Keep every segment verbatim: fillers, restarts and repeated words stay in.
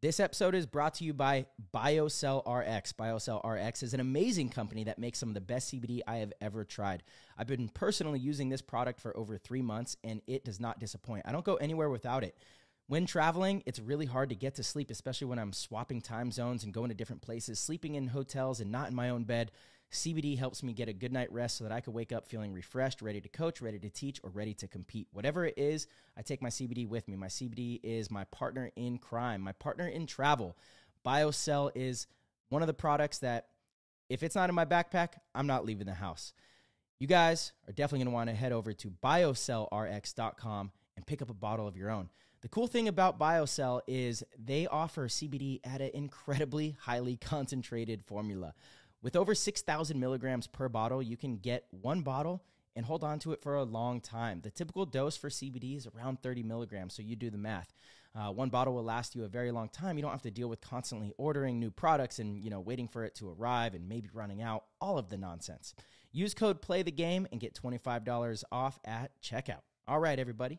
This episode is brought to you by BioCell R X. BioCell R X is an amazing company that makes some of the best C B D I have ever tried. I've been personally using this product for over three months, and it does not disappoint. I don't go anywhere without it. When traveling, it's really hard to get to sleep, especially when I'm swapping time zones and going to different places, sleeping in hotels and not in my own bed. C B D helps me get a good night rest so that I can wake up feeling refreshed, ready to coach, ready to teach, or ready to compete. Whatever it is, I take my C B D with me. My C B D is my partner in crime, my partner in travel. BioCell is one of the products that, if it's not in my backpack, I'm not leaving the house. You guys are definitely going to want to head over to biocell r x dot com and pick up a bottle of your own. The cool thing about BioCell is they offer C B D at an incredibly highly concentrated formula. With over six thousand milligrams per bottle, you can get one bottle and hold on to it for a long time. The typical dose for C B D is around thirty milligrams, so you do the math. Uh, one bottle will last you a very long time. You don't have to deal with constantly ordering new products and, you know, waiting for it to arrive and maybe running out, all of the nonsense. Use code PLAYTHEGAME and get twenty-five dollars off at checkout. All right, everybody.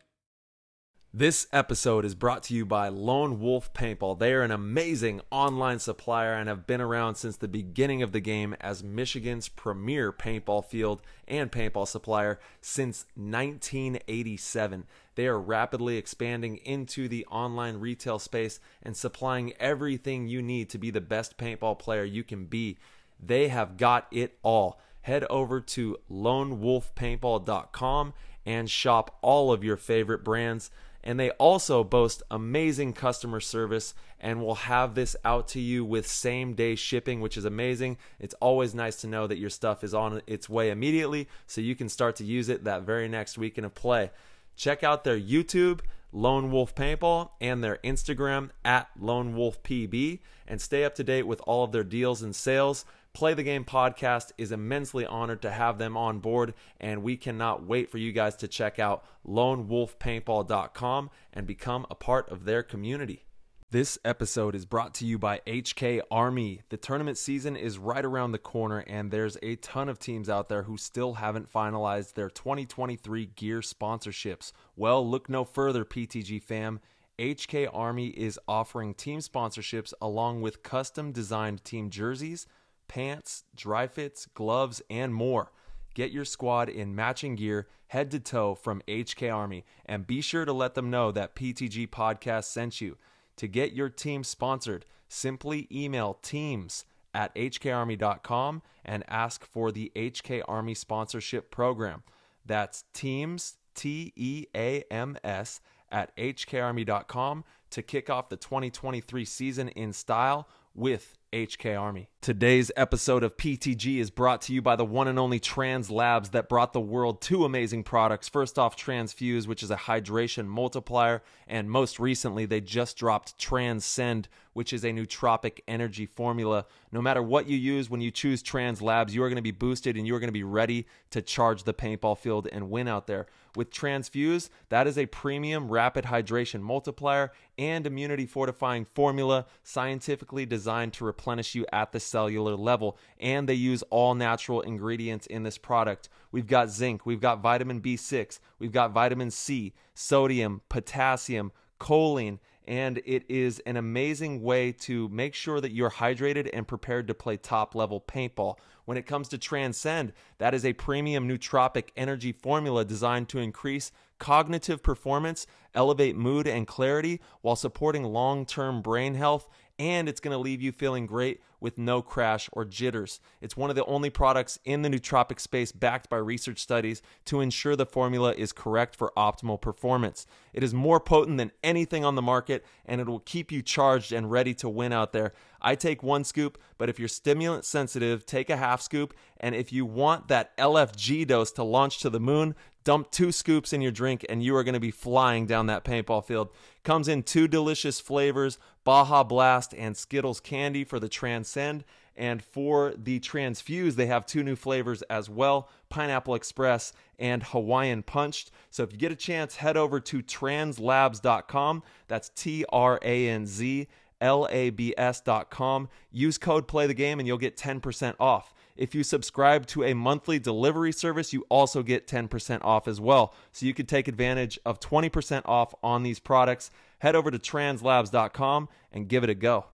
This episode is brought to you by Lone Wolf Paintball. They are an amazing online supplier and have been around since the beginning of the game as Michigan's premier paintball field and paintball supplier since nineteen eighty-seven. They are rapidly expanding into the online retail space and supplying everything you need to be the best paintball player you can be. They have got it all. Head over to lone wolf paintball dot com and shop all of your favorite brands. And they also boast amazing customer service and will have this out to you with same-day shipping, which is amazing. It's always nice to know that your stuff is on its way immediately so you can start to use it that very next weekend of play. Check out their YouTube, Lone Wolf Paintball, and their Instagram, at Lone Wolf P B, and stay up to date with all of their deals and sales. Play the Game podcast is immensely honored to have them on board, and we cannot wait for you guys to check out lone wolf paintball dot com and become a part of their community. This episode is brought to you by H K Army. The tournament season is right around the corner, and there's a ton of teams out there who still haven't finalized their twenty twenty-three gear sponsorships. Well, look no further, P T G fam. H K Army is offering team sponsorships along with custom-designed team jerseys, pants, dry fits, gloves, and more. Get your squad in matching gear head to toe from H K Army, and be sure to let them know that P T G Podcast sent you. To get your team sponsored, simply email teams at h k army dot com and ask for the H K Army Sponsorship Program. That's teams, T E A M S, at h k army dot com to kick off the twenty twenty-three season in style with H K Army. Today's episode of P T G is brought to you by the one and only Trans Labs that brought the world two amazing products. First off, Transfuse, which is a hydration multiplier, and most recently they just dropped Transcend, which is a nootropic energy formula. No matter what you use, when you choose Trans Labs, you are going to be boosted and you are going to be ready to charge the paintball field and win out there. With Transfuse, that is a premium rapid hydration multiplier and immunity fortifying formula scientifically designed to replenish you at the cellular level, and they use all natural ingredients in this product. We've got zinc, we've got vitamin B six, we've got vitamin C, sodium, potassium, choline, and it is an amazing way to make sure that you're hydrated and prepared to play top-level paintball. When it comes to Transcend, that is a premium nootropic energy formula designed to increase cognitive performance, elevate mood and clarity, while supporting long-term brain health, and it's going to leave you feeling great with no crash or jitters. It's one of the only products in the nootropic space backed by research studies to ensure the formula is correct for optimal performance. It is more potent than anything on the market, and it will keep you charged and ready to win out there. I take one scoop, but if you're stimulant sensitive, take a half scoop, and if you want that L F G dose to launch to the moon, dump two scoops in your drink and you are going to be flying down that paintball field. Comes in two delicious flavors, Baja Blast and Skittles Candy for the Transcend, and for the Transfuse, they have two new flavors as well, Pineapple Express and Hawaiian Punched. So if you get a chance, head over to trans labs dot com. That's T R A N Z L A B S dot com. Use code PLAYTHEGAME and you'll get ten percent off. If you subscribe to a monthly delivery service, you also get ten percent off as well. So you can take advantage of twenty percent off on these products. head over to trans labs dot com and give it a go.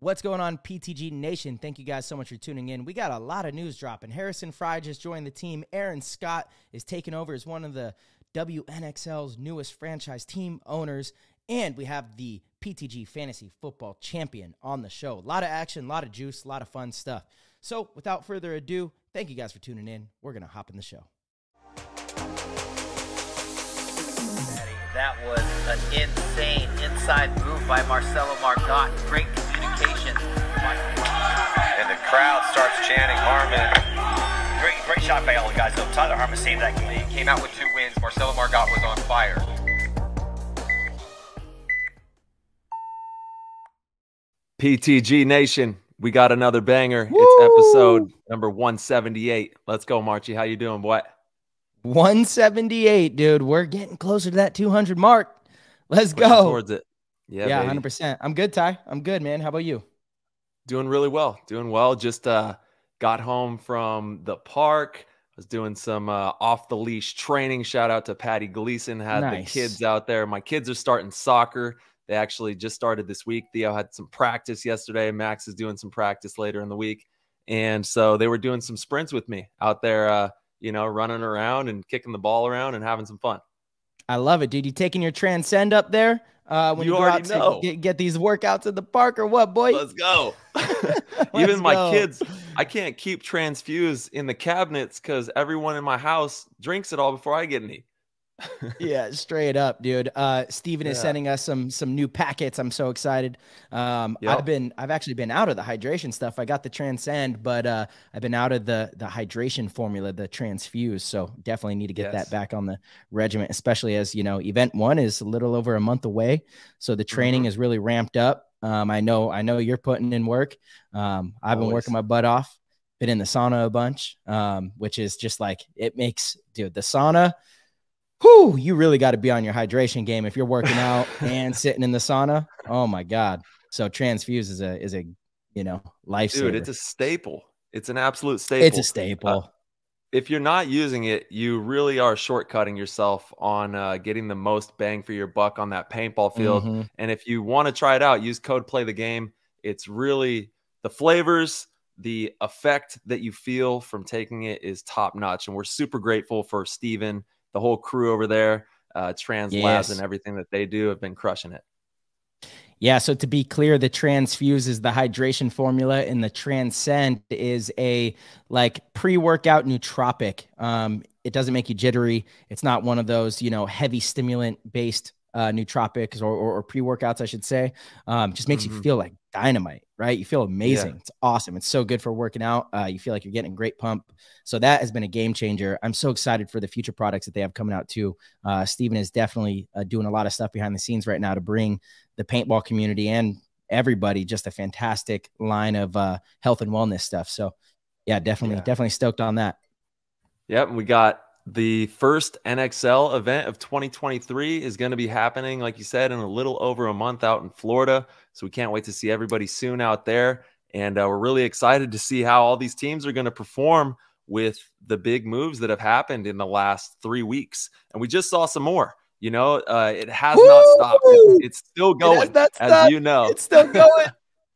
What's going on, P T G Nation? Thank you guys so much for tuning in. We got a lot of news dropping. Harrison Frye just joined the team. Erin Scott is taking over as one of the W N X L's newest franchise team owners. And we have the P T G Fantasy Football Champion on the show. A lot of action, a lot of juice, a lot of fun stuff. So without further ado, thank you guys for tuning in. We're going to hop in the show. That was an insane inside move by Marcello Margott. Great communication. And the crowd starts chanting Harmon. Great, great shot by all the guys, though. Tyler Harmon saved that game. He came out with two wins. Marcello Margott was on fire. P T G Nation, we got another banger. Woo! It's episode number one seventy-eight. Let's go, Marchie. How you doing, boy? one seventy-eight, dude. We're getting closer to that two hundred mark. Let's Pushing go. Towards it. Yeah, yeah, baby. one hundred percent. I'm good, Ty. I'm good, man. How about you? Doing really well. Doing well. Just uh, got home from the park. I was doing some uh, off-the-leash training. Shout out to Patty Gleason. Had nice. The kids out there. My kids are starting soccer. They actually just started this week. Theo had some practice yesterday. Max is doing some practice later in the week. And so they were doing some sprints with me out there, uh, you know, running around and kicking the ball around and having some fun. I love it, dude. You taking your Transcend up there uh, when you, you go out know. to get, get these workouts at the park or what, boy? Let's go. Let's Even my go. kids, I can't keep Transfuse in the cabinets because everyone in my house drinks it all before I get any. Yeah, straight up, dude. Uh, Steven yeah. is sending us some some new packets. I'm so excited. Um, yep. I've been I've actually been out of the hydration stuff. I got the Transcend, but uh, I've been out of the the hydration formula, the Transfuse. So definitely need to get yes. that back on the regiment, especially as you know, event one is a little over a month away. So the training mm-hmm. is really ramped up. Um, I know I know you're putting in work. Um, I've Always. been working my butt off. Been in the sauna a bunch, um, which is just like it makes, dude. The sauna. Whew, you really got to be on your hydration game if you're working out and sitting in the sauna. Oh my God! So Transfuse is a is a you know lifesaver. Dude, it's a staple. It's an absolute staple. It's a staple. Uh, if you're not using it, you really are shortcutting yourself on uh, getting the most bang for your buck on that paintball field. Mm-hmm. And if you want to try it out, use code Play the Game. It's really the flavors. The effect that you feel from taking it is top notch, and we're super grateful for Steven. The whole crew over there, uh, Trans Labs yes. and everything that they do have been crushing it. Yeah. So to be clear, the Transfuse is the hydration formula and the Transcend is a like pre-workout nootropic. Um, it doesn't make you jittery. It's not one of those, you know, heavy stimulant based uh, nootropics or, or, or pre-workouts, I should say. Um, just makes mm-hmm. you feel like dynamite, right? You feel amazing. Yeah. It's awesome. It's so good for working out. Uh, you feel like you're getting a great pump. So that has been a game changer. I'm so excited for the future products that they have coming out too. Uh, Steven is definitely uh, doing a lot of stuff behind the scenes right now to bring the paintball community and everybody just a fantastic line of uh, health and wellness stuff. So yeah, definitely, yeah. definitely stoked on that. Yep. We got the first N X L event of twenty twenty-three is going to be happening, like you said, in a little over a month out in Florida. So we can't wait to see everybody soon out there. And uh, we're really excited to see how all these teams are going to perform with the big moves that have happened in the last three weeks. And we just saw some more. You know, uh, it has Woo! not stopped. It's, it's still going, it stopped. as you know. It's still going.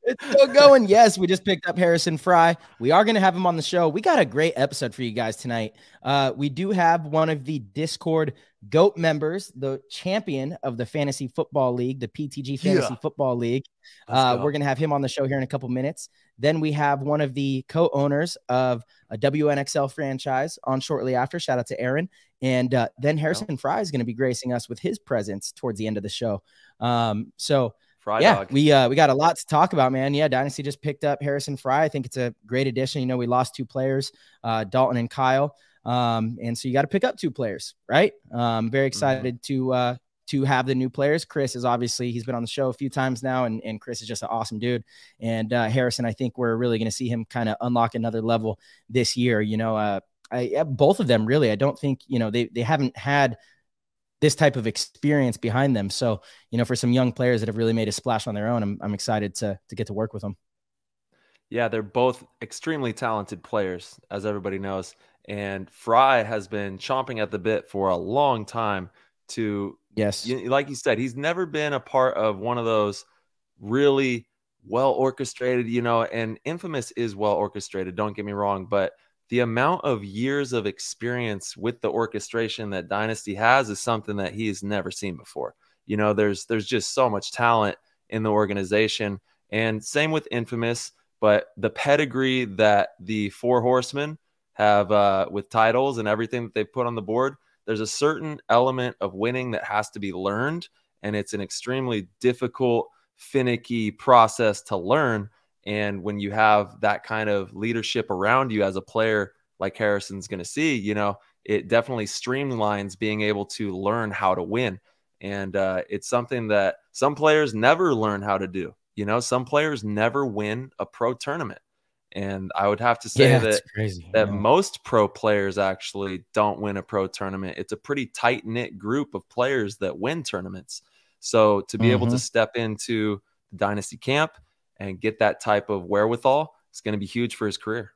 It's still going. Yes, we just picked up Harrison Frye. We are going to have him on the show. We got a great episode for you guys tonight. Uh, we do have one of the Discord GOAT members, the champion of the Fantasy Football League, the P T G Fantasy yeah. Football League. Uh, go. We're going to have him on the show here in a couple minutes. Then we have one of the co-owners of a W N X L franchise on shortly after. Shout out to Erin. And uh, then Harrison oh. Frye is going to be gracing us with his presence towards the end of the show. Um, so... Frye yeah, dog. we uh, we got a lot to talk about, man. Yeah, Dynasty just picked up Harrison Frye. I think it's a great addition. You know, we lost two players, uh, Dalton and Kyle, um, and so you got to pick up two players, right? Um, very excited mm-hmm. to uh, to have the new players. Chris is obviously he's been on the show a few times now, and and Chris is just an awesome dude. And uh, Harrison, I think we're really going to see him kind of unlock another level this year. You know, uh, I, both of them really. I don't think you know they they haven't had this type of experience behind them. So, you know, for some young players that have really made a splash on their own, I'm, I'm excited to, to get to work with them. Yeah, they're both extremely talented players, as everybody knows. And Frye has been chomping at the bit for a long time to, yes, you, like you said, he's never been a part of one of those really well orchestrated, you know, and Infamous is well orchestrated, don't get me wrong, but the amount of years of experience with the orchestration that Dynasty has is something that he has never seen before. You know, there's there's just so much talent in the organization, and same with Infamous, but the pedigree that the Four Horsemen have uh, with titles and everything that they've put on the board, there's a certain element of winning that has to be learned, and it's an extremely difficult, finicky process to learn. And when you have that kind of leadership around you as a player, like Harrison's going to see, you know, it definitely streamlines being able to learn how to win. And uh, it's something that some players never learn how to do. You know, some players never win a pro tournament. And I would have to say yeah, that, crazy, that yeah. most pro players actually don't win a pro tournament. It's a pretty tight knit group of players that win tournaments. So to be mm-hmm. able to step into the Dynasty camp and get that type of wherewithal, it's going to be huge for his career.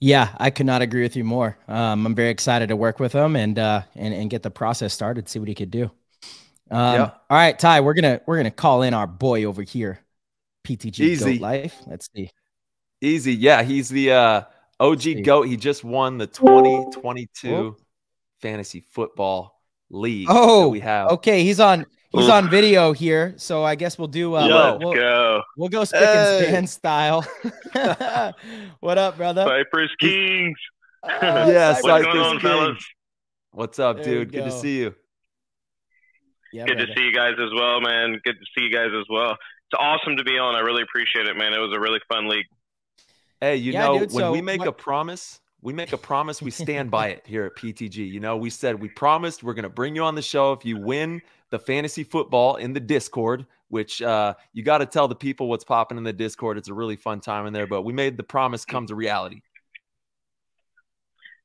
Yeah, I could not agree with you more. Um, I'm very excited to work with him and, uh, and, and get the process started, see what he could do. Um, yep. All right, Ty, we're going to, we're going to call in our boy over here. P T G Easy. Goat Life. Let's see. Easy. Yeah. He's the, uh, O G GOAT. He just won the twenty twenty-two oh. fantasy football league. Oh, we have. Okay. He's on, He's on video here, so I guess we'll do. Uh, Let's we'll, go. We'll go spick hey. and span style. What up, brother? Cypress Kings. Uh, yeah, What's Cypress going on, Kings. Fellas? What's up, there dude? Good go. to see you. Yeah, Good brother. to see you guys as well, man. Good to see you guys as well. It's awesome to be on. I really appreciate it, man. It was a really fun league. Hey, you yeah, know, dude, when so we make what... a promise, we make a promise, we stand by it here at P T G. You know, we said we promised we're going to bring you on the show if you win the fantasy football in the Discord, which uh, you got to tell the people what's popping in the Discord. It's a really fun time in there, but we made the promise come to reality.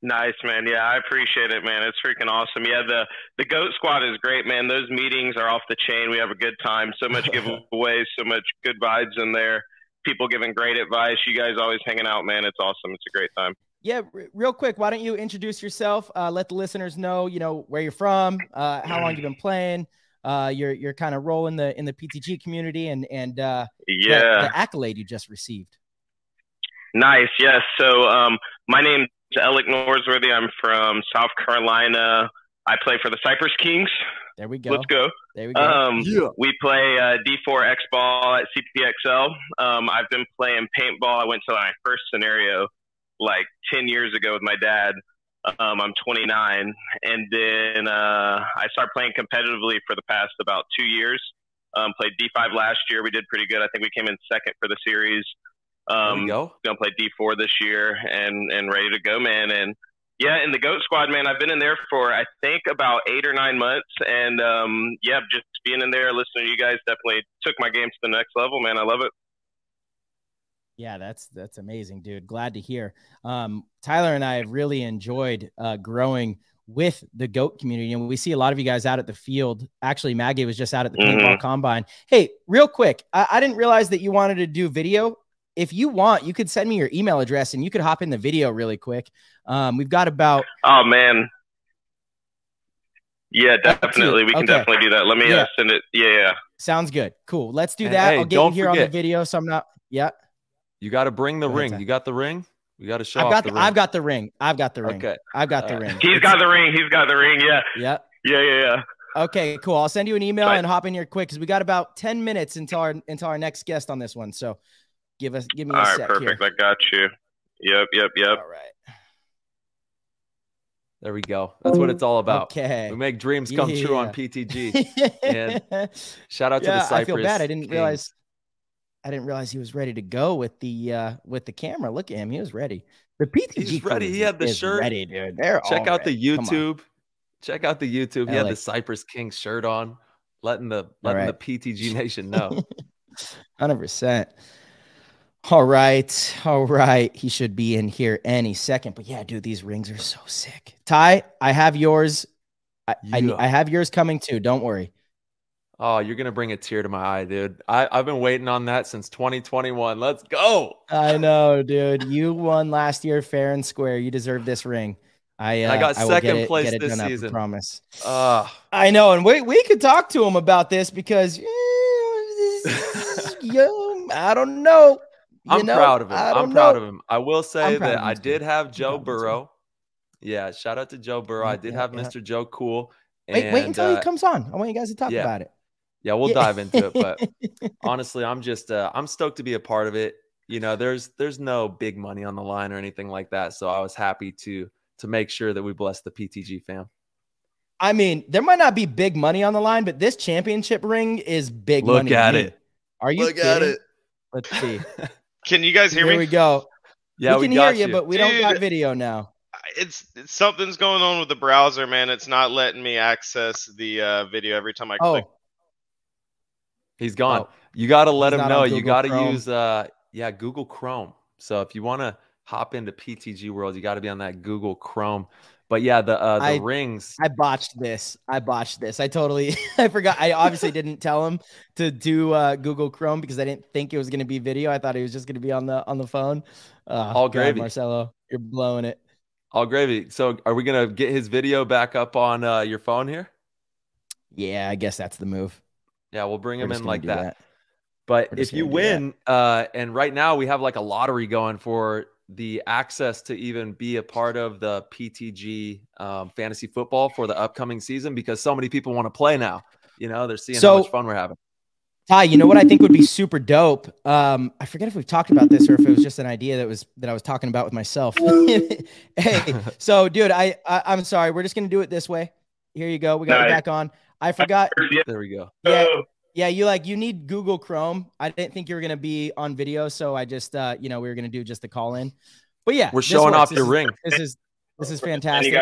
Nice, man. Yeah, I appreciate it, man. It's freaking awesome. Yeah, the, the GOAT Squad is great, man. Those meetings are off the chain. We have a good time. So much giveaways, so much good vibes in there. People giving great advice. You guys always hanging out, man. It's awesome. It's a great time. Yeah, real quick, why don't you introduce yourself? Uh, let the listeners know, you know, where you're from, uh, how long you've been playing, uh, your your kind of role in the in the P T G community, and and uh, yeah, the, the accolade you just received. Nice, yes. So um, my name is Alec Norsworthy. I'm from South Carolina. I play for the Cypress Kings. There we go. Let's go. There we go. Um, yeah. We play uh, D four X ball at C P X L. Um, I've been playing paintball. I went to my first scenario like ten years ago with my dad. um, I'm twenty-nine. And then uh, I started playing competitively for the past about two years. Um, played D five last year. We did pretty good. I think we came in second for the series. Um, go. Gonna play D four this year and, and ready to go, man. And yeah, in the GOAT Squad, man, I've been in there for, I think, about eight or nine months. And um, yeah, just being in there, listening to you guys definitely took my game to the next level, man. I love it. Yeah, that's that's amazing, dude. Glad to hear. Um, Tyler and I have really enjoyed uh, growing with the GOAT community, and we see a lot of you guys out at the field. Actually, Maggie was just out at the mm-hmm. paintball combine. Hey, real quick, I, I didn't realize that you wanted to do video. If you want, you could send me your email address, and you could hop in the video really quick. Um, we've got about oh man, yeah, definitely, we can okay. definitely do that. Let me yeah. uh, send it. Yeah, yeah, sounds good. Cool, let's do that. Hey, I'll get you here forget. on the video, so I'm not yeah. You got to bring the ring. You got the ring? We got to show I've got off the, the ring. I've got the ring. I've got the ring. Okay. I've got the uh, ring. He's got the ring. He's got the ring. Yeah. Yeah. Yeah, yeah, yeah. Okay, cool. I'll send you an email Bye. and hop in here quick because we got about ten minutes until our until our next guest on this one. So give us give me All a right, sec perfect. Here. I got you. Yep, yep, yep. All right. There we go. That's what it's all about. Okay. We make dreams come yeah. true on P T G. And shout out yeah, to the Cypress. I feel bad. I didn't Kings. realize I didn't realize he was ready to go with the uh, with the camera. Look at him; he was ready. The P T G he's ready. He had the shirt ready, dude. They're check out ready. the YouTube. Check out the YouTube. Alex. He had the Cypress King shirt on, letting the letting right. the P T G Nation know. one hundred percent. All right, all right. He should be in here any second. But yeah, dude, these rings are so sick. Ty, I have yours. I yeah. I, I have yours coming too. Don't worry. Oh, you're going to bring a tear to my eye, dude. I, I've been waiting on that since twenty twenty-one. Let's go. I know, dude. You won last year fair and square. You deserve this ring. I, uh, I got I second it, place this up, season. I promise. Uh, I know, and we we could talk to him about this because yeah, this, yeah, I don't know. You I'm know, proud of him. I'm know. proud of him. I will say that I did have Joe Burrow. Yeah, shout out to Joe Burrow. Yeah, I did yeah, have yeah. Mister Joe Cool. Wait, and, wait until uh, he comes on. I want you guys to talk yeah. about it. Yeah, we'll yeah. dive into it. But honestly, I'm just uh, I'm stoked to be a part of it. You know, there's there's no big money on the line or anything like that. So I was happy to to make sure that we bless the P T G fam. I mean, there might not be big money on the line, but this championship ring is big Look money. Look at it. Are you Look kidding? at it. Let's see. Can you guys hear Here me? Here we go. Yeah, we, we can got hear you, you, but we Dude, don't got video now. It's, it's something's going on with the browser, man. It's not letting me access the uh, video every time I oh. click. He's gone. Oh. You got to let He's him know. You got to use uh, yeah, Google Chrome. So if you want to hop into P T G World, you got to be on that Google Chrome. But yeah, the uh, the I, rings. I botched this. I botched this. I totally I forgot. I obviously didn't tell him to do uh, Google Chrome because I didn't think it was going to be video. I thought it was just going to be on the on the phone. Uh, All gravy, God, Marcello. You're blowing it. All gravy. So are we going to get his video back up on uh, your phone here? Yeah, I guess that's the move. Yeah, we'll bring We're him in like that. that. But if you win, uh, and right now we have like a lottery going for the access to even be a part of the P T G um, fantasy football for the upcoming season, because so many people want to play now. You know, they're seeing so, how much fun we're having. Ty, you know what I think would be super dope? Um, I forget if we've talked about this or if it was just an idea that was that I was talking about with myself. Hey, so dude, I, I I'm sorry, we're just gonna do it this way. Here you go. We got it back on. I forgot. There we go. Yeah. Yeah, you like you need Google Chrome. I didn't think you were gonna be on video, so I just uh, you know, we were gonna do just the call in. But yeah, we're showing off the ring. This is this is fantastic.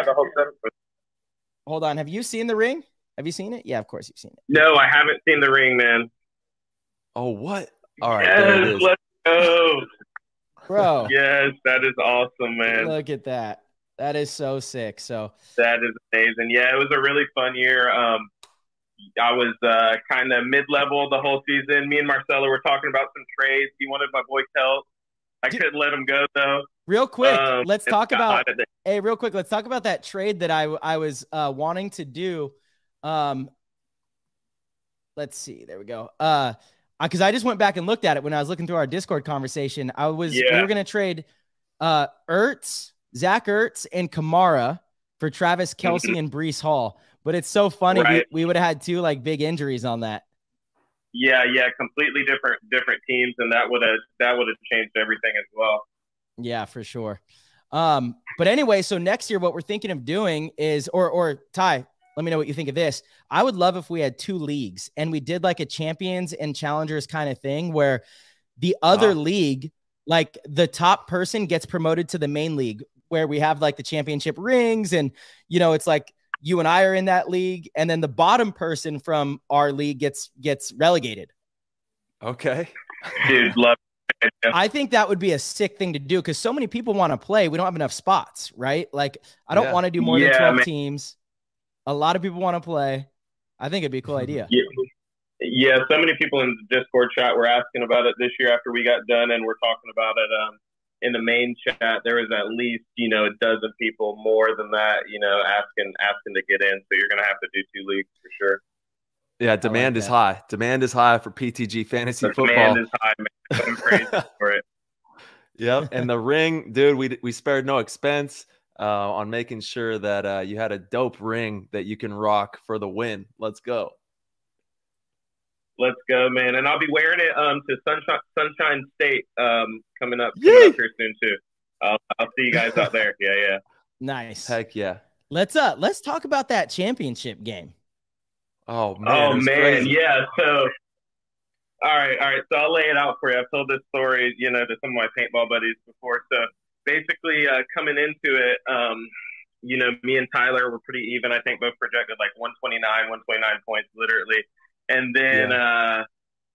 Hold on, have you seen the ring? Have you seen it? Yeah, of course you've seen it. No, I haven't seen the ring, man. Oh, what? All right, yes, let's go, bro. Yes, that is awesome, man. Look at that. That is so sick. So that is amazing. Yeah, it was a really fun year. Um. I was uh, kind of mid-level the whole season. Me and Marcello were talking about some trades. He wanted my boy Kelt. I Dude, couldn't let him go, though. Real quick, um, let's talk about – hey, real quick, let's talk about that trade that I, I was uh, wanting to do. Um, let's see. There we go. Because uh, I just went back and looked at it when I was looking through our Discord conversation. I was yeah. – we were going to trade uh, Ertz, Zach Ertz, and Kamara for Travis Kelce and Breece Hall. But it's so funny. Right. We, we would have had two like big injuries on that. Yeah, yeah, completely different different teams, and that would have that would have changed everything as well. Yeah, for sure. Um, but anyway, so next year, what we're thinking of doing is, or or Ty, let me know what you think of this. I would love if we had two leagues and we did like a champions and challengers kind of thing, where the other wow. league, like the top person, gets promoted to the main league, where we have like the championship rings, and you know, it's like. You and I are in that league, and then the bottom person from our league gets gets relegated. Okay. Dude, love it. I think that would be a sick thing to do because so many people want to play. We don't have enough spots, right? Like, I don't yeah. want to do more yeah, than twelve man. teams. A lot of people want to play. I think it'd be a cool idea. Yeah. yeah, so many people in the Discord chat were asking about it this year after we got done, and we're talking about it um, in the main chat. There was at least, you know, a dozen people more than that, you know, asking asking to get in. So you're going to have to do two leagues for sure. Yeah, demand like is that. high. Demand is high for P T G fantasy the football. Demand is high, man. I'm crazy for it. Yep, and the ring, dude, we, we spared no expense uh, on making sure that uh, you had a dope ring that you can rock for the win. Let's go. Let's go, man. And I'll be wearing it um, to Sunshine, Sunshine State um, coming, up, coming up here soon, too. I'll, I'll see you guys out there. Yeah, yeah. Nice. Heck, yeah. Let's uh, let's talk about that championship game. Oh, man. Oh, man. Crazy. Yeah. So, all right. All right. So I'll lay it out for you. I've told this story, you know, to some of my paintball buddies before. So basically uh, coming into it, um, you know, me and Tyler were pretty even. I think both projected like one twenty-nine, one twenty-nine points, literally. And then yeah. uh,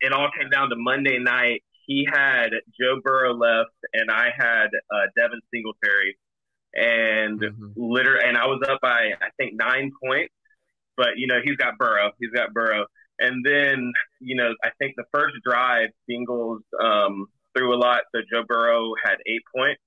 it all came down to Monday night. He had Joe Burrow left, and I had uh, Devin Singletary, and mm-hmm. literally, and I was up by I think nine points. But you know, he's got Burrow. He's got Burrow. And then you know, I think the first drive, Bengals um, threw a lot, so Joe Burrow had eight points.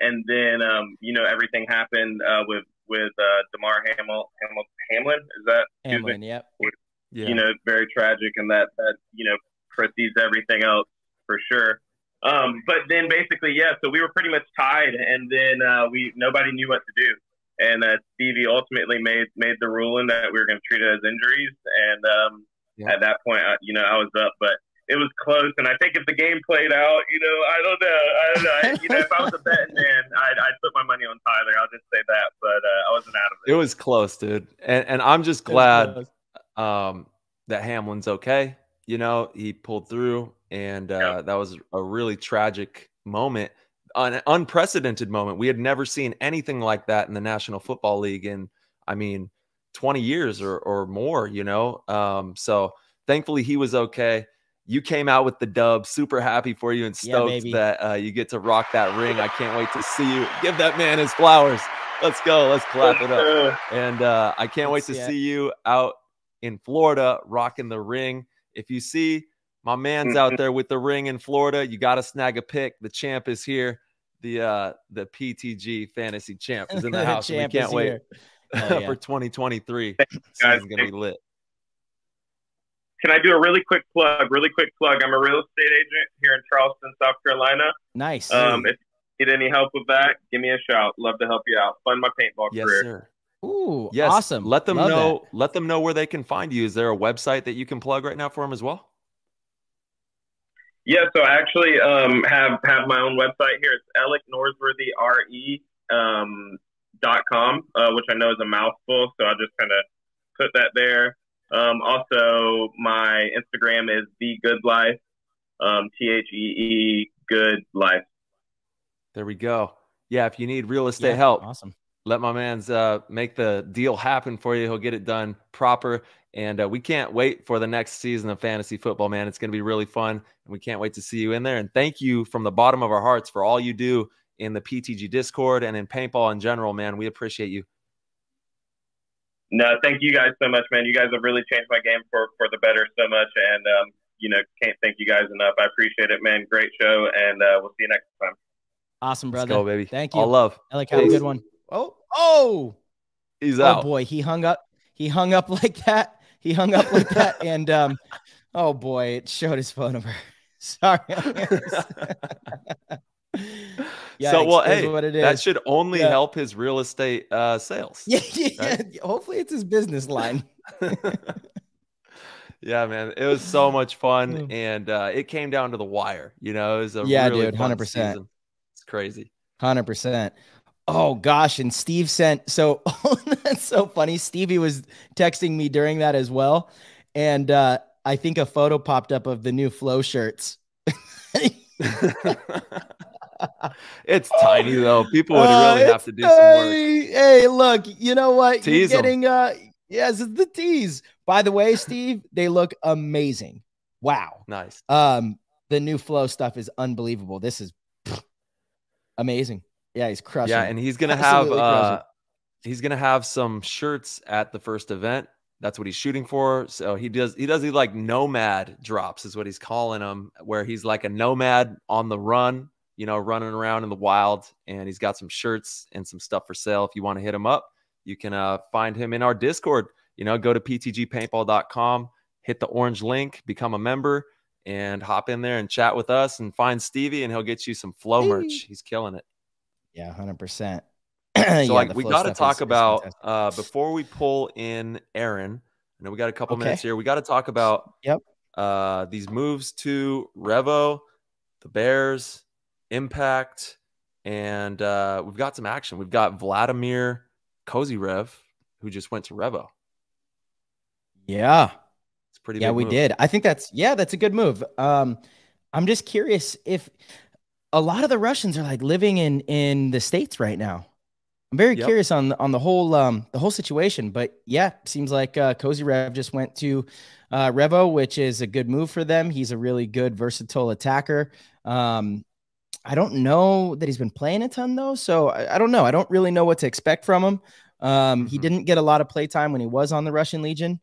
And then, um, you know, everything happened uh, with with uh, DeMar Hamel, Hamel, Hamlin. Is that Hamlin? Yep. With, yeah. You know, very tragic, and that that you know precedes everything else for sure. Um, but then basically, yeah. So we were pretty much tied, and then uh, we nobody knew what to do. And uh, Stevie ultimately made made the ruling that we were going to treat it as injuries. And um, yeah. at that point, I, you know, I was up, but it was close. And I think if the game played out, you know, I don't know, I don't know. I, you know, if I was a betting man, I'd, I'd put my money on Tyler. I'll just say that. But uh, I wasn't out of it. It was close, dude. And and I'm just glad um, that Hamlin's okay. You know, he pulled through, and uh, yeah. that was a really tragic moment. An unprecedented moment. We had never seen anything like that in the National Football League in, I mean, twenty years or, or more, you know? Um, so thankfully he was okay. You came out with the dub, super happy for you and stoked yeah, that uh, you get to rock that ring. I can't wait to see you. Give that man his flowers. Let's go. Let's clap it up. And uh, I can't Let's wait to see, see you out in Florida rocking the ring. If you see my man's out there with the ring in Florida, you got to snag a pick. The champ is here. The uh, the P T G fantasy champ is in the house. And we can't wait oh, yeah. for twenty twenty-three. It's going to be lit. Can I do a really quick plug? Really quick plug. I'm a real estate agent here in Charleston, South Carolina. Nice. Um, if you need any help with that, give me a shout. Love to help you out. Fund my paintball yes, career. Sir. Ooh, yes. Awesome. Let them Love know. That. Let them know where they can find you. Is there a website that you can plug right now for them as well? Yeah, so I actually um, have, have my own website here. It's alec norsworthy R E dot com, uh, which I know is a mouthful, so I'll just kind of put that there. Um, also, my Instagram is The Good Life, um, T H E E, Good Life. There we go. Yeah, if you need real estate yeah, help, awesome. Let my man's uh, make the deal happen for you. He'll get it done proper. And uh, we can't wait for the next season of fantasy football, man. It's going to be really fun. And we can't wait to see you in there. And thank you from the bottom of our hearts for all you do in the P T G Discord and in paintball in general, man. We appreciate you. No, thank you guys so much, man. You guys have really changed my game for, for the better so much. And, um, you know, can't thank you guys enough. I appreciate it, man. Great show. And uh, we'll see you next time. Awesome, brother. Let's go, baby. Thank you. All love. I like having a good one. Oh, oh. He's out. Oh, boy. He hung up. He hung up like that. He hung up like that, and um, oh boy, it showed his phone number. Sorry. Yeah, so well, hey, what it is. That should only yeah. help his real estate uh, sales. Yeah, yeah, right? yeah, hopefully it's his business line. Yeah, man, it was so much fun, and uh, it came down to the wire. You know, it was a yeah, really dude, hundred percent. It's crazy, hundred percent. Oh gosh, and Steve sent so oh, that's so funny. Stevie was texting me during that as well, and uh, I think a photo popped up of the new Flow shirts. It's tiny though. People would really uh, have to do some work. Hey, look, you know what? Tease You're getting uh, yes, it's the tease. By the way, Steve, they look amazing. Wow, nice. Um, the new Flow stuff is unbelievable. This is pff, amazing. Yeah, he's crushing. Yeah, and he's gonna Absolutely have uh, he's gonna have some shirts at the first event. That's what he's shooting for. So he does he does he like nomad drops is what he's calling them, where he's like a nomad on the run, you know, running around in the wild. And he's got some shirts and some stuff for sale. If you want to hit him up, you can uh, find him in our Discord. You know, go to P T G paintball dot com, hit the orange link, become a member, and hop in there and chat with us and find Stevie, and he'll get you some Flow hey. merch. He's killing it. Yeah, one hundred percent. So yeah, like we got to talk is, about is uh, before we pull in Erin. I know we got a couple okay. minutes here. We got to talk about yep. uh, these moves to Revo, the Bears, Impact, and uh, we've got some action. We've got Vladimir Kozirev, who just went to Revo. Yeah, it's pretty. Yeah, big we move. did. I think that's yeah, that's a good move. Um, I'm just curious if. A lot of the Russians are like living in in the States right now. I'm very yep. curious on on the whole um the whole situation, but yeah, seems like uh, Kozirev just went to uh, Revo, which is a good move for them. He's a really good versatile attacker. Um, I don't know that he's been playing a ton though, so I, I don't know. I don't really know what to expect from him. Um, mm-hmm. He didn't get a lot of play time when he was on the Russian Legion.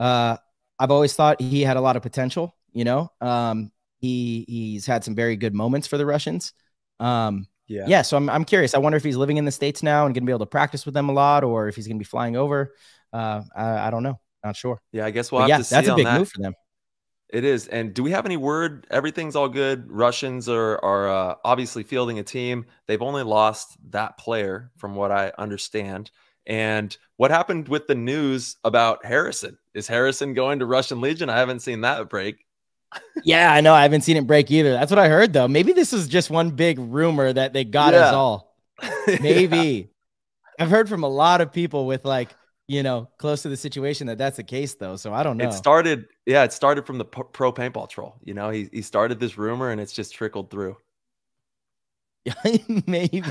Uh, I've always thought he had a lot of potential, you know. Um, He, he's had some very good moments for the Russians. Um, Yeah. Yeah. So I'm, I'm curious. I wonder if he's living in the States now and going to be able to practice with them a lot, or if he's going to be flying over. Uh, I, I don't know. Not sure. Yeah. I guess we'll but have yeah, to see. That's a big that. move for them. It is. And do we have any word? Everything's all good. Russians are, are uh, obviously fielding a team. They've only lost that player from what I understand. And what happened with the news about Harrison? Is Harrison going to Russian Legion? I haven't seen that break. Yeah, I know. I haven't seen it break either. That's what I heard, though. Maybe this is just one big rumor that they got yeah. us all. Maybe. Yeah. I've heard from a lot of people with, like, you know, close to the situation that that's the case, though. So I don't know. It started. Yeah, it started from the pro paintball troll. You know, he, he started this rumor and it's just trickled through. Maybe.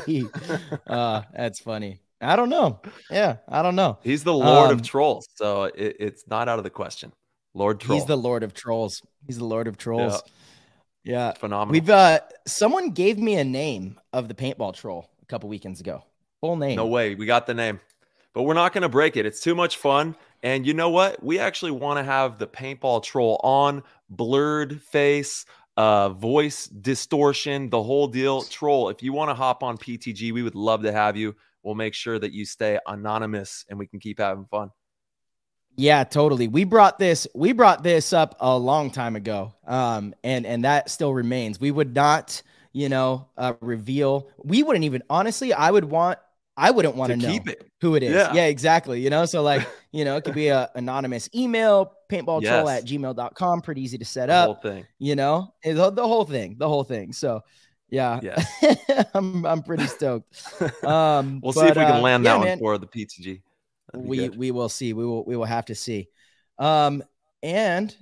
uh, that's funny. I don't know. Yeah, I don't know. He's the Lord um, of Trolls, so it, it's not out of the question. Lord Troll. He's the Lord of Trolls. He's the Lord of Trolls. Yeah, yeah. Phenomenal. We've uh, someone gave me a name of the paintball troll a couple weekends ago. Full name. No way. We got the name, but we're not going to break it. It's too much fun. And you know what? We actually want to have the paintball troll on. Blurred face, uh, voice distortion, the whole deal. Troll. If you want to hop on P T G, we would love to have you. We'll make sure that you stay anonymous and we can keep having fun. Yeah, totally. We brought this, we brought this up a long time ago. Um, and, and that still remains. We would not, you know, uh, reveal, we wouldn't even, honestly, I would want, I wouldn't want to know keep it. who it is. Yeah. Yeah, exactly. You know, so like, you know, it could be a anonymous email, paintballtroll yes. at gmail dot com. Pretty easy to set the up, whole thing. you know, the, the whole thing, the whole thing. So yeah, yeah. I'm, I'm pretty stoked. Um, we'll but, see if we can uh, land that yeah, one man. for the P T G. We, we will see. We will, we will have to see. Um, and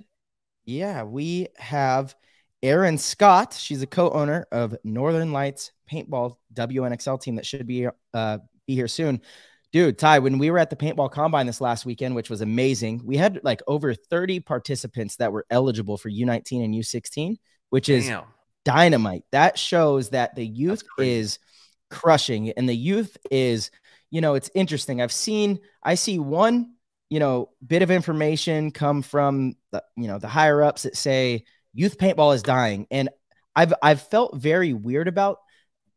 yeah, we have Erin Scott. She's a co-owner of Northern Lights Paintball W N X L team that should be, uh, be here soon. Dude, Ty, when we were at the paintball combine this last weekend, which was amazing, we had like over thirty participants that were eligible for U nineteen and U sixteen, which Damn. is dynamite. That shows that the youth is crushing, and the youth is, you know, it's interesting. I've seen, I see one, you know, bit of information come from the, you know, the higher ups that say youth paintball is dying. And I've, I've felt very weird about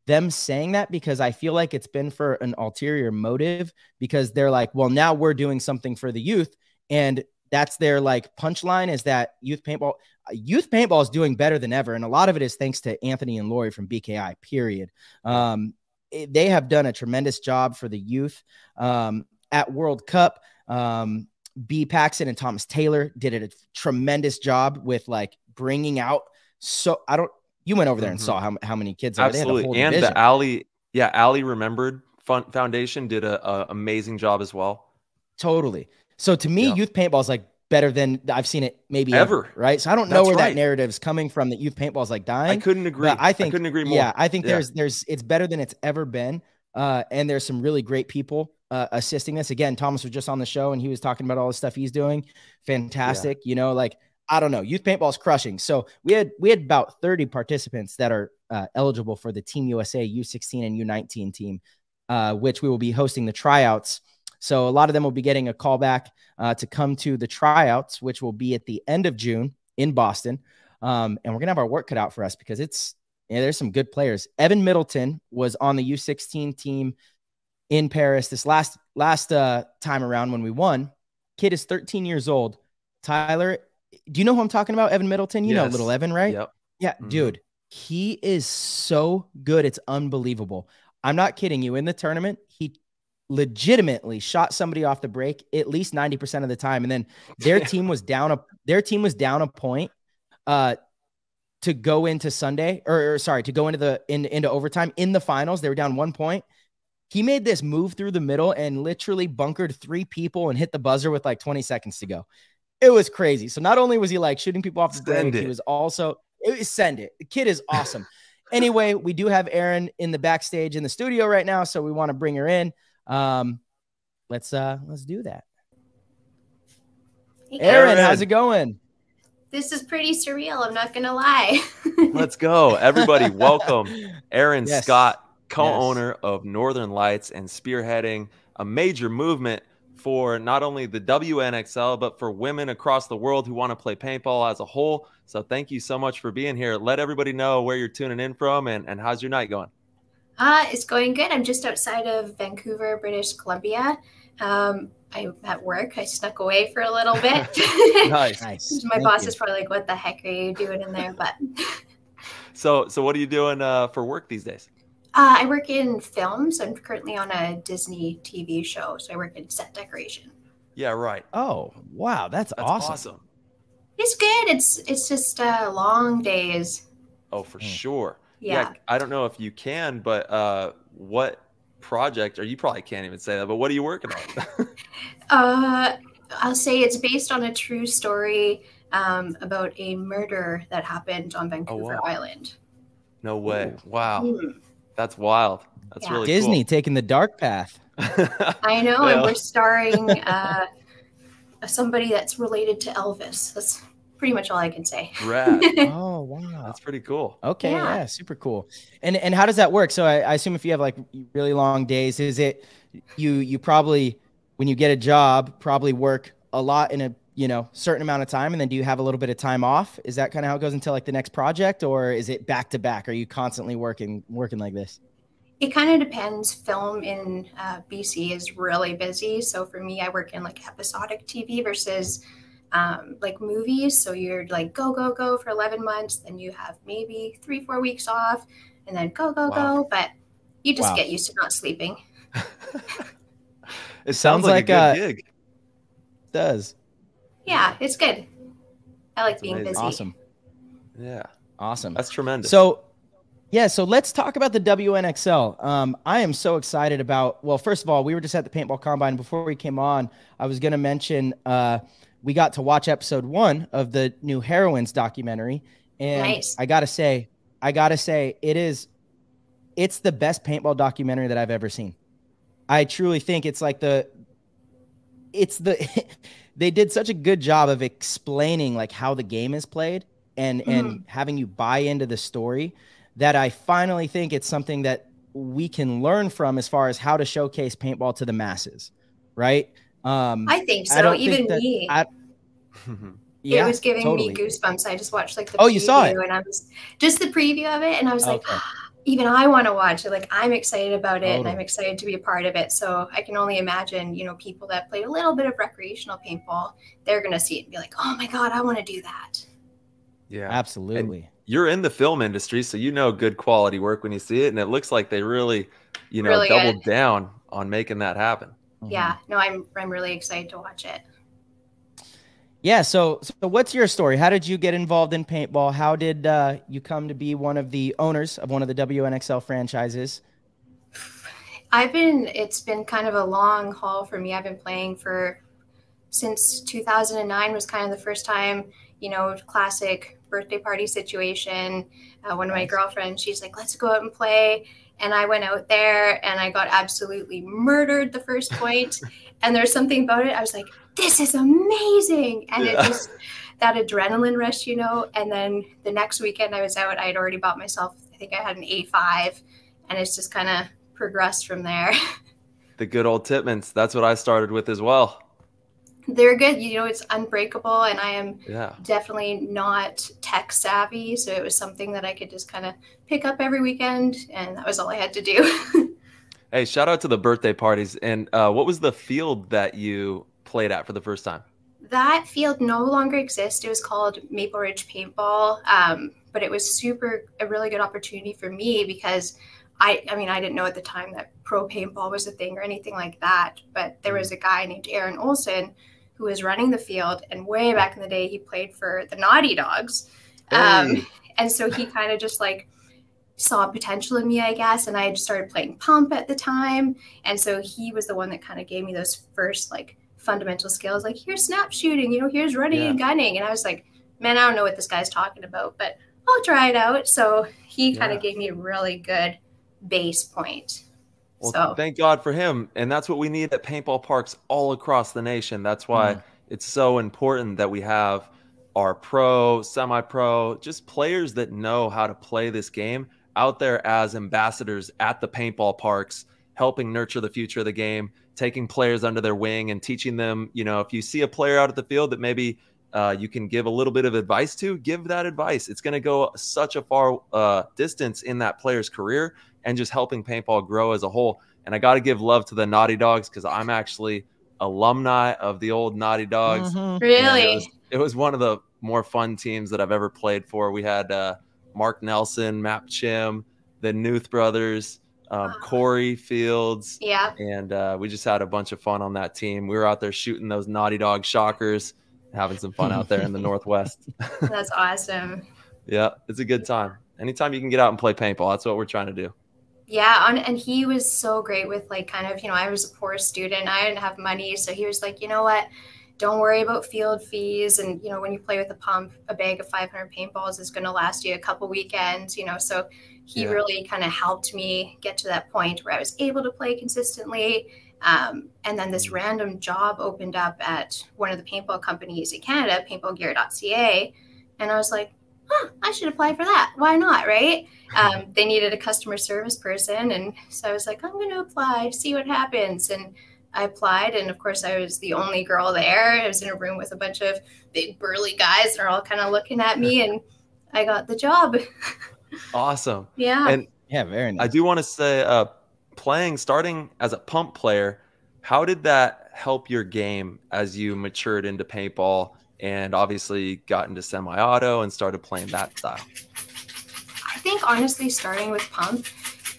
them saying that, because I feel like it's been for an ulterior motive, because they're like, well, now we're doing something for the youth. And that's their like punchline, is that youth paintball, youth paintball is doing better than ever. And a lot of it is thanks to Anthony and Lori from B K I, period. Um, They have done a tremendous job for the youth um, at World Cup. Um, B. Paxton and Thomas Taylor did a tremendous job with like bringing out. So I don't. You went over there and mm-hmm. saw how how many kids. Absolutely, they had and division. the Alley, yeah, Alley Remembered Fun Foundation did a, a amazing job as well. Totally. So to me, yeah. youth paintball is like better than I've seen it maybe ever. ever right. So I don't know That's where right. that narrative is coming from, that youth paintball is like dying. I couldn't agree. I think I couldn't agree more. Yeah. I think yeah. there's, there's, it's better than it's ever been. Uh, and there's some really great people uh, assisting this. Again, Thomas was just on the show and he was talking about all the stuff he's doing. Fantastic. Yeah. You know, like, I don't know, youth paintball is crushing. So we had, we had about thirty participants that are uh, eligible for the Team U S A U sixteen and U nineteen team, uh, which we will be hosting the tryouts. So a lot of them will be getting a call back uh, to come to the tryouts, which will be at the end of June in Boston. Um, and we're going to have our work cut out for us, because it's, you know, there's some good players. Evan Middleton was on the U sixteen team in Paris this last, last uh, time around when we won. Kid is thirteen years old. Tyler, do you know who I'm talking about? Evan Middleton? You yes. know little Evan, right? Yep. Yeah, mm-hmm. dude, he is so good. It's unbelievable. I'm not kidding you. In the tournament, he legitimately shot somebody off the break at least ninety percent of the time. And then their team was down a their team was down a point uh to go into Sunday or, or sorry to go into the in, into overtime in the finals. They were down one point. He made this move through the middle and literally bunkered three people and hit the buzzer with like twenty seconds to go. It was crazy. So not only was he like shooting people off the break, he was also it was send it. The kid is awesome. Anyway, we do have Erin in the backstage in the studio right now, so we want to bring her in. Um, let's, uh, let's do that. Hey, Erin, how's it going? This is pretty surreal. I'm not going to lie. Let's go. Everybody. Welcome. Erin yes. Scott, co-owner yes. of Northern Lights and spearheading a major movement for not only the W N X L, but for women across the world who want to play paintball as a whole. So thank you so much for being here. Let everybody know where you're tuning in from and, and how's your night going? Uh, it's going good. I'm just outside of Vancouver, British Columbia. Um, I'm at work. I snuck away for a little bit. Nice. Nice. My Thank boss you. is probably like, what the heck are you doing in there? But so, so what are you doing uh, for work these days? Uh, I work in films. I'm currently on a Disney T V show. So I work in set decoration. Yeah, right. Oh, wow. That's, That's awesome. awesome. It's good. It's, it's just uh, long days. Oh, for mm. sure. Yeah. yeah. I don't know if you can, but uh, what project, or you probably can't even say that, but what are you working on? uh, I'll say it's based on a true story um, about a murder that happened on Vancouver oh, wow. Island. No way. Ooh. Wow. Mm. That's wild. That's yeah. really Disney cool. taking the dark path. I know. Well. And we're starring uh, somebody that's related to Elvis. That's pretty much all I can say. Rad. Oh, wow. That's pretty cool. Okay. Yeah. yeah. Super cool. And, and how does that work? So I, I assume if you have like really long days, is it you, you probably, when you get a job, probably work a lot in a, you know, certain amount of time. And then do you have a little bit of time off? Is that kind of how it goes until like the next project, or is it back to back? Are you constantly working, working like this? It kind of depends. Film in uh, B C is really busy. So for me, I work in like episodic T V versus um, like movies. So you're like, go, go, go for eleven months. Then you have maybe three, four weeks off and then go, go, wow. go. But you just wow. get used to not sleeping. It sounds like, like a good gig. It does. Yeah, it's good. I like That's being amazing. busy. Awesome. Yeah. Awesome. That's tremendous. So yeah, so let's talk about the W N X L. Um, I am so excited about, well, first of all, we were just at the paintball combine. Before we came on, I was going to mention uh, we got to watch episode one of the new Heroines documentary. And nice. I got to say, I got to say it is, it's the best paintball documentary that I've ever seen. I truly think it's like the, it's the, they did such a good job of explaining like how the game is played and, mm-hmm. and having you buy into the story, that I finally think it's something that we can learn from as far as how to showcase paintball to the masses, right? Um, I think so. I even think that, me, I, yeah, it was giving totally. me goosebumps. I just watched like the oh, preview you saw it, and I was just the preview of it, and I was okay. like, ah, even I want to watch it. Like I'm excited about it, totally. and I'm excited to be a part of it. So I can only imagine, you know, people that played a little bit of recreational paintball, they're gonna see it and be like, oh my god, I want to do that. Yeah, absolutely. And you're in the film industry, so you know good quality work when you see it, and it looks like they really, you know, really doubled good. down on making that happen. Yeah, no, I'm I'm really excited to watch it. Yeah, so so what's your story? How did you get involved in paintball? How did uh, you come to be one of the owners of one of the W N X L franchises? I've been it's been kind of a long haul for me. I've been playing for since two thousand nine was kind of the first time, you know, classic birthday party situation. Uh, one of my girlfriends, she's like, let's go out and play. And I went out there and I got absolutely murdered the first point. And there's something about it. I was like, this is amazing. And yeah. it just, that adrenaline rush, you know. And then the next weekend I was out, I had already bought myself, I think I had an A five. And it's just kind of progressed from there. The good old Titmans. That's what I started with as well. They're good. You know, it's unbreakable. And I am yeah. definitely not tech savvy. So it was something that I could just kind of pick up every weekend. And that was all I had to do. Hey, shout out to the birthday parties. And uh, what was the field that you played at for the first time? That field no longer exists. It was called Maple Ridge Paintball. Um, but it was super, a really good opportunity for me because I, I mean, I didn't know at the time that pro paintball was a thing or anything like that. But there was a guy named Aaron Olson who was running the field, and way back in the day, he played for the Naughty Dogs. Um, hey. And so he kind of just like saw potential in me, I guess. And I had started playing pump at the time. And so he was the one that kind of gave me those first like fundamental skills, like here's snap shooting, you know, here's running yeah. and gunning. And I was like, man, I don't know what this guy's talking about, but I'll try it out. So he kind of yeah. gave me a really good base point. Well, so. thank God for him. And that's what we need at paintball parks all across the nation. That's why mm. it's so important that we have our pro, semi-pro, just players that know how to play this game out there as ambassadors at the paintball parks, helping nurture the future of the game, taking players under their wing and teaching them, you know, if you see a player out at the field that maybe uh, you can give a little bit of advice to, give that advice. It's going to go such a far uh, distance in that player's career and just helping paintball grow as a whole. And I got to give love to the Naughty Dogs because I'm actually alumni of the old Naughty Dogs. Mm-hmm. Really? It was, it was one of the more fun teams that I've ever played for. We had uh, Mark Nelson, Map Chim, the Newth brothers, um, Corey Fields. Yeah. And uh, we just had a bunch of fun on that team. We were out there shooting those Naughty Dog shockers, having some fun out there in the Northwest. That's awesome. Yeah, it's a good time. Anytime you can get out and play paintball, that's what we're trying to do. Yeah, on, and he was so great with, like, kind of, you know, I was a poor student. I didn't have money. So he was like, you know what? Don't worry about field fees. And, you know, when you play with a pump, a bag of five hundred paintballs is going to last you a couple weekends, you know. So he yeah. really kind of helped me get to that point where I was able to play consistently. Um, and then this random job opened up at one of the paintball companies in Canada, paintball gear dot C A. And I was like, huh, I should apply for that. Why not, right? Um, they needed a customer service person. And so I was like, I'm going to apply, see what happens. And I applied. And of course, I was the only girl there. I was in a room with a bunch of big burly guys. They're all kind of looking at me. And I got the job. Awesome. Yeah. And yeah, very nice. I do want to say, uh, playing, starting as a pump player, how did that help your game as you matured into paintball? And obviously got into semi-auto and started playing that style. I think honestly starting with pump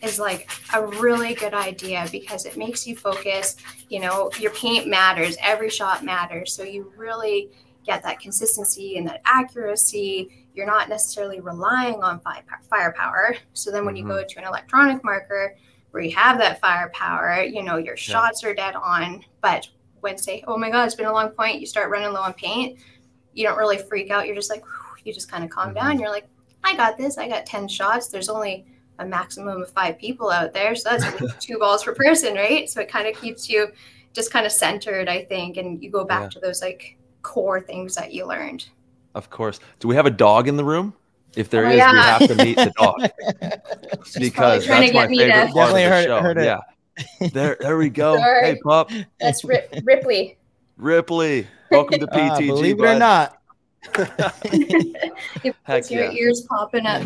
is like a really good idea because it makes you focus. You know, your paint matters, every shot matters. So you really get that consistency and that accuracy. You're not necessarily relying on firepower. So then when mm-hmm. you go to an electronic marker where you have that firepower, you know, your shots yeah. are dead on, but and say, oh my God, it's been a long point. You start running low on paint. You don't really freak out. You're just like, whew, you just kind of calm mm-hmm. down. You're like, I got this. I got ten shots. There's only a maximum of five people out there. So that's only two balls per person, right? So it kind of keeps you just kind of centered, I think. And you go back yeah. to those like core things that you learned. Of course. Do we have a dog in the room? If there oh, is, yeah. we have to meet the dog. because that's to get my me favorite to... part Definitely of the heard, show. Heard it. Yeah. there there we go. Sorry. Hey pup, that's Rip, Ripley Ripley welcome to P T G. Uh, believe bud. It or not. It puts your yeah. ears popping up.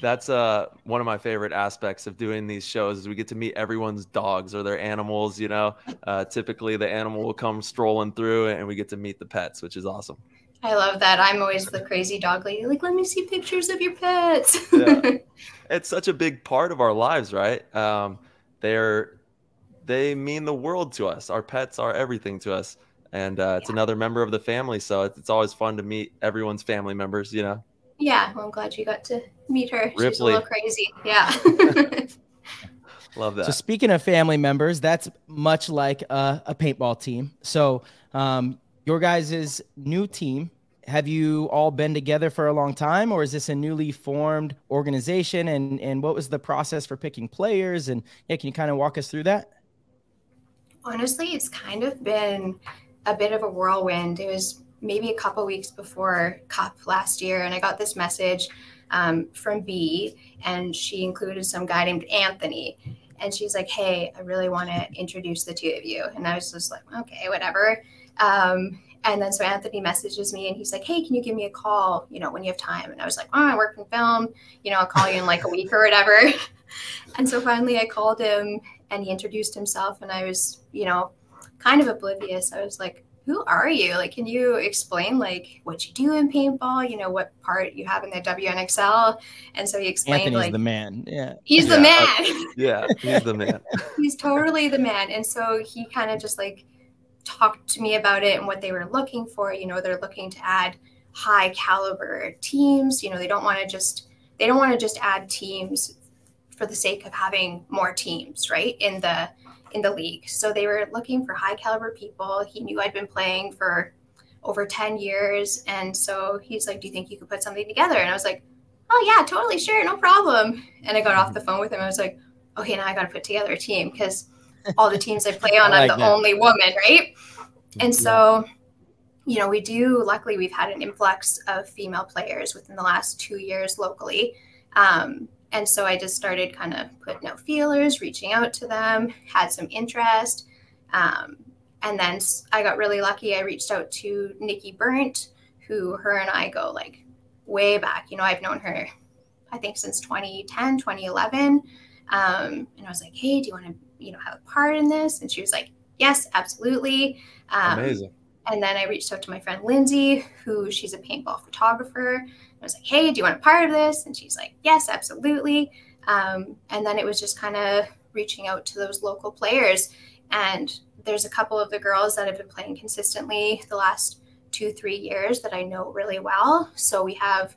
That's uh one of my favorite aspects of doing these shows is we get to meet everyone's dogs or their animals, you know. Uh typically the animal will come strolling through and we get to meet the pets, which is awesome. I love that. I'm always the crazy dog lady. Like, let me see pictures of your pets. Yeah. It's such a big part of our lives, right? Um, They're, they mean the world to us. Our pets are everything to us. And uh, it's yeah. another member of the family. So it's, it's always fun to meet everyone's family members, you know? Yeah. Well, I'm glad you got to meet her. Ripley. She's a little crazy. Yeah. Love that. So speaking of family members, that's much like uh, a paintball team. So um, your guys' new team, have you all been together for a long time, or is this a newly formed organization? And and what was the process for picking players? And yeah, can you kind of walk us through that? Honestly, it's kind of been a bit of a whirlwind. It was maybe a couple weeks before Cup last year, and I got this message um, from B, and she included some guy named Anthony. And she's like, hey, I really want to introduce the two of you. And I was just like, okay, whatever. Um, And then so Anthony messages me and he's like, hey, can you give me a call, you know, when you have time? And I was like, oh, I work in film, you know, I'll call you in like a week or whatever. And so finally I called him and he introduced himself and I was, you know, kind of oblivious. I was like, who are you? Like, can you explain like what you do in paintball? You know, what part you have in the W N X L? And so he explained Anthony's like the man. Yeah. He's yeah, the man. I, yeah. He's the man. He's totally the man. And so he kind of just like talked to me about it and what they were looking for. You know, they're looking to add high caliber teams. You know, they don't want to just, they don't want to just add teams for the sake of having more teams, right, in the, in the league. So they were looking for high caliber people. He knew I'd been playing for over ten years. And so he's like, do you think you could put something together? And I was like, oh yeah, totally. Sure. No problem. And I got off the phone with him. I was like, okay, now I got to put together a team because all the teams I play on, I like I'm the that. only woman, right? And so, you know, we do, luckily we've had an influx of female players within the last two years locally. Um, and so I just started kind of putting out feelers, reaching out to them, had some interest. Um, and then I got really lucky. I reached out to Nikki Burnt, who her and I go like way back. You know, I've known her, I think, since twenty ten, twenty eleven. Um, and I was like, hey, do you want to, you know, have a part in this? And she was like, yes, absolutely. Um, Amazing. And then I reached out to my friend Lindsay, who she's a paintball photographer. I was like, hey, do you want a part of this? And she's like, yes, absolutely. Um, and then it was just kind of reaching out to those local players. And there's a couple of the girls that have been playing consistently the last two, three years that I know really well. So we have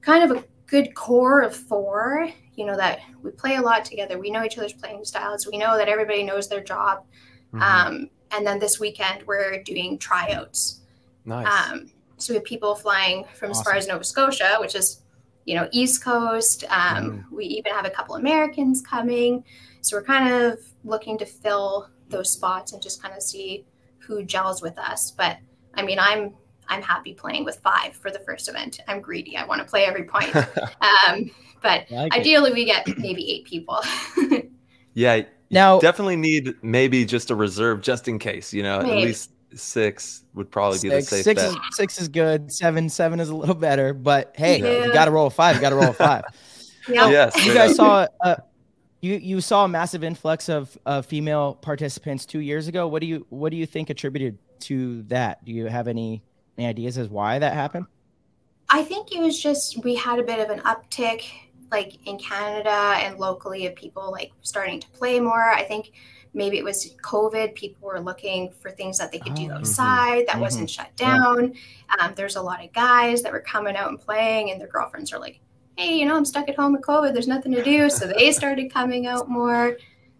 kind of a good core of four, you know, that we play a lot together. We know each other's playing styles. We know that everybody knows their job. Mm-hmm. Um, and then this weekend we're doing tryouts. Nice. Um, so we have people flying from awesome. as far as Nova Scotia, which is, you know, East Coast. Um, mm. We even have a couple Americans coming. So we're kind of looking to fill those spots and just kind of see who gels with us. But I mean, I'm, I'm happy playing with five for the first event. I'm greedy. I want to play every point. um, but like ideally it. we get maybe eight people. Yeah. Now, you definitely need maybe just a reserve just in case, you know, maybe. at least six would probably six. be the safe six bet. Is, six is good. Seven, seven is a little better, but hey, yeah. you got to roll a five. You got to roll a five. Yeah. Yes, you guys saw, uh, you, you saw a massive influx of, of female participants two years ago. What do you, what do you think attributed to that? Do you have any, any ideas as why that happened? I think it was just, we had a bit of an uptick like in Canada and locally of people like starting to play more. I think maybe it was COVID. People were looking for things that they could oh, do outside mm-hmm, that mm-hmm, wasn't shut down. Yeah. Um, there's a lot of guys that were coming out and playing and their girlfriends are like, hey, you know, I'm stuck at home with COVID. There's nothing to do. So they started coming out more.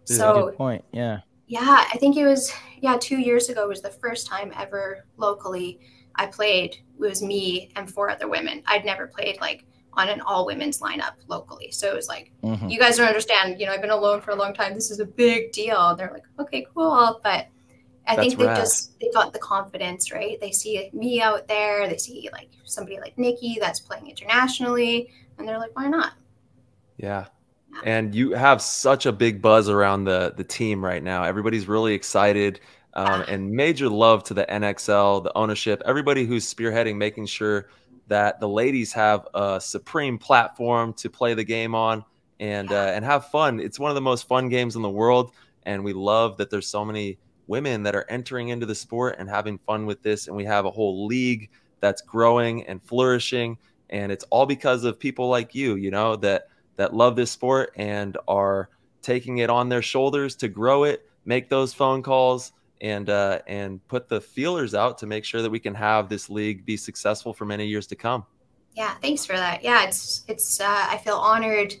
Dude, so good point. Yeah. Yeah. I think it was, yeah, two years ago was the first time ever locally I played. It was me and four other women. I'd never played like on an all women's lineup locally. So it was like, mm-hmm. you guys don't understand, you know, I've been alone for a long time. This is a big deal. They're like, okay, cool. But I That's think they just, they got the confidence, right? They see me out there. They see like somebody like Nikki that's playing internationally and they're like, why not? Yeah. yeah. And you have such a big buzz around the, the team right now. Everybody's really excited. Um, yeah. And major love to the N X L, the ownership, everybody who's spearheading, making sure that the ladies have a supreme platform to play the game on and yeah. uh, and have fun. It's one of the most fun games in the world. And we love that there's so many women that are entering into the sport and having fun with this. And we have a whole league that's growing and flourishing. And it's all because of people like you, you know, that, that love this sport and are taking it on their shoulders to grow it, make those phone calls, and uh and put the feelers out to make sure that we can have this league be successful for many years to come. Yeah, thanks for that. Yeah, it's it's uh I feel honored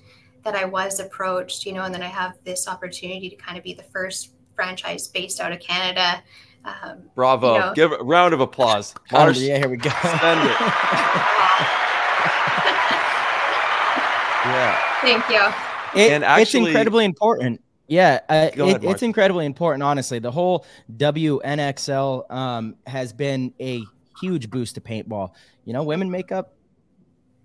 that I was approached, you know, and then I have this opportunity to kind of be the first franchise based out of Canada. Um bravo, you know. Give a round of applause. Oh, yeah, here we go. Spend it. Yeah, thank you. It, and actually, it's incredibly important. Yeah, uh, it, ahead, it's incredibly important, honestly. The whole W N X L um, has been a huge boost to paintball. You know, women make up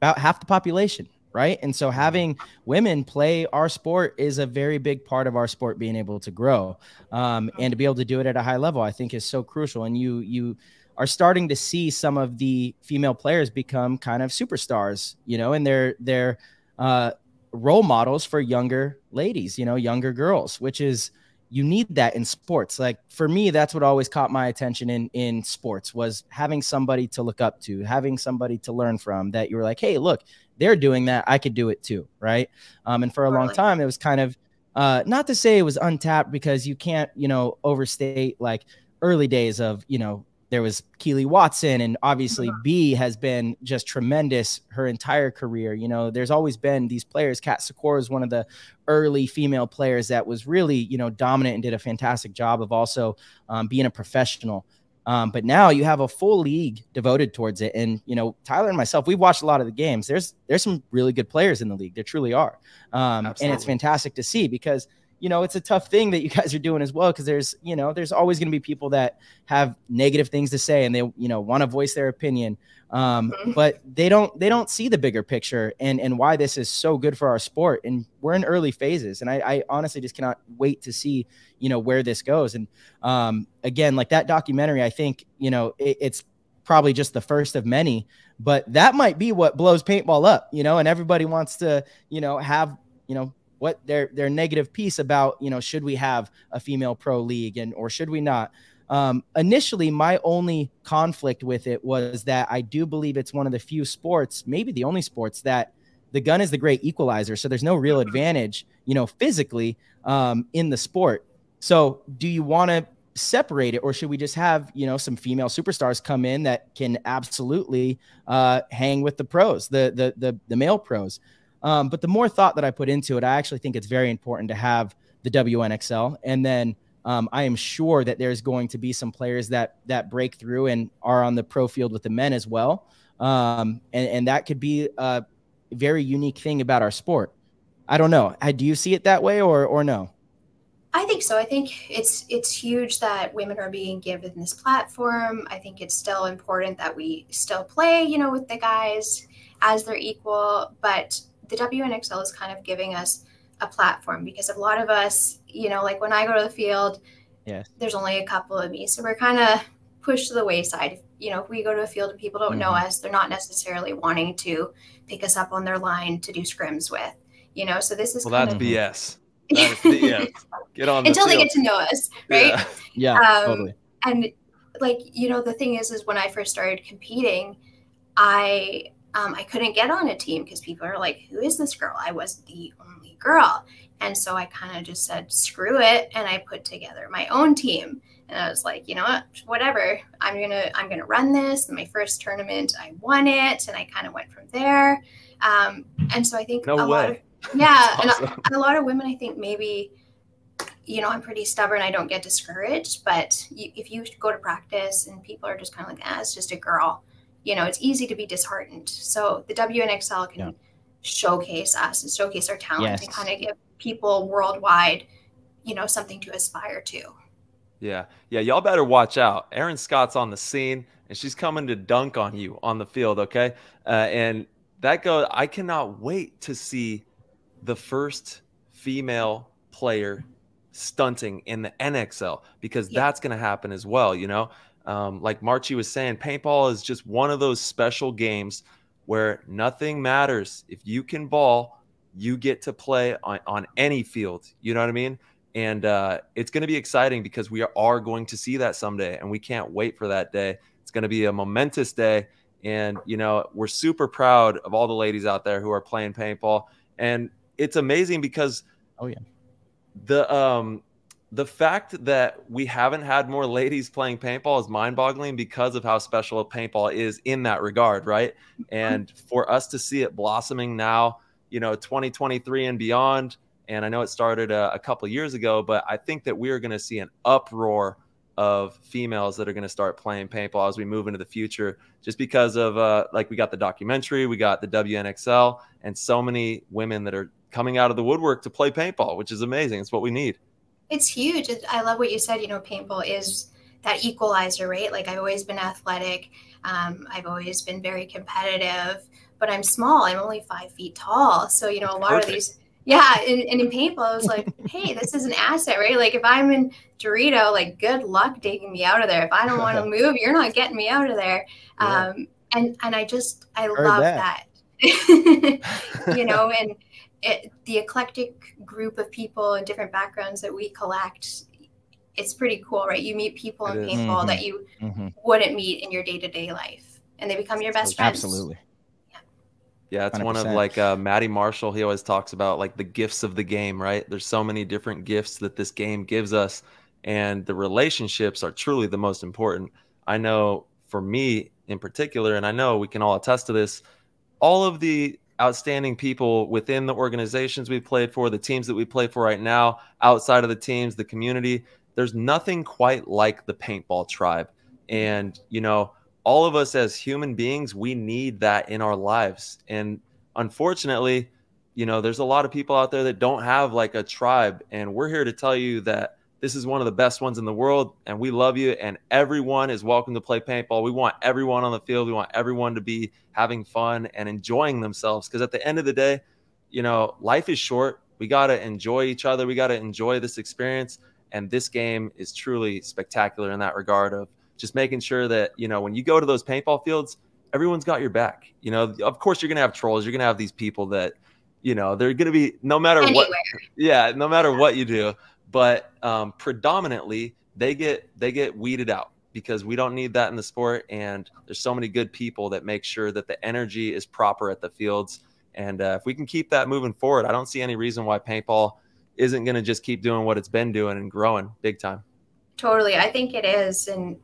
about half the population, right? And so having women play our sport is a very big part of our sport being able to grow. Um, and to be able to do it at a high level, I think, is so crucial. And you you are starting to see some of the female players become kind of superstars, you know, and they're they're uh, role models for younger ladies, you know, younger girls, which is, you need that in sports. Like for me, that's what always caught my attention in, in sports, was having somebody to look up to, having somebody to learn from, that you were like, hey, look, they're doing that. I could do it too. Right. Um, and for a long time, it was kind of, uh, not to say it was untapped, because you can't, you know, overstate like early days of, you know, there was Keely Watson, and obviously B has been just tremendous her entire career. You know, there's always been these players. Kat Sikora is one of the early female players that was really, you know, dominant and did a fantastic job of also um, being a professional. Um, but now you have a full league devoted towards it. And, you know, Tyler and myself, we've watched a lot of the games. There's, there's some really good players in the league. There truly are. Um, and it's fantastic to see, because you know, it's a tough thing that you guys are doing as well, because there's, you know, there's always going to be people that have negative things to say and they, you know, want to voice their opinion. Um, mm-hmm. But they don't they don't see the bigger picture and, and why this is so good for our sport. And we're in early phases. And I, I honestly just cannot wait to see, you know, where this goes. And um, again, like that documentary, I think, you know, it, it's probably just the first of many, but that might be what blows paintball up, you know, and everybody wants to, you know, have, you know, what their, their negative piece about, you know, should we have a female pro league and, or should we not? Um, initially, my only conflict with it was that I do believe it's one of the few sports, maybe the only sports, that the gun is the great equalizer. So there's no real advantage, you know, physically um, in the sport. So do you want to separate it, or should we just have, you know, some female superstars come in that can absolutely uh, hang with the pros, the, the, the, the male pros? Um, but the more thought that I put into it, I actually think it's very important to have the W N X L. And then Um, I am sure that there's going to be some players that that break through and are on the pro field with the men as well. Um, and, and that could be a very unique thing about our sport. I don't know. Do you see it that way or or no? I think so. I think it's it's huge that women are being given this platform. I think it's still important that we still play, you know, with the guys as their equal. But the W N X L is kind of giving us a platform, because a lot of us, you know, like when I go to the field, yeah, there's only a couple of me, so we're kind of pushed to the wayside. You know, if we go to a field and people don't mm-hmm. know us, they're not necessarily wanting to pick us up on their line to do scrims with, you know. So this is well, that's B S. That is, yeah, get on until the they get to know us, right? Yeah, yeah um, totally. And like, you know, the thing is, is when I first started competing, I um, I couldn't get on a team because people are like, "Who is this girl?" I was the only girl. And so I kind of just said, screw it. And I put together my own team. And I was like, you know what, whatever, I'm going to, I'm going to run this. And my first tournament, I won it. And I kind of went from there. Um, and so I think no a way. lot of, yeah. Awesome. And, a, and a lot of women, I think maybe, you know, I'm pretty stubborn. I don't get discouraged, but you, if you go to practice and people are just kind of like, ah, it's just a girl, you know, it's easy to be disheartened. So the W N X L can yeah. showcase us and showcase our talent yes. and kind of give people worldwide, you know, something to aspire to. Yeah. Yeah. Y'all better watch out. Erin Scott's on the scene and she's coming to dunk on you on the field. Okay. Uh, and that goes, I cannot wait to see the first female player stunting in the N X L, because yeah. that's going to happen as well. You know, um, like Marchie was saying, paintball is just one of those special games where nothing matters. If you can ball, you get to play on, on any field. You know what I mean? And uh, it's going to be exciting, because we are, are going to see that someday, and we can't wait for that day. It's going to be a momentous day. And, you know, we're super proud of all the ladies out there who are playing paintball. And it's amazing because oh yeah, the um, the fact that we haven't had more ladies playing paintball is mind-boggling, because of how special paintball is in that regard, right? And for us to see it blossoming now, you know, twenty twenty-three and beyond. And I know it started a, a couple of years ago, but I think that we are going to see an uproar of females that are going to start playing paintball as we move into the future, just because of uh, like, we got the documentary, we got the W N X L, and so many women that are coming out of the woodwork to play paintball, which is amazing. It's what we need. It's huge. I love what you said. You know, paintball is that equalizer, right? Like, I've always been athletic. Um, I've always been very competitive. But I'm small. I'm only five feet tall. So, you know, a lot Perfect. of these, yeah. And, and in paintball, I was like, hey, this is an asset, right? Like, if I'm in Dorito, like, good luck digging me out of there. If I don't want to move, you're not getting me out of there. Yeah. Um, and, and I just, I Heard love that, that. You know, and it, the eclectic group of people and different backgrounds that we collect, it's pretty cool, right? You meet people it in is. paintball mm-hmm. that you mm-hmm. wouldn't meet in your day-to-day life, and they become your best friends. Absolutely. Yeah, it's one hundred percent. One of like uh, Matty Marshall. He always talks about like the gifts of the game, right? There's so many different gifts that this game gives us, and the relationships are truly the most important. I know for me in particular, and I know we can all attest to this, all of the outstanding people within the organizations we've played for, the teams that we play for right now, outside of the teams, the community, there's nothing quite like the paintball tribe. And, you know, all of us as human beings, we need that in our lives. And unfortunately, you know, there's a lot of people out there that don't have like a tribe. And we're here to tell you that this is one of the best ones in the world. And we love you. And everyone is welcome to play paintball. We want everyone on the field. We want everyone to be having fun and enjoying themselves. Because at the end of the day, you know, life is short. We got to enjoy each other. We got to enjoy this experience. And this game is truly spectacular in that regard of just making sure that, you know, when you go to those paintball fields, everyone's got your back. You know, of course you're going to have trolls. You're going to have these people that, you know, they're going to be no matter Anywhere. what. Yeah. No matter what you do. But um, predominantly they get they get weeded out, because we don't need that in the sport. And there's so many good people that make sure that the energy is proper at the fields. And uh, if we can keep that moving forward, I don't see any reason why paintball isn't going to just keep doing what it's been doing and growing big time. Totally. I think it is. And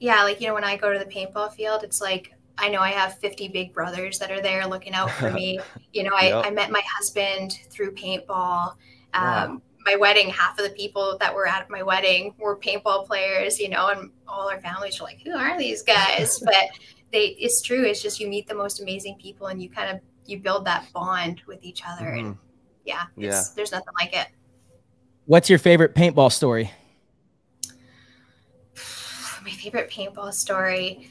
yeah, like, you know, when I go to the paintball field, it's like, I know I have fifty big brothers that are there looking out for me. You know, I, yep. I met my husband through paintball. Um, wow. My wedding, half of the people that were at my wedding were paintball players, you know, and all our families were like, who are these guys? But they, it's true. It's just, you meet the most amazing people and you kind of, you build that bond with each other. Mm-hmm. And yeah, it's, yeah, there's nothing like it. What's your favorite paintball story? My favorite paintball story.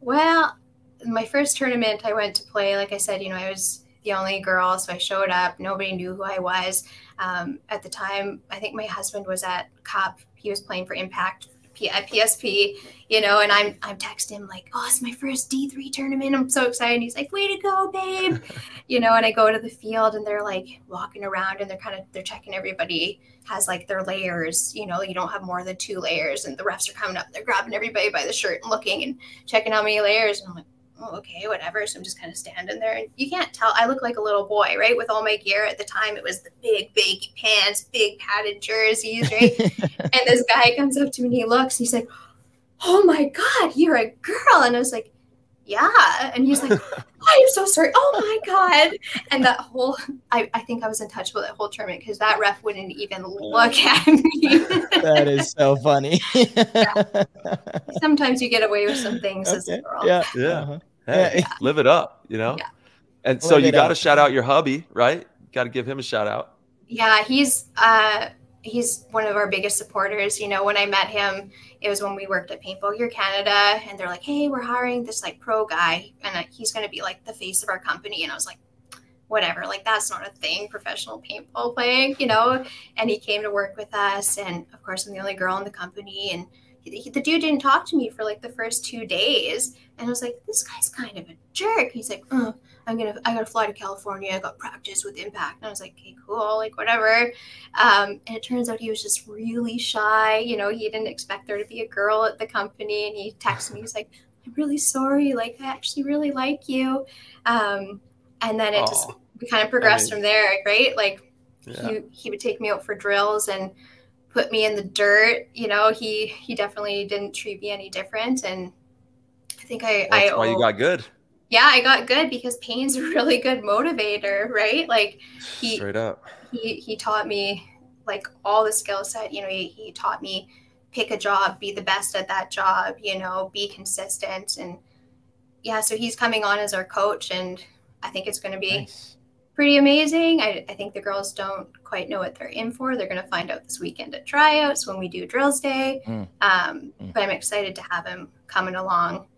Well, my first tournament I went to play, like I said, you know, I was the only girl. So I showed up, nobody knew who I was. Um, at the time, I think my husband was at Cop. He was playing for Impact at P S P, you know, and I'm, I'm texting him like, oh, it's my first D three tournament. I'm so excited. He's like, way to go, babe. You know, and I go to the field and they're like walking around and they're kind of, they're checking everybody has like their layers, you know, you don't have more than two layers, and the refs are coming up and they're grabbing everybody by the shirt and looking and checking how many layers. And I'm like, oh, okay, whatever. So I'm just kind of standing there and you can't tell. I look like a little boy, right? With all my gear at the time, it was the big, big pants, big padded jerseys, right? And this guy comes up to me and he looks, he's like, oh my God, you're a girl. And I was like, yeah. And he's like, I'm so sorry. Oh my God. And that whole, I, I think I was in touch with that whole tournament because that ref wouldn't even look at me. That is so funny. Yeah. Sometimes you get away with some things okay. as a girl. Yeah. Yeah. Uh-huh. Hey, yeah. Live it up, you know? Yeah. And so live you got to shout out your hubby, right? Got to give him a shout out. Yeah. He's, uh, he's one of our biggest supporters. You know, when I met him, it was when we worked at Paintball Gear Canada and they're like, hey, we're hiring this like pro guy and he's going to be like the face of our company. And I was like, whatever, like that's not a thing, professional paintball playing, you know? And he came to work with us. And of course, I'm the only girl in the company. And he, he, the dude didn't talk to me for like the first two days. And I was like, this guy's kind of a jerk. He's like, oh, I'm going to, I got to fly to California. I got practice with Impact. And I was like, okay, cool. Like whatever. Um, and it turns out he was just really shy. You know, he didn't expect there to be a girl at the company. And he texted me, he's like, I'm really sorry. Like, I actually really like you. Um, and then it Aww. just, we kind of progressed I mean, from there. Right. Like yeah. he, he would take me out for drills and put me in the dirt. You know, he, he definitely didn't treat me any different. And I think I, well, that's I why owe, you got good. Yeah, I got good because Payne's a really good motivator, right? Like he, Straight up. he, he taught me like all the skill set, you know, he, he taught me pick a job, be the best at that job, you know, be consistent. And yeah, so he's coming on as our coach and I think it's going to be nice. pretty amazing. I, I think the girls don't quite know what they're in for. They're going to find out this weekend at tryouts when we do drills day. Mm. Um, mm. But I'm excited to have him coming along.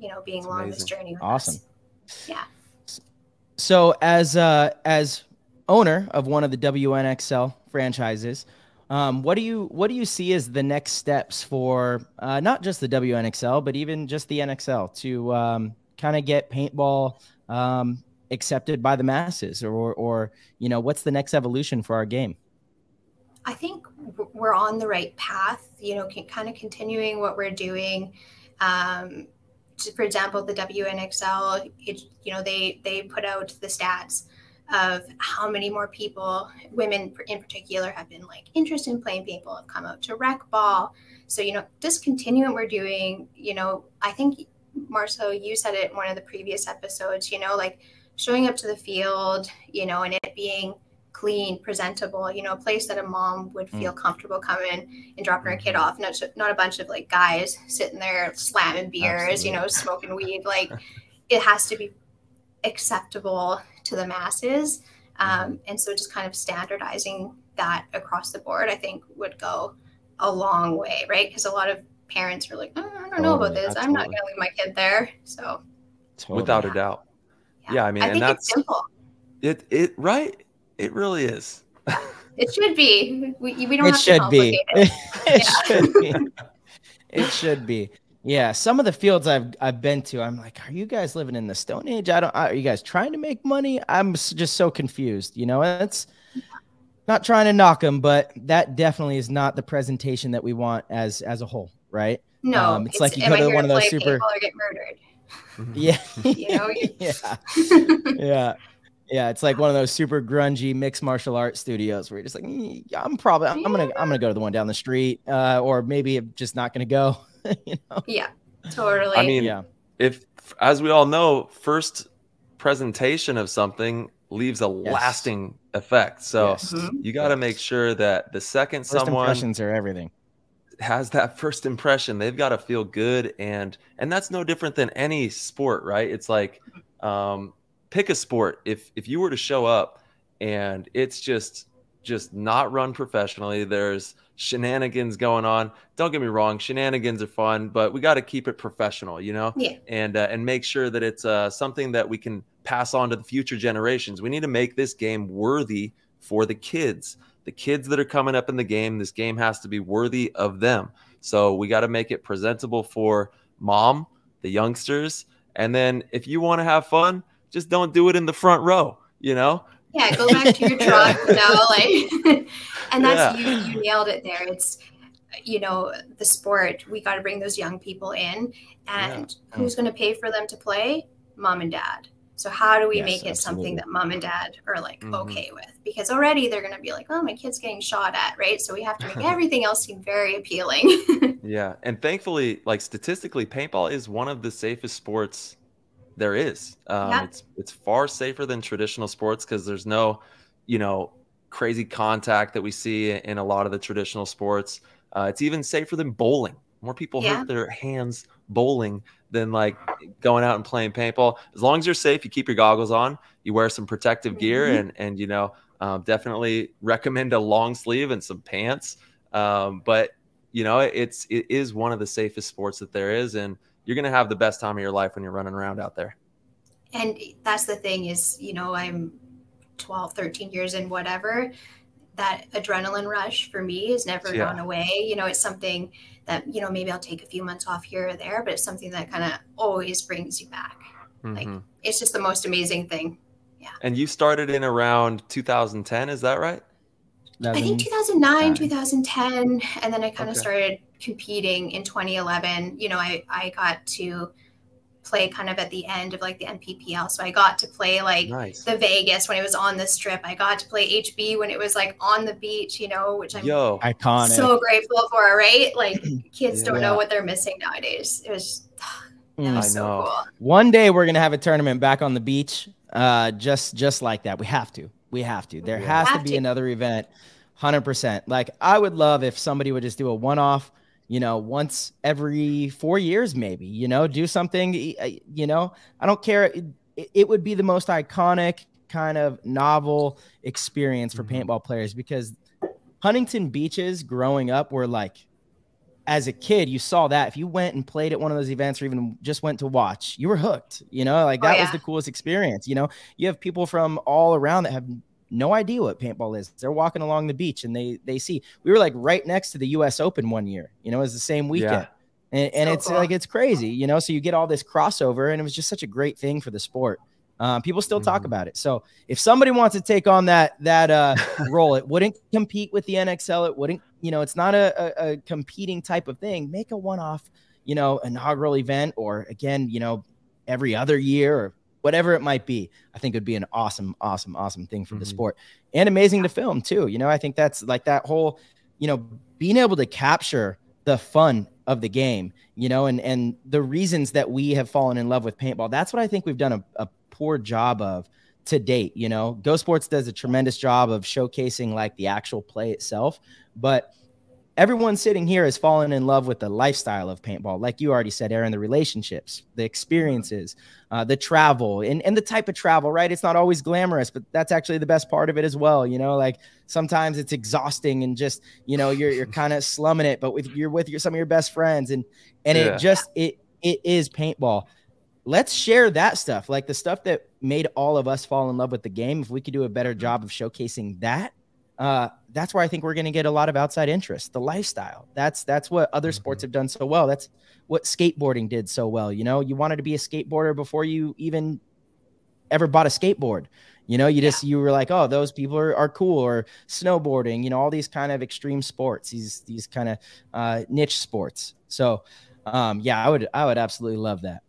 You know, being along this journey with awesome. us. Yeah. So as uh, as owner of one of the W N X L franchises, um, what do you what do you see as the next steps for uh, not just the W N X L, but even just the N X L to um, kind of get paintball um, accepted by the masses, or or you know, what's the next evolution for our game? I think we're on the right path. You know, can, kind of continuing what we're doing. Um, For example, the W N X L, it, you know, they they put out the stats of how many more people, women in particular, have been like interested in playing paintball, have come out to rec ball. So, you know, just continue what we're doing. You know, I think, Marcel, you said it in one of the previous episodes, you know, like showing up to the field, you know, and it being clean, presentable, you know, a place that a mom would feel comfortable coming and dropping her kid off. Not, not a bunch of like guys sitting there slamming beers, Absolutely. you know, smoking weed. Like it has to be acceptable to the masses. Um, and so just kind of standardizing that across the board, I think would go a long way. Right. Cause a lot of parents are like, oh, I don't know totally, about this. Absolutely. I'm not going to leave my kid there. So totally. without yeah. a doubt. Yeah. yeah I mean, I and think that's, it's simple. It, it, right. It really is. It should be. We, we don't it have to complicate it. It. It should be. It should be. Yeah, some of the fields I've I've been to, I'm like, are you guys living in the Stone Age? I don't. Are you guys trying to make money? I'm just so confused. You know, it's not trying to knock them, but that definitely is not the presentation that we want as as a whole, right? No, um, it's, it's like you go to one of those super. Or get murdered. Yeah. You know, you... yeah. Yeah. Yeah. It's like one of those super grungy mixed martial arts studios where you're just like, mm, I'm probably, I'm, yeah. I'm going to, I'm going to go to the one down the street, uh, or maybe I'm just not going to go, you know? Yeah, totally. I mean, yeah. If, as we all know, first presentation of something leaves a yes. lasting effect. So yes. you got to yes. make sure that the second first someone impressions are everything. Has that first impression, they've got to feel good. And, and that's no different than any sport, right? It's like, um, pick a sport. If, if you were to show up and it's just, just not run professionally, there's shenanigans going on. Don't get me wrong. Shenanigans are fun, but we got to keep it professional, you know, yeah. and, uh, and make sure that it's, uh, something that we can pass on to the future generations. We need to make this game worthy for the kids. The kids that are coming up in the game, this game has to be worthy of them. So we got to make it presentable for mom, the youngsters. And then if you want to have fun, just don't do it in the front row, you know? Yeah, go back to your truck now. Like, and that's, yeah. you, you nailed it there. It's, you know, the sport, we got to bring those young people in. And yeah. who's going to pay for them to play? Mom and dad. So how do we yes, make it absolutely. something that mom and dad are like, mm-hmm. okay with? Because already they're going to be like, oh, my kid's getting shot at, right? So we have to make everything else seem very appealing. Yeah. And thankfully, like statistically, paintball is one of the safest sports there is. Um, yeah. It's it's far safer than traditional sports because there's no, you know, crazy contact that we see in a lot of the traditional sports. Uh, it's even safer than bowling. More people yeah. hurt their hands bowling than like going out and playing paintball. As long as you're safe, you keep your goggles on, you wear some protective mm-hmm. gear, and and you know, um, definitely recommend a long sleeve and some pants. Um, but you know, it's it is one of the safest sports that there is, and you're gonna have the best time of your life when you're running around out there. And that's the thing is, you know, I'm twelve, thirteen years in, whatever. That adrenaline rush for me has never yeah. gone away. You know, it's something that, you know, maybe I'll take a few months off here or there, but it's something that kind of always brings you back. Mm-hmm. Like, it's just the most amazing thing. Yeah. And you started in around two thousand ten, is that right? I think two thousand nine, two thousand ten. And then I kind of okay. started competing in twenty eleven. You know, I, I got to play kind of at the end of like the M P P L. So I got to play like nice. the Vegas when it was on the strip. I got to play H B when it was like on the beach, you know, which I'm Yo, iconic. so grateful for, right? Like kids yeah. don't know what they're missing nowadays. It was, that was so cool. One day we're going to have a tournament back on the beach. Uh, just, just like that. We have to, we have to, there we has to be to. another event. one hundred percent. Like I would love if somebody would just do a one-off, you know, once every four years, maybe, you know, do something, you know, I don't care. It, it would be the most iconic kind of novel experience for paintball players because Huntington Beaches growing up were like, as a kid, you saw that if you went and played at one of those events or even just went to watch, you were hooked, you know, like that oh, yeah. was the coolest experience. You know, you have people from all around that have no idea what paintball is. They're walking along the beach and they they see. We were like right next to the U S Open one year. You know, it was the same weekend. Yeah. And, and so it's cool. like it's crazy, you know, so you get all this crossover and it was just such a great thing for the sport. Um, people still talk mm-hmm. about it. So if somebody wants to take on that that uh, role, it wouldn't compete with the N X L. It wouldn't, you know, it's not a, a, a competing type of thing. Make a one-off, you know, inaugural event or again, you know, every other year or whatever it might be. I think it would be an awesome, awesome, awesome thing for mm-hmm. the sport and amazing to film too. You know, I think that's like that whole, you know, being able to capture the fun of the game, you know, and, and the reasons that we have fallen in love with paintball. That's what I think we've done a, a poor job of to date. You know, Go Sports does a tremendous job of showcasing like the actual play itself, but everyone sitting here has fallen in love with the lifestyle of paintball. Like you already said, Erin, the relationships, the experiences, uh, the travel and, and the type of travel, right? It's not always glamorous, but that's actually the best part of it as well. You know, like sometimes it's exhausting and just, you know, you're, you're kind of slumming it, but with you're with your, some of your best friends and, and yeah. it just, it, it is paintball. Let's share that stuff. Like the stuff that made all of us fall in love with the game. If we could do a better job of showcasing that, Uh, that's where I think we're going to get a lot of outside interest, the lifestyle. That's that's what other sports have done so well. That's what skateboarding did so well. You know, you wanted to be a skateboarder before you even ever bought a skateboard. You know, you just, yeah. you were like, oh, those people are, are cool, or snowboarding, you know, all these kind of extreme sports, these, these kind of uh, niche sports. So um, yeah, I would, I would absolutely love that.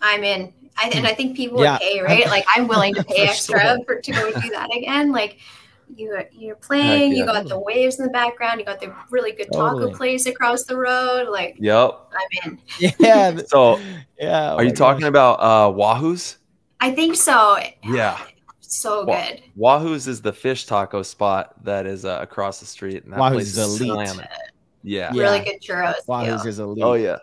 I'm in. I, and I think people yeah. would pay, right? Like, I'm willing to pay for extra sure. for, to go do that again. Like, you, you're playing, Heck, yeah. you got the waves in the background, you got the really good totally. taco place across the road. Like, yep. I'm in. Yeah. So yeah. Oh are you gosh. talking about uh, Wahoos? I think so. Yeah. So good. Wahoo's is the fish taco spot that is uh, across the street, and that Wahoo's place is elite. Yeah. yeah, really good churros. Wahoo's yeah. is elite. Oh yeah,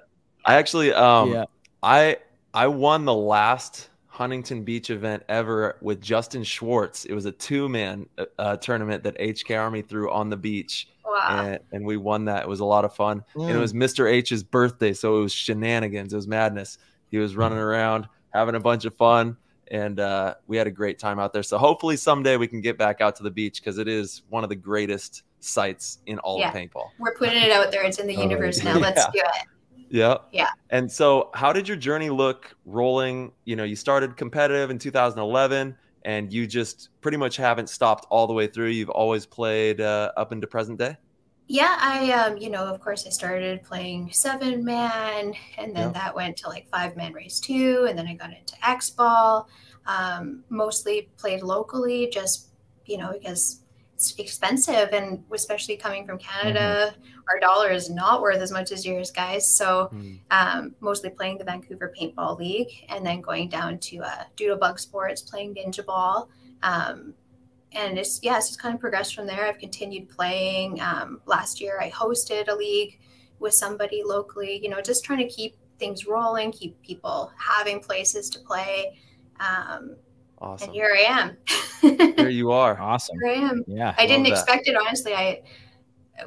I actually, um, yeah. I I won the last Huntington Beach event ever with Justin Schwartz. It was a two-man uh, tournament that H K Army threw on the beach, wow. and, and we won that. It was a lot of fun, mm. and it was Mister H's birthday, so it was shenanigans. It was madness. He was running mm. around having a bunch of fun. And uh, we had a great time out there. So hopefully someday we can get back out to the beach, because it is one of the greatest sites in all yeah. of paintball. We're putting it out there. It's in the universe now. Yeah. Let's do it. Yeah. Yeah. And so how did your journey look rolling? You know, you started competitive in two thousand eleven, and you just pretty much haven't stopped all the way through. You've always played uh, up into present day. Yeah, I, um, you know, of course I started playing seven man, and then yeah. that went to like five man race two. And then I got into X ball, um, mostly played locally, just, you know, because it's expensive, and especially coming from Canada, mm-hmm. our dollar is not worth as much as yours, guys. So, mm. um, mostly playing the Vancouver Paintball League, and then going down to, uh, Doodlebug Sports, playing ninja ball, um, and it's, yeah, it's just kind of progressed from there. I've continued playing. Um, last year, I hosted a league with somebody locally, you know, just trying to keep things rolling, keep people having places to play. Um, awesome. And here I am. Here you are. Awesome. Here I am. Yeah. I didn't that. expect it, honestly. I,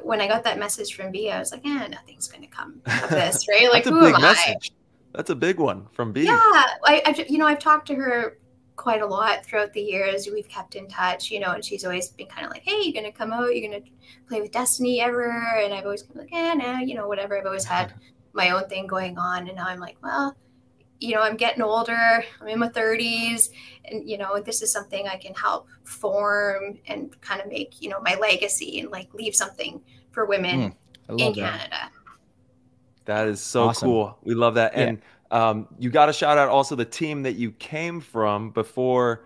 when I got that message from B, I was like, eh, nothing's going to come of this, right? Like, who am message. I? That's a big one from B. Yeah. I, I, you know, I've talked to her quite a lot throughout the years. We've kept in touch, you know, and she's always been kind of like, hey, you're going to come out, you're going to play with Destiny ever? And I've always been like, eh, nah, you know, whatever. I've always had my own thing going on. And now I'm like, well, you know, I'm getting older, I'm in my thirties, and, you know, this is something I can help form and kind of make, you know, my legacy, and like leave something for women mm, in that. Canada. That is so awesome. Cool. We love that. And yeah. Um, you got to shout out also the team that you came from before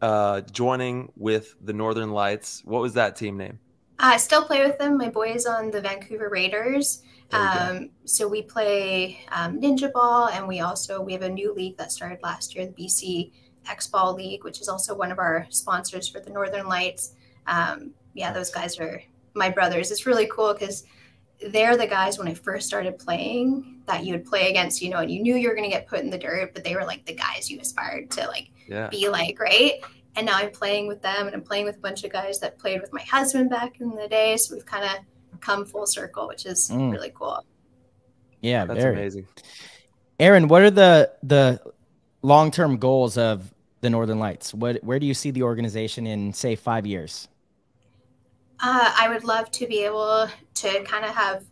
uh, joining with the Northern Lights. What was that team name? I still play with them. My boy is on the Vancouver Raiders. Um, so we play um, ninja ball, and we also, we have a new league that started last year, the B C X-Ball League, which is also one of our sponsors for the Northern Lights. Um, yeah, those guys are my brothers. It's really cool because they're the guys, when I first started playing, that you would play against, you know, and you knew you were going to get put in the dirt, but they were like the guys you aspired to like yeah. be like, right? And now I'm playing with them, and I'm playing with a bunch of guys that played with my husband back in the day. So we've kind of come full circle, which is mm. really cool. Yeah, that's very. amazing. Erin, what are the the long-term goals of the Northern Lights? What, where do you see the organization in, say, five years? Uh, I would love to be able to kind of have,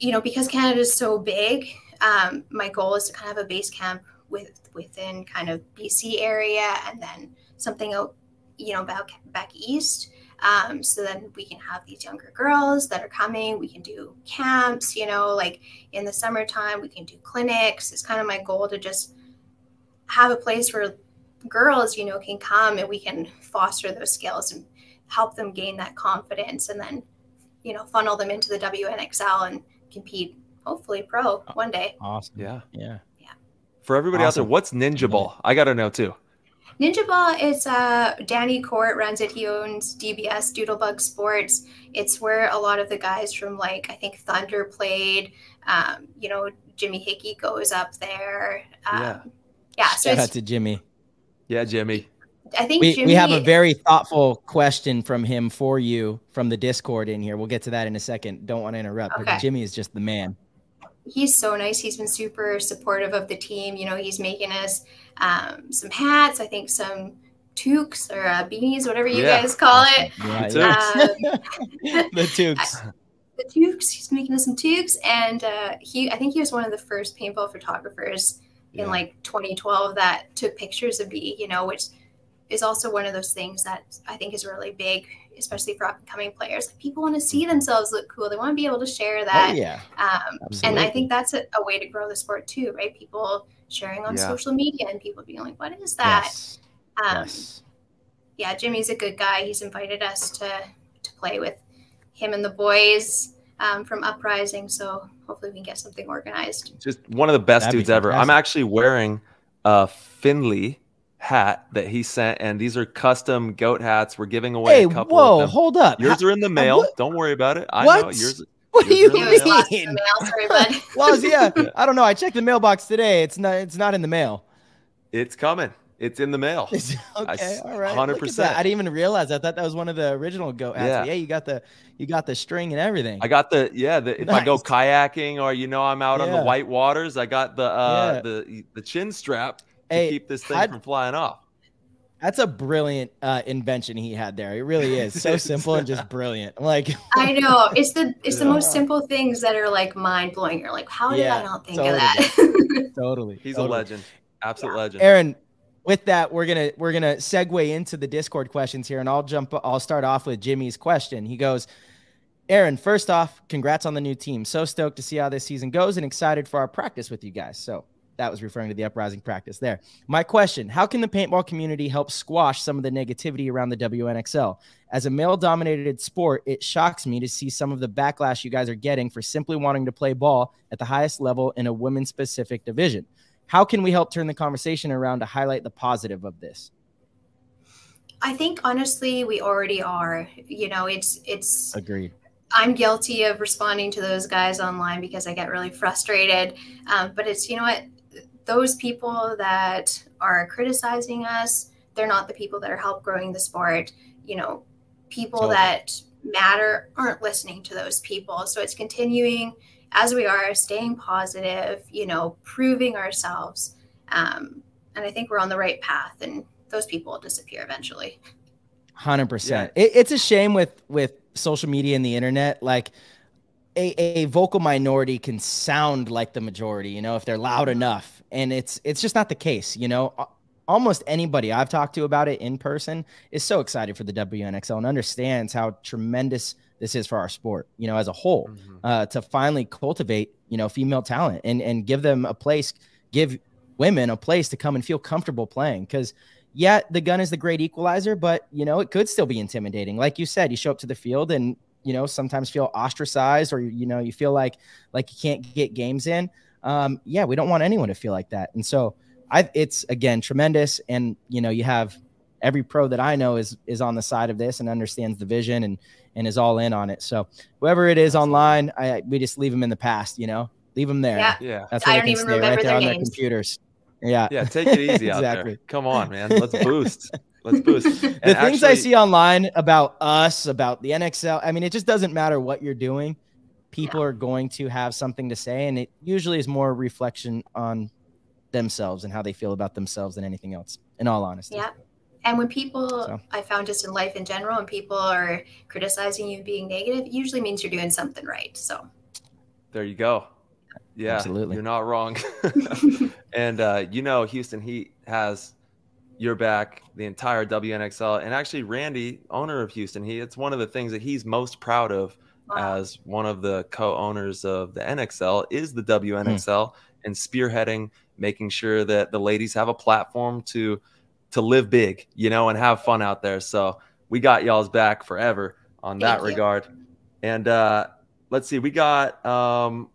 you know, because Canada is so big, um, my goal is to kind of have a base camp with, within kind of B C area, and then something out, you know, back, back east. Um, so then we can have these younger girls that are coming. We can do camps, you know, like in the summertime, we can do clinics. It's kind of my goal to just have a place where girls, you know, can come, and we can foster those skills and help them gain that confidence, and then, you know, funnel them into the W N X L and compete, hopefully pro one day. Awesome. Yeah. Yeah. Yeah. For everybody awesome. out there, what's ninja ball? I got to know too. Ninja ball is uh Danny Court runs it. He owns D B S Doodlebug Sports. It's where a lot of the guys from, like, I think Thunder played, um, you know, Jimmy Hickey goes up there. Um, yeah. yeah. So shout out to Jimmy. Yeah. Jimmy. I think we, Jimmy, we have a very thoughtful question from him for you from the Discord in here. We'll get to that in a second. Don't want to interrupt. Okay. But Jimmy is just the man. He's so nice. He's been super supportive of the team. You know, he's making us um, some hats. I think some toques or uh, beanies, whatever you yeah. guys call it. Yeah, the toques. Um, the toques. I, the toques. He's making us some toques, and uh, he, I think he was one of the first paintball photographers in yeah. like twenty twelve that took pictures of B, you know, which is also one of those things that I think is really big, especially for up-and-coming players. Like, people want to see themselves look cool. They want to be able to share that. Oh, yeah. Um, and I think that's a, a way to grow the sport too, right? People sharing on yeah. social media and people being like, what is that? Yes. Um, yes. Yeah, Jimmy's a good guy. He's invited us to, to play with him and the boys um, from Uprising. So hopefully we can get something organized. Just one of the best That'd dudes be ever. I'm actually wearing a Finley hat that he sent, and these are custom goat hats. We're giving away hey, a couple whoa, of them. Hold up. Yours are in the mail. What? Don't worry about it. I what? know yours. What do you mean? Sorry, bud. Well, yeah, I don't know. I checked the mailbox today. It's not. It's not in the mail. It's coming. It's in the mail. okay, I, all right. Hundred percent. I didn't even realize. I thought that was one of the original goat hats. Yeah. yeah, you got the, you got the string and everything. I got the yeah. The, if nice. I go kayaking or you know I'm out yeah. on the white waters, I got the uh, yeah. the the chin strap. To hey, keep this thing I'd, from flying off. That's a brilliant uh, invention he had there. It really is so simple and just brilliant. Like I know it's the it's the most simple things that are like mind blowing. You're like, how did yeah, I not think totally. of that? totally, he's totally. a legend, absolute yeah. legend. Erin, with that, we're gonna we're gonna segue into the Discord questions here, and I'll jump. I'll start off with Jimmy's question. He goes, Erin, first off, congrats on the new team. So stoked to see how this season goes, and excited for our practice with you guys. So. That was referring to the Uprising practice there. My question, how can the paintball community help squash some of the negativity around the W N X L? As a male-dominated sport, it shocks me to see some of the backlash you guys are getting for simply wanting to play ball at the highest level in a women-specific division. How can we help turn the conversation around to highlight the positive of this? I think, honestly, we already are. You know, it's it's agreed. I'm guilty of responding to those guys online because I get really frustrated. Um, but it's, you know what? Those people that are criticizing us, they're not the people that are help growing the sport. You know, people totally. that matter aren't listening to those people. So it's continuing as we are, staying positive, you know, proving ourselves. Um, and I think we're on the right path, and those people will disappear eventually. one hundred percent. Yeah. It, it's a shame with, with social media and the internet. Like, A, a vocal minority can sound like the majority, you know, if they're loud enough, and it's, it's just not the case. You know, almost anybody I've talked to about it in person is so excited for the W N X L and understands how tremendous this is for our sport, you know, as a whole, mm-hmm. uh, to finally cultivate, you know, female talent and, and give them a place, give women a place to come and feel comfortable playing. 'Cause yeah, the gun is the great equalizer, but you know, it could still be intimidating. Like you said, you show up to the field and, you know, sometimes feel ostracized, or, you know, you feel like, like you can't get games in. Um, yeah, we don't want anyone to feel like that. And so I, it's again, tremendous. And, you know, you have every pro that I know is, is on the side of this and understands the vision and, and is all in on it. So whoever it is online, I, we just leave them in the past, you know, leave them there. Yeah. yeah. That's what I don't even remember right there their on their computers. Yeah. Yeah. Take it easy exactly. out there. Come on, man. Let's boost. Let's boost. And the things actually, I see online about us, about the N X L, I mean, it just doesn't matter what you're doing. People yeah. are going to have something to say, and it usually is more reflection on themselves and how they feel about themselves than anything else, in all honesty. Yeah. And when people, so. I found just in life in general, when people are criticizing you being negative, it usually means you're doing something right. So there you go. Yeah, absolutely. You're not wrong. And, uh, you know, Houston Heat has – you're back, the entire W N X L, and actually Randy, owner of Houston Heat, it's one of the things that he's most proud of wow. as one of the co-owners of the N X L is the W N X L mm. and spearheading, making sure that the ladies have a platform to to live big, you know, and have fun out there. So we got y'all's back forever on Thank that you. regard. And uh, let's see, we got um,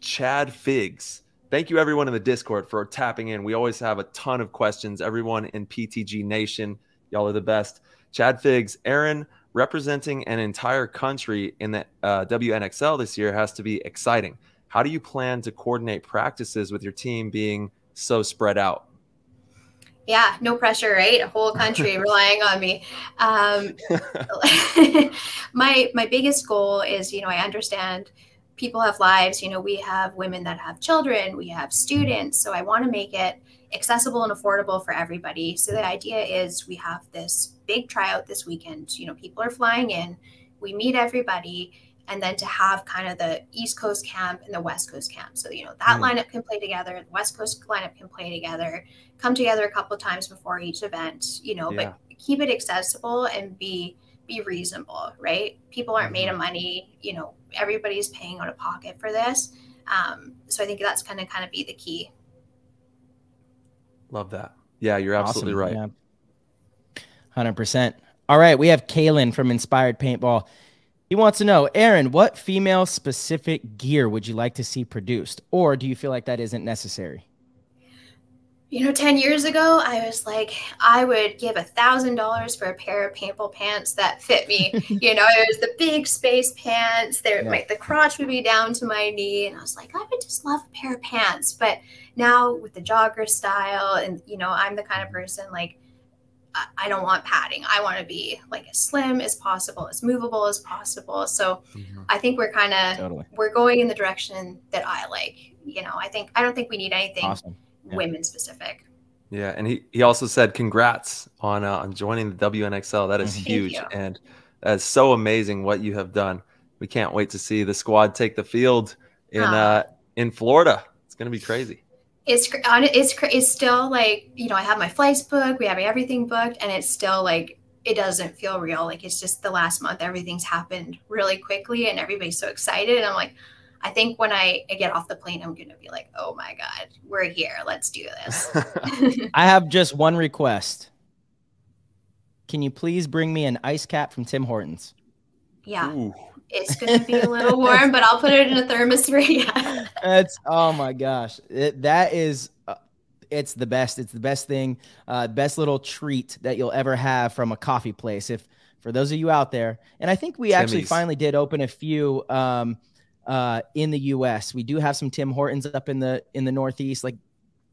Chad Figs. Thank you, everyone in the Discord, for tapping in. We always have a ton of questions. Everyone in P T G Nation, y'all are the best. Chad Figs, Erin, representing an entire country in the uh, W N X L this year has to be exciting. How do you plan to coordinate practices with your team being so spread out? Yeah, no pressure, right? A whole country relying on me. Um, my, my biggest goal is, you know, I understand people have lives, you know, we have women that have children, we have students. So I want to make it accessible and affordable for everybody. So the idea is we have this big tryout this weekend. You know, people are flying in, we meet everybody, and then to have kind of the East Coast camp and the West Coast camp. So, you know, that mm. lineup can play together, the West Coast lineup can play together, come together a couple of times before each event, you know, yeah. but keep it accessible and be be reasonable, right? People aren't made of money, you know, everybody's paying out of pocket for this. Um, so I think that's kind of kind of be the key. Love that. Yeah, you're absolutely awesome. Right. Yeah. one hundred percent. All right, we have Kalen from Inspired Paintball. He wants to know, Erin, what female-specific gear would you like to see produced? Or do you feel like that isn't necessary? You know, ten years ago, I was like, I would give one thousand dollars for a pair of paintball pants that fit me. You know, it was the big space pants. There, yeah. my, the crotch would be down to my knee. And I was like, I would just love a pair of pants. But now with the jogger style and, you know, I'm the kind of person like, I don't want padding. I want to be like as slim as possible, as movable as possible. So mm-hmm. I think we're kind of, totally. we're going in the direction that I like, you know, I think, I don't think we need anything awesome. Yeah. women specific. Yeah. And he, he also said, congrats on, uh, on joining the W N X L. That is huge. You. And that's so amazing what you have done. We can't wait to see the squad take the field in, um, uh, in Florida. It's going to be crazy. It's, it's, it's still like, you know, I have my flights booked, we have everything booked, and it's still like, it doesn't feel real. Like, it's just the last month, everything's happened really quickly and everybody's so excited. And I'm like, I think when I, I get off the plane, I'm going to be like, oh my God, we're here. Let's do this. I have just one request. Can you please bring me an ice cap from Tim Hortons? Yeah. Ooh. It's going to be a little warm, but I'll put it in a thermos for you. That's, oh my gosh. It, that is, uh, it's the best. It's the best thing, uh, best little treat that you'll ever have from a coffee place. If, for those of you out there, and I think we Timmy's. actually finally did open a few, um, uh, in the U S we do have some Tim Hortons up in the, in the Northeast. Like,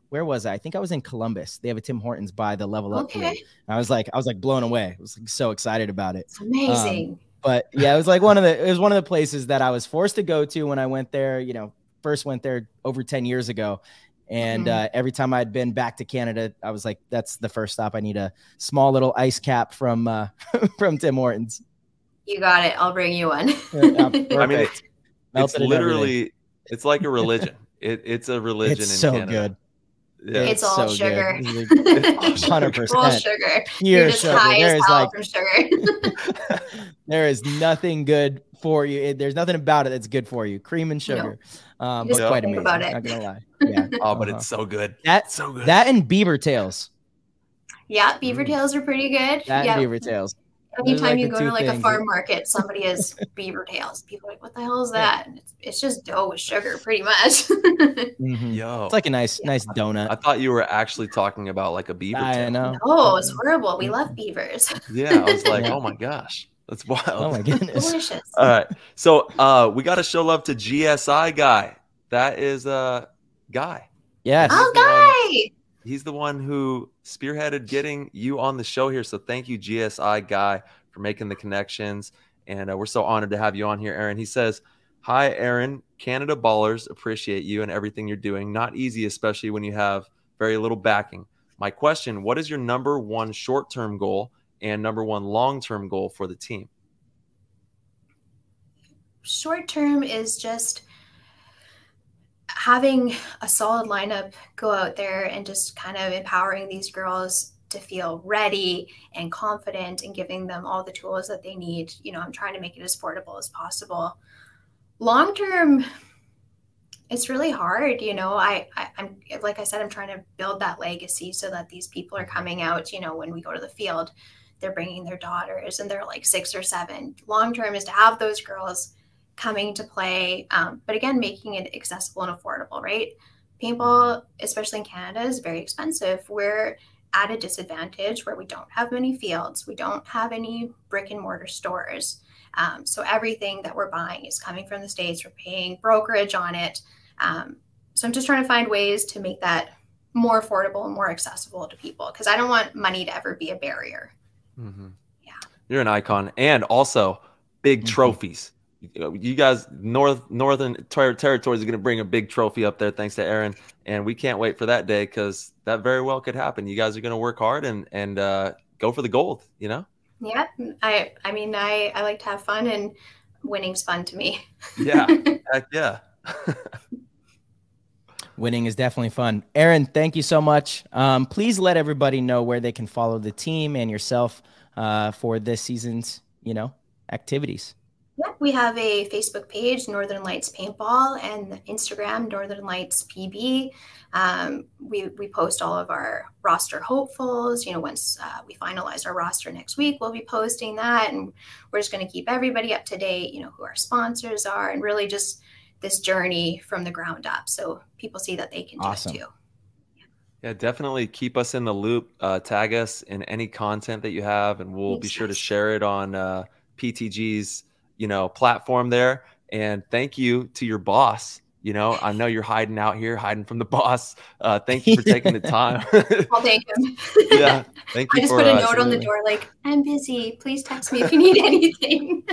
where was I? I think I was in Columbus. They have a Tim Hortons by the Level Up. Okay. Field. I was like, I was like blown away. I was like, so excited about it. It's amazing. Um, But yeah, it was like one of the, it was one of the places that I was forced to go to when I went there, you know, first went there over ten years ago. And mm-hmm. uh, every time I'd been back to Canada, I was like, that's the first stop. I need a small little ice cap from, uh, from Tim Hortons. You got it. I'll bring you one. Yeah, I mean, it's, it's literally, it's like a religion. It, it's a religion it's in so Canada. Good. Yeah, it's, it's all so sugar. one hundred percent all sugar. You're just sugar. High there as hell like, from sugar. There is nothing good for you. It, there's nothing about it that's good for you. Cream and sugar. No. Um, but quite amazing. About it. Not gonna lie. Yeah. Oh, but uh-huh. it's so good. That so good. That and beaver tails. Yeah, beaver mm. tails are pretty good. That yeah. and beaver tails. Anytime like you go to like things. a farm market, somebody has beaver tails. People are like, what the hell is that? And it's, it's just dough with sugar, pretty much. mm-hmm. Yo, it's like a nice, yeah. nice donut. I thought you were actually talking about like a beaver I tail. Know. No, it's horrible. We love beavers. Yeah, I was like, oh my gosh, that's wild. Oh my goodness. Delicious. All right, so uh, we got to show love to G S I Guy. That is a uh, Guy. Yes. Oh, Guy. He's the one who spearheaded getting you on the show here. So thank you, G S I Guy, for making the connections. And uh, we're so honored to have you on here, Erin. He says, hi, Erin. Canada Ballers appreciate you and everything you're doing. Not easy, especially when you have very little backing. My question, what is your number one short-term goal and number one long-term goal for the team? Short-term is just having a solid lineup go out there and just kind of empowering these girls to feel ready and confident and giving them all the tools that they need. You know, I'm trying to make it as affordable as possible. Long term, it's really hard. You know, I, I, I'm like I said, I'm trying to build that legacy so that these people are coming out, you know, when we go to the field, they're bringing their daughters and they're like six or seven. Long term is to have those girls coming to play, um, but again, making it accessible and affordable, right? Paintball, especially in Canada, is very expensive. We're at a disadvantage where we don't have many fields. We don't have any brick and mortar stores. Um, so everything that we're buying is coming from the States. We're paying brokerage on it. Um, so I'm just trying to find ways to make that more affordable and more accessible to people, because I don't want money to ever be a barrier. Mm-hmm. Yeah. You're an icon. And also big mm-hmm. trophies. you know, you guys, North Northern ter Territories are going to bring a big trophy up there, thanks to Erin, and we can't wait for that day because that very well could happen. You guys are going to work hard and and uh, go for the gold, you know. Yeah, I I mean I I like to have fun, and winning's fun to me. Yeah, heck yeah. Winning is definitely fun. Erin, thank you so much. Um, please let everybody know where they can follow the team and yourself uh, for this season's, you know, activities. Yeah, we have a Facebook page, Northern Lights Paintball, and Instagram, Northern Lights P B. Um, we, we post all of our roster hopefuls. You know, once uh, we finalize our roster next week, we'll be posting that, and we're just going to keep everybody up to date, you know, who our sponsors are, and really just this journey from the ground up, so people see that they can do awesome. It too. Yeah. Yeah, definitely keep us in the loop. Uh, tag us in any content that you have, and we'll Makes be sense. Sure to share it on uh, P T G's you know platform there. And thank you to your boss. You know, I know you're hiding out here, hiding from the boss. Uh, thank you for taking the time. I'll thank him. Yeah, thank you. I just for, put a uh, note on the door like, "I'm busy. Please text me if you need anything."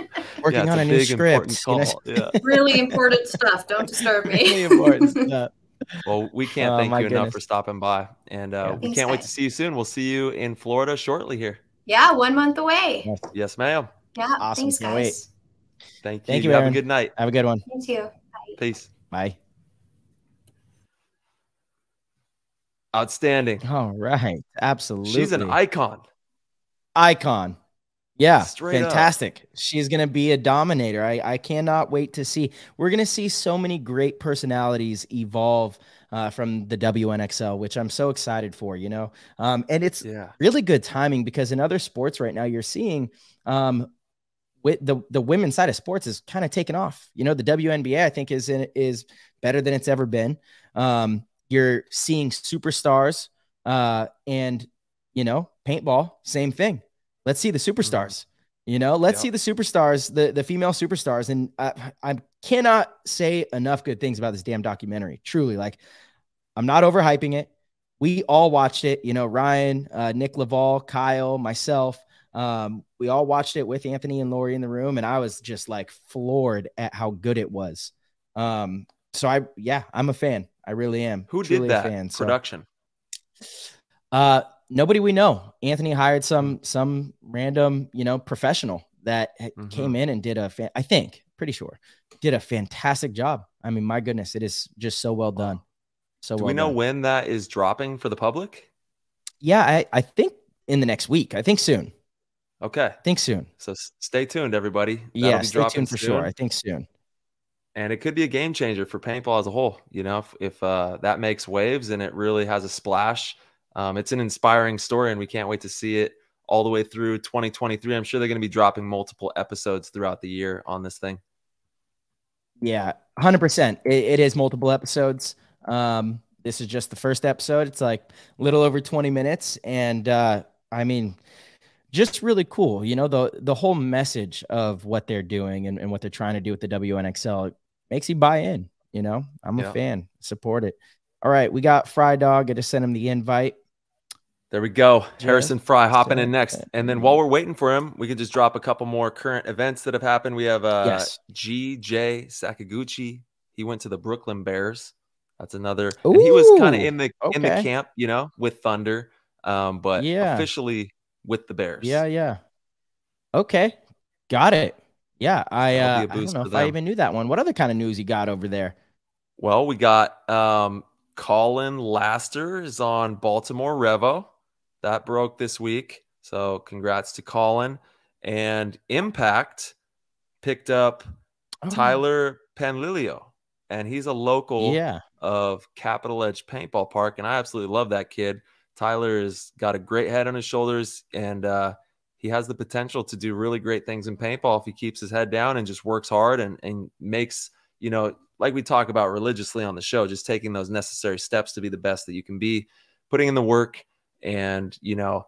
Working yeah, on a, a new script. You know? Yeah. Really important stuff. Don't disturb me. Really important stuff. Well, we can't oh, thank you goodness. Enough for stopping by, and uh, yeah, we can't so. Wait to see you soon. We'll see you in Florida shortly here. Yeah, one month away. Yes, yes ma'am. Yeah, awesome. Thanks, guys. Wait. Thank you. Thank you. Have Erin. A good night. Have a good one. You too. Bye. Peace. Bye. Outstanding. All right. Absolutely. She's an icon. Icon. Yeah. Straight fantastic. Up. She's going to be a dominator. I, I cannot wait to see. We're going to see so many great personalities evolve uh, from the W N X L, which I'm so excited for, you know. Um, and it's yeah. really good timing because in other sports right now, you're seeing um, – With the the women's side of sports is kind of taken off. You know, the W N B A I think is in, is better than it's ever been. Um, you're seeing superstars, uh, and you know, paintball, same thing. Let's see the superstars. You know, let's yeah. see the superstars, the the female superstars. And I, I cannot say enough good things about this damn documentary. Truly, like I'm not overhyping it. We all watched it. You know, Ryan, uh, Nick Laval, Kyle, myself. Um, we all watched it with Anthony and Lori in the room, and I was just like floored at how good it was. Um, so I, yeah, I'm a fan. I really am. Who did that fan, production? So. Uh, nobody we know. Anthony hired some, some random, you know, professional that mm-hmm. came in and did a fan, I think, pretty sure did a fantastic job. I mean, my goodness, it is just so well done. So do we know when that is dropping for the public? Yeah, I, I think in the next week, I think soon. Okay. I think soon. So stay tuned, everybody. That'll yeah, be stay tuned for soon. Sure. I think soon. And it could be a game changer for paintball as a whole. You know, if, if uh, that makes waves and it really has a splash, um, it's an inspiring story, and we can't wait to see it all the way through twenty twenty-three. I'm sure they're going to be dropping multiple episodes throughout the year on this thing. Yeah, one hundred percent. It, it is multiple episodes. Um, this is just the first episode. It's like a little over twenty minutes. And uh, I mean... just really cool. You know, the, the whole message of what they're doing and, and what they're trying to do with the W N X L makes you buy in, you know, I'm yeah. a fan, support it. All right. We got Fry Dog. I just sent him the invite. There we go. Yeah. Harrison Frye hopping in next. And then while we're waiting for him, we can just drop a couple more current events that have happened. We have uh, yes. G J Sakaguchi. He went to the Brooklyn Bears. That's another. And he was kind of in the, okay. in the camp, you know, with Thunder. Um, but yeah. officially, with the Bears. Yeah, yeah. Okay. Got it. Yeah, I, uh, I don't know if I even knew that one. What other kind of news you got over there? Well, we got um, Colin Laster is on Baltimore Revo. That broke this week. So congrats to Colin. And Impact picked up oh. Tyler Panlilio. And he's a local yeah. of Capital Edge Paintball Park. And I absolutely love that kid. Tyler's got a great head on his shoulders, and uh, he has the potential to do really great things in paintball if he keeps his head down and just works hard and, and makes, you know, like we talk about religiously on the show, just taking those necessary steps to be the best that you can be, putting in the work and, you know,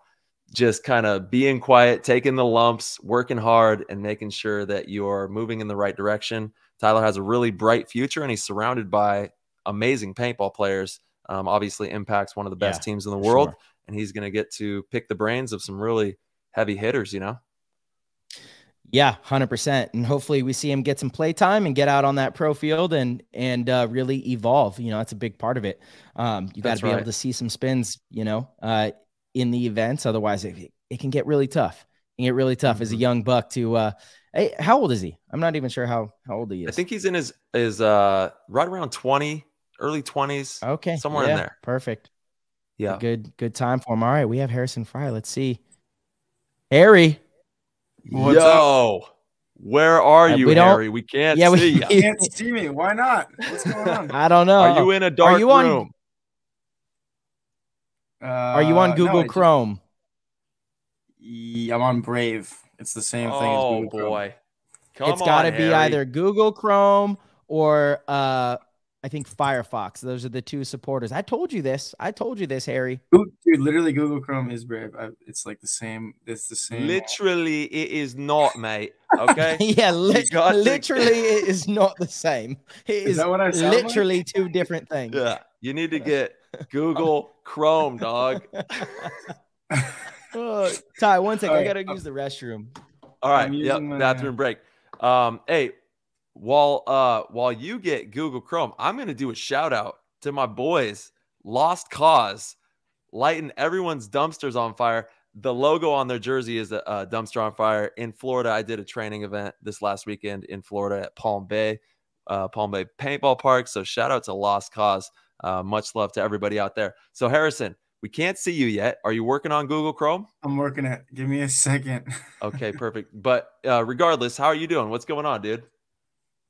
just kind of being quiet, taking the lumps, working hard, and making sure that you're moving in the right direction. Tyler has a really bright future, and he's surrounded by amazing paintball players. Um, obviously, Impact's one of the best yeah, teams in the world, sure. and he's going to get to pick the brains of some really heavy hitters, you know? Yeah, one hundred percent. And hopefully we see him get some play time and get out on that pro field and and uh, really evolve. You know, that's a big part of it. Um, you got to be right. able to see some spins, you know, uh, in the events. Otherwise, it, it can get really tough. It can get really tough mm-hmm. as a young buck to uh, – hey, how old is he? I'm not even sure how, how old he is. I think he's in his, his – uh, right around twenty, early twenties. Okay. Somewhere yeah, in there. Perfect. Yeah. A good, good time for him. All right, we have Harrison Frye. Let's see. Harry. What's Yo, up? Where are uh, you, we Harry? We can't yeah, see we, you. Can't see me. Why not? What's going on? I don't know. Are you in a dark are you on, room? Uh, are you on Google no, Chrome? Yeah, I'm on Brave. It's the same thing oh, as Google Chrome. Boy. Come it's got to be either Google Chrome or uh, I think Firefox. Those are the two supporters. I told you this. I told you this, Harry. Dude, literally Google Chrome is Brave. I, it's like the same. It's the same. Literally, it is not, mate. Okay. yeah, li literally, it is not the same. It is, is that what I sound literally like? Two different things. Yeah. You need to get Google Chrome, dog. oh, Ty, one second. Right. I gotta use the restroom. All right. Yep. My... Bathroom break. Um. Hey. While uh while you get Google Chrome, I'm gonna do a shout out to my boys, Lost Cause, lighting everyone's dumpsters on fire. The logo on their jersey is a, a dumpster on fire in Florida. I did a training event this last weekend in Florida at Palm Bay, uh, Palm Bay Paintball Park. So shout out to Lost Cause. Uh, much love to everybody out there. So Harrison, we can't see you yet. Are you working on Google Chrome? I'm working it. Give me a second. okay, perfect. But uh, regardless, how are you doing? What's going on, dude?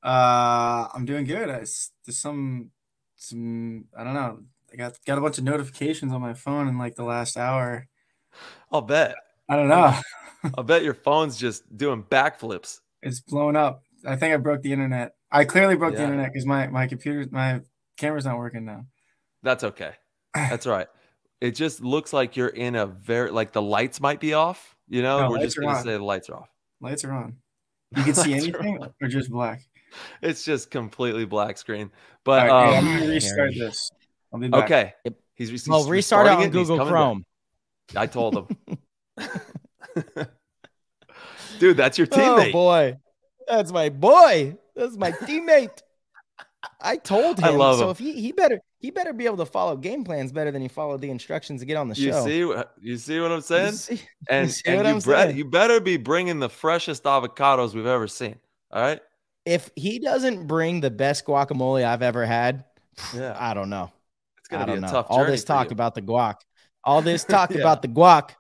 Uh, I'm doing good. I, there's some, some, I don't know. I got, got a bunch of notifications on my phone in like the last hour. I'll bet. I don't know. I'll bet your phone's just doing backflips. It's blown up. I think I broke the internet. I clearly broke yeah. the internet because my, my computer, my camera's not working now. That's okay. That's right. It just looks like you're in a very, like the lights might be off, you know, no, we're just going to say the lights are off. Lights are on. You can see anything or just black. It's just completely black screen, but right, um, yeah, I'm gonna restart this. I'll be back. Okay, he's, he's well, restart out on Google Chrome. Back. I told him, dude, that's your teammate. Oh boy, that's my boy. That's my teammate. I told him. I love so him. If he he better he better be able to follow game plans better than he followed the instructions to get on the you show. You see, you see what I'm saying? You see, and you, see and what you, I'm saying? You better be bringing the freshest avocados we've ever seen. All right. If he doesn't bring the best guacamole I've ever had, yeah. I don't know. It's going to be a know. tough journey. All this talk about the guac. All this talk yeah. about the guac.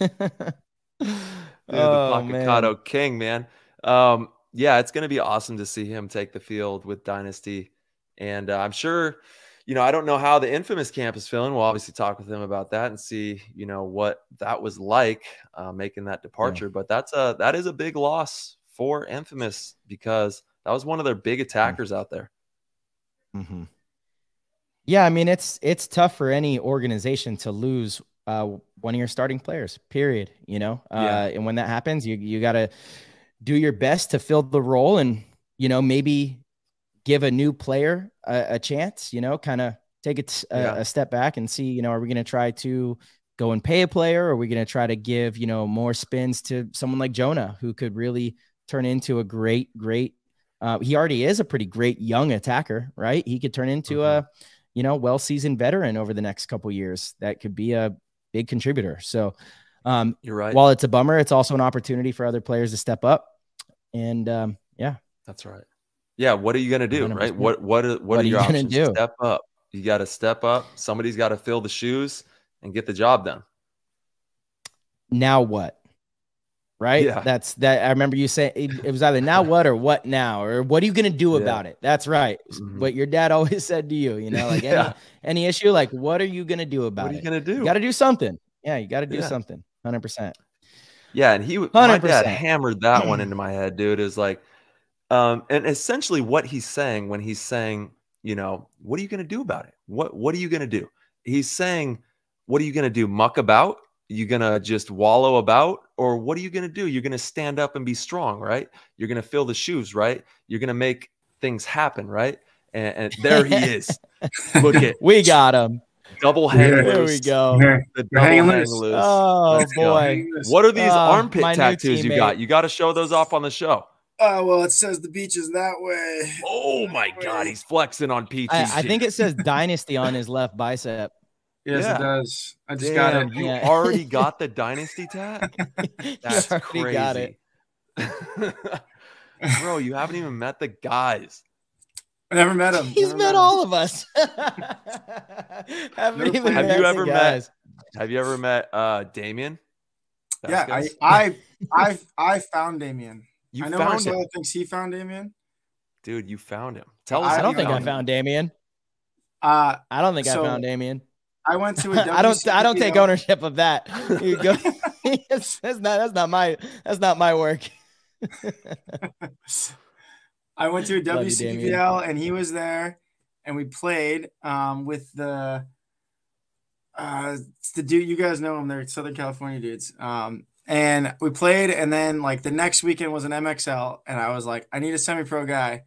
Dude, oh, the avocado king, man. Um, yeah, it's going to be awesome to see him take the field with Dynasty. And uh, I'm sure, you know, I don't know how the Infamous camp is feeling. We'll obviously talk with him about that and see, you know, what that was like uh, making that departure. Yeah. But that's a, that is a big loss for Infamous because that was one of their big attackers out there. Mm-hmm. Yeah, I mean, it's it's tough for any organization to lose uh, one of your starting players, period, you know? Uh, yeah. And when that happens, you, you got to do your best to fill the role and, you know, maybe give a new player a, a chance, you know, kind of take it a, yeah. a step back and see, you know, are we going to try to go and pay a player? Or are we going to try to give, you know, more spins to someone like Jonah who could really – turn into a great, great, uh, he already is a pretty great young attacker, right? He could turn into mm-hmm. a, you know, well-seasoned veteran over the next couple of years. That could be a big contributor. So um, you're right. While it's a bummer, it's also an opportunity for other players to step up. And um, yeah, that's right. Yeah. What are you going to do? Right. What, what, are, what, what are, are your you options? Do? Step up. You got to step up. Somebody's got to fill the shoes and get the job done. Now what? Right. Yeah. That's that. I remember you saying it, it was either now what or what now or what are you going to do yeah. about it? That's right. Mm-hmm. What your dad always said to you, you know, like yeah. any, any issue, like what are you going to do about it? What are you going to do? You got to do something. Yeah. You got to do yeah. something. one hundred percent. Yeah. And he, my dad hammered that one into my head, dude, is like, um, and essentially what he's saying when he's saying, you know, what are you going to do about it? What, what are you going to do? He's saying, what are you going to do? Muck about? You gonna just wallow about, or what are you gonna do? You're gonna stand up and be strong, right? You're gonna fill the shoes, right? You're gonna make things happen, right? And, and there he is. Look at we got him. double hang yeah. loose. There we go. Yeah. The double hang loose. Hang loose. Oh, Let's boy. What are these uh, armpit tattoos you got? You got to show those off on the show. Oh, uh, well, it says the beach is that way. Oh, my way. God. He's flexing on P T C. I, I think it says Dynasty on his left bicep. Yes, yeah. it does. I just Damn, got it. You yeah. already got the Dynasty tag? That's you crazy. Got it. Bro, you haven't even met the guys. I never met him. He's never met, met him. all of us. have even have met you ever guys. met? Have you ever met uh, Damien? Yeah, I, I, I, I found Damien. You I know Marcello thinks he found Damien. Dude, you found him. Tell us. I don't think I found Damien. Uh, I don't think I found Damien. I went to a I don't I don't take ownership of that. You go. that's not that's not my that's not my work. I went to a W C P L and he was there, and we played um, with the uh, the dude you guys know him. They're Southern California dudes, um, and we played. And then like the next weekend was an M X L, and I was like, I need a semi-pro guy,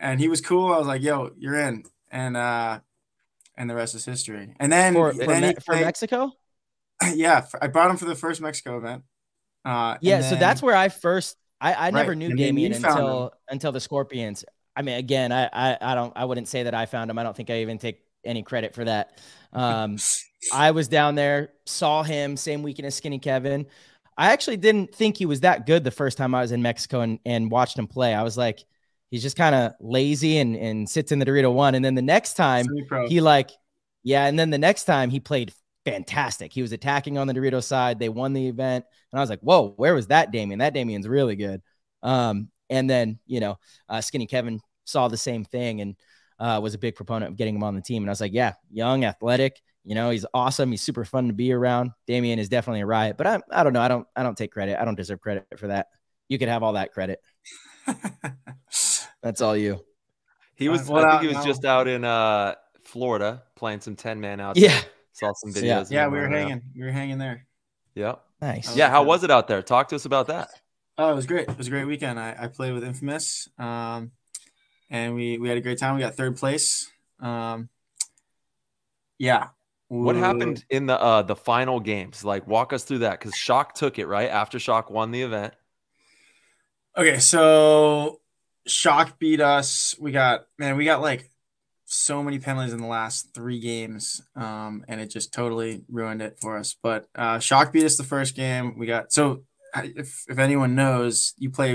and he was cool. I was like, yo, you're in, and uh, and the rest is history. And then for, then for, me played, for Mexico, yeah, for, I brought him for the first Mexico event. Uh, yeah, then, so that's where I first. I, I right. never knew and Damien until until the Scorpions. I mean, again, I, I I don't I wouldn't say that I found him. I don't think I even take any credit for that. Um, I was down there, saw him same weekend as Skinny Kevin. I actually didn't think he was that good the first time I was in Mexico and, and watched him play. I was like, he's just kind of lazy and and sits in the Dorito one. And then the next time he like, yeah, and then the next time he played fantastic. He was attacking on the Dorito side. They won the event. And I was like, whoa, where was that Damien? That Damien's really good. Um, and then, you know, uh, Skinny Kevin saw the same thing and uh, was a big proponent of getting him on the team. And I was like, yeah, young, athletic, you know, he's awesome. He's super fun to be around. Damien is definitely a riot, but I, I don't know. I don't, I don't take credit. I don't deserve credit for that. You could have all that credit. That's all you. He was, uh, well, I think he was just out in uh, Florida playing some ten man out. Yeah. Saw some videos. Yeah, yeah we were hanging. Out. We were hanging there. Yeah. Nice. Yeah. How was it out there? Talk to us about that. Oh, it was great. It was a great weekend. I, I played with Infamous, um, and we we had a great time. We got third place. Um, yeah. What Ooh. happened in the uh, the final games? Like, walk us through that because Shock took it right after Shock won the event. Okay, so Shock beat us. We got man. We got like. so many penalties in the last three games, um, and it just totally ruined it for us. But uh, Shock beat us the first game. We got so if if anyone knows, you play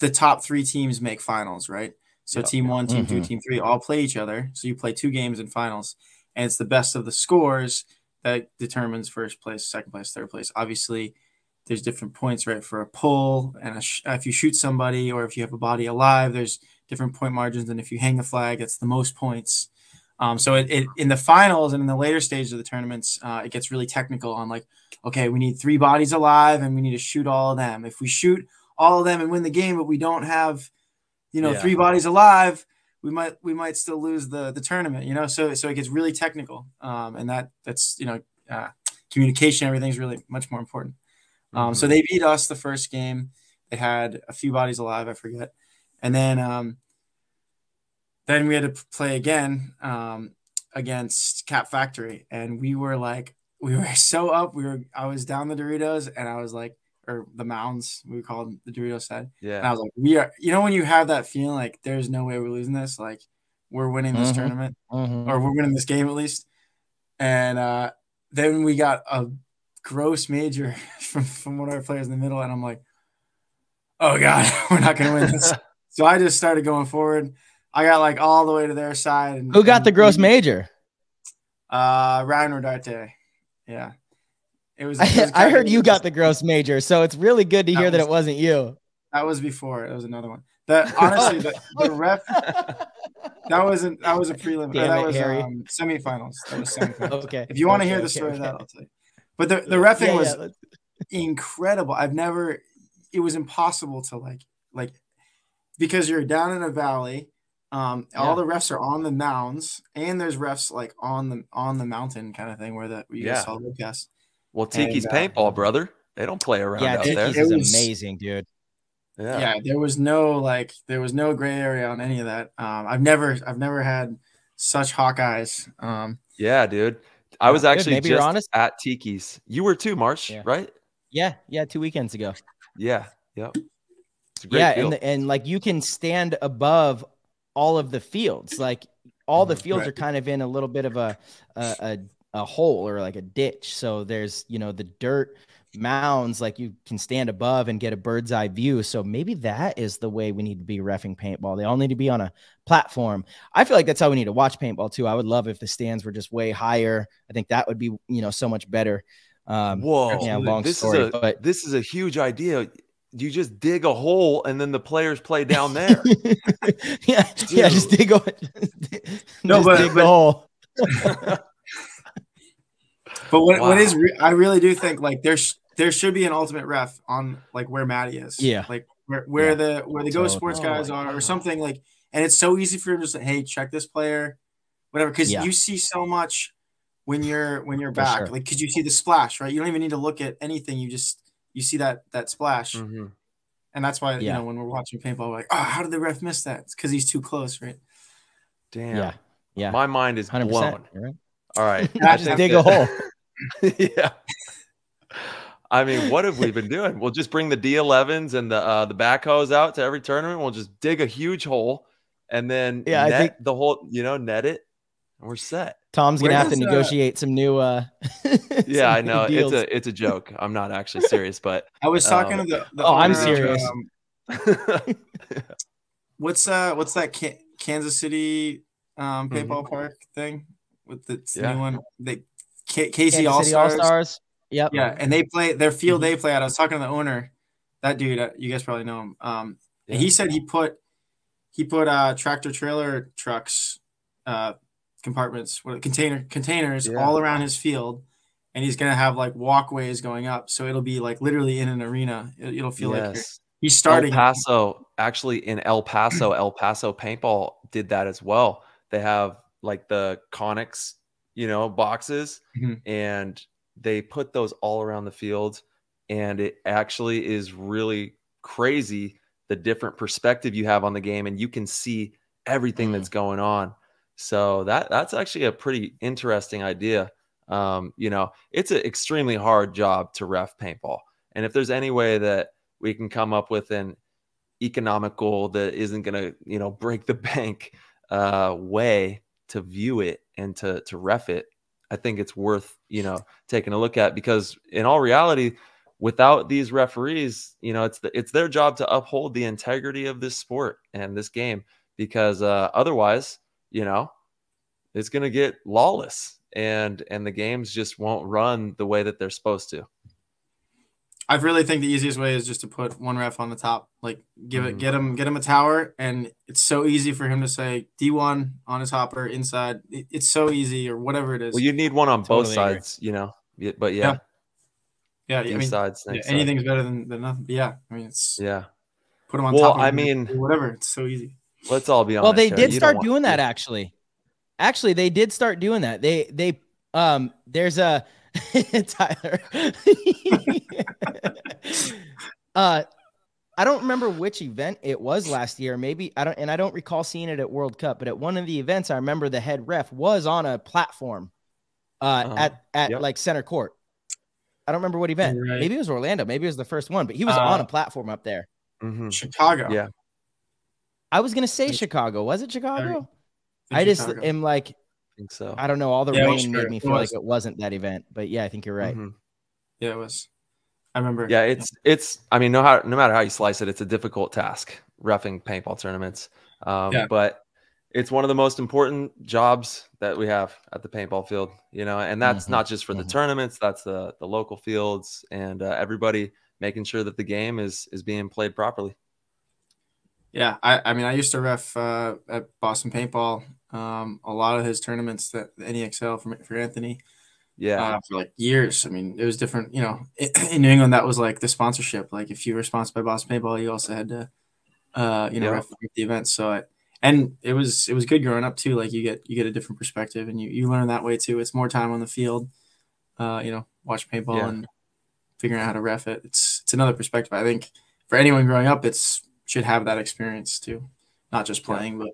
the top three teams make finals, right? So yep. team one, team mm-hmm. two, team three all play each other. So you play two games in finals, and it's the best of the scores that determines first place, second place, third place. Obviously, there's different points, right, for a pull and a sh if you shoot somebody or if you have a body alive, there's different point margins, and if you hang the flag, it's the most points. Um, so it, it in the finals and in the later stages of the tournaments, uh, it gets really technical on like, okay, we need three bodies alive, and we need to shoot all of them. If we shoot all of them and win the game, but we don't have, you know, yeah. three bodies alive, we might we might still lose the the tournament, you know. So so it gets really technical, um, and that that's you know uh, communication, everything's really much more important. Um, mm-hmm. So they beat us the first game. They had a few bodies alive, I forget. And then, um, then we had to play again um, against Cap Factory, and we were like, we were so up. We were, I was down the Doritos, and I was like, or the mounds, we called the Dorito side. Yeah. And I was like, we are. You know, when you have that feeling, like, there's no way we're losing this. Like, we're winning this mm-hmm. tournament, mm-hmm. or we're winning this game at least. And uh, then we got a gross major from from one of our players in the middle, and I'm like, oh god, we're not gonna win this. So I just started going forward. I got like all the way to their side. And, Who got and, the gross major? Uh, Ryan Rodarte. Yeah, it was. It was I heard of, you got the gross major, so it's really good to hear that, that was, it wasn't you. That was before. It was another one. That honestly, the, the ref. That wasn't. That was a prelim. Damn that it, was Harry. Um, semifinals. That was semifinals. Okay. If you want to okay, hear the story okay, of that, okay. I'll tell you. But the the refing yeah, was yeah, incredible. I've never. It was impossible to like like. Because you're down in a valley, um, yeah. all the refs are on the mounds, and there's refs like on the on the mountain kind of thing where that you yeah. saw the cast. Well, Tiki's and, paintball, uh, brother, they don't play around yeah, out Tiki's there. Is it was amazing, dude. Yeah. yeah, there was no like, there was no gray area on any of that. Um, I've never, I've never had such hawk eyes. Um, Yeah, dude. I was actually Maybe just you're honest. at Tiki's. You were too, March, yeah. right? Yeah, yeah, two weekends ago. Yeah, yep. It's a great yeah, and, the, and like you can stand above all of the fields. Like all the fields right. are kind of in a little bit of a a, a a hole or like a ditch. So there's, you know, the dirt mounds, like you can stand above and get a bird's eye view. So maybe that is the way we need to be reffing paintball. They all need to be on a platform. I feel like that's how we need to watch paintball too. I would love if the stands were just way higher. I think that would be, you know, so much better. Um, Whoa, yeah, long this story, is a, but this is a huge idea. You just dig a hole and then the players play down there. yeah, Dude. yeah, just dig a, just no, but, dig but, the hole. But what, wow. what is re I really do think like there's there should be an ultimate ref on like where Matty is. Yeah. Like where, where yeah. the where the Ghost Sports guys oh, are or something like, and it's so easy for him to say, hey, check this player, whatever. Cause yeah. you see so much when you're when you're for back. Sure. Like cause you see the splash, right? You don't even need to look at anything. You just you see that that splash. Mm-hmm. And that's why, yeah. you know, when we're watching paintball, we're like, oh, how did the ref miss that? It's cause he's too close, right? Damn. Yeah. yeah. My mind is one hundred percent blown. Right? All right. I just dig that, a hole. yeah. I mean, what have we been doing? We'll just bring the D elevens and the uh, the backhoes out to every tournament. We'll just dig a huge hole and then yeah, net I think the whole, you know, net it. And we're set. Tom's Where gonna have to negotiate that? some new. Uh, yeah, I know it's a it's a joke. I'm not actually serious, but I was talking um, to the. the oh, I'm serious. Of, um, what's uh what's that Can Kansas City um, paintball mm-hmm. park thing with the yeah. new one? They K Casey All Stars. All Stars. Yep. Yeah, and they play their field. They play at. I was talking to the owner, that dude. Uh, you guys probably know him. Um, yeah. and he said he put he put uh, tractor trailer trucks, uh, compartments, what container containers yeah. all around his field, and he's gonna have like walkways going up, so it'll be like literally in an arena. It, it'll feel yes. like you're, he's starting. El Paso actually in El Paso, El Paso Paintball did that as well. They have like the Conics, you know, boxes mm-hmm. and they put those all around the field, and it actually is really crazy the different perspective you have on the game, and you can see everything mm. that's going on. So that that's actually a pretty interesting idea. Um, you know, it's an extremely hard job to ref paintball, and if there's any way that we can come up with an economical that isn't gonna, you know, break the bank uh, way to view it and to to ref it, I think it's worth, you know, taking a look at, because in all reality, without these referees, you know, it's the, it's their job to uphold the integrity of this sport and this game, because uh, otherwise, you know, it's going to get lawless, and and the games just won't run the way that they're supposed to. I really think the easiest way is just to put one ref on the top, like give it, mm. get him, get him a tower. And it's so easy for him to say D one on his hopper inside. It, it's so easy, or whatever it is. Well, you need one on totally both sides, agree. you know, but yeah. Yeah. yeah I mean, sides, yeah, anything's side. better than, than nothing. But yeah. I mean, it's yeah. Put them on well, top. Well, I mean, whatever. It's so easy. Let's all be honest. Well, they did start doing that. Actually, actually, they did start doing that. They, they, um, there's a, Tyler. uh, I don't remember which event it was last year. Maybe I don't, and I don't recall seeing it at World Cup, but at one of the events, I remember the head ref was on a platform uh, uh-huh. at at yep. like center court. I don't remember what event. Right. Maybe it was Orlando. Maybe it was the first one, but he was uh, on a platform up there. Mm-hmm. Chicago. Yeah. I was gonna say it's, Chicago. Was it Chicago? I just Chicago. am like. Think so. I don't know. All the yeah, rain sure. made me feel like it wasn't that event, but yeah, I think you're right. Mm-hmm. Yeah, it was. I remember. Yeah, it's it's. I mean, no how no matter how you slice it, it's a difficult task reffing paintball tournaments. Um, yeah. But it's one of the most important jobs that we have at the paintball field. You know, and that's mm-hmm. not just for mm-hmm. the tournaments. That's the the local fields and uh, everybody making sure that the game is is being played properly. Yeah, I I mean, I used to ref uh, at Boston Paintball. Um, a lot of his tournaments that the N E X L for, for Anthony, yeah, uh, for like years. I mean, it was different, you know, in New England, that was like the sponsorship. Like, if you were sponsored by Boston Paintball, you also had to, uh, you know, yeah. ref the event. So, I, and it was, it was good growing up too. Like, you get, you get a different perspective and you, you learn that way too. It's more time on the field, uh, you know, watch paintball yeah. and figuring out how to ref it. It's, it's another perspective. I think for anyone growing up, it's should have that experience too, not just playing, yeah. but.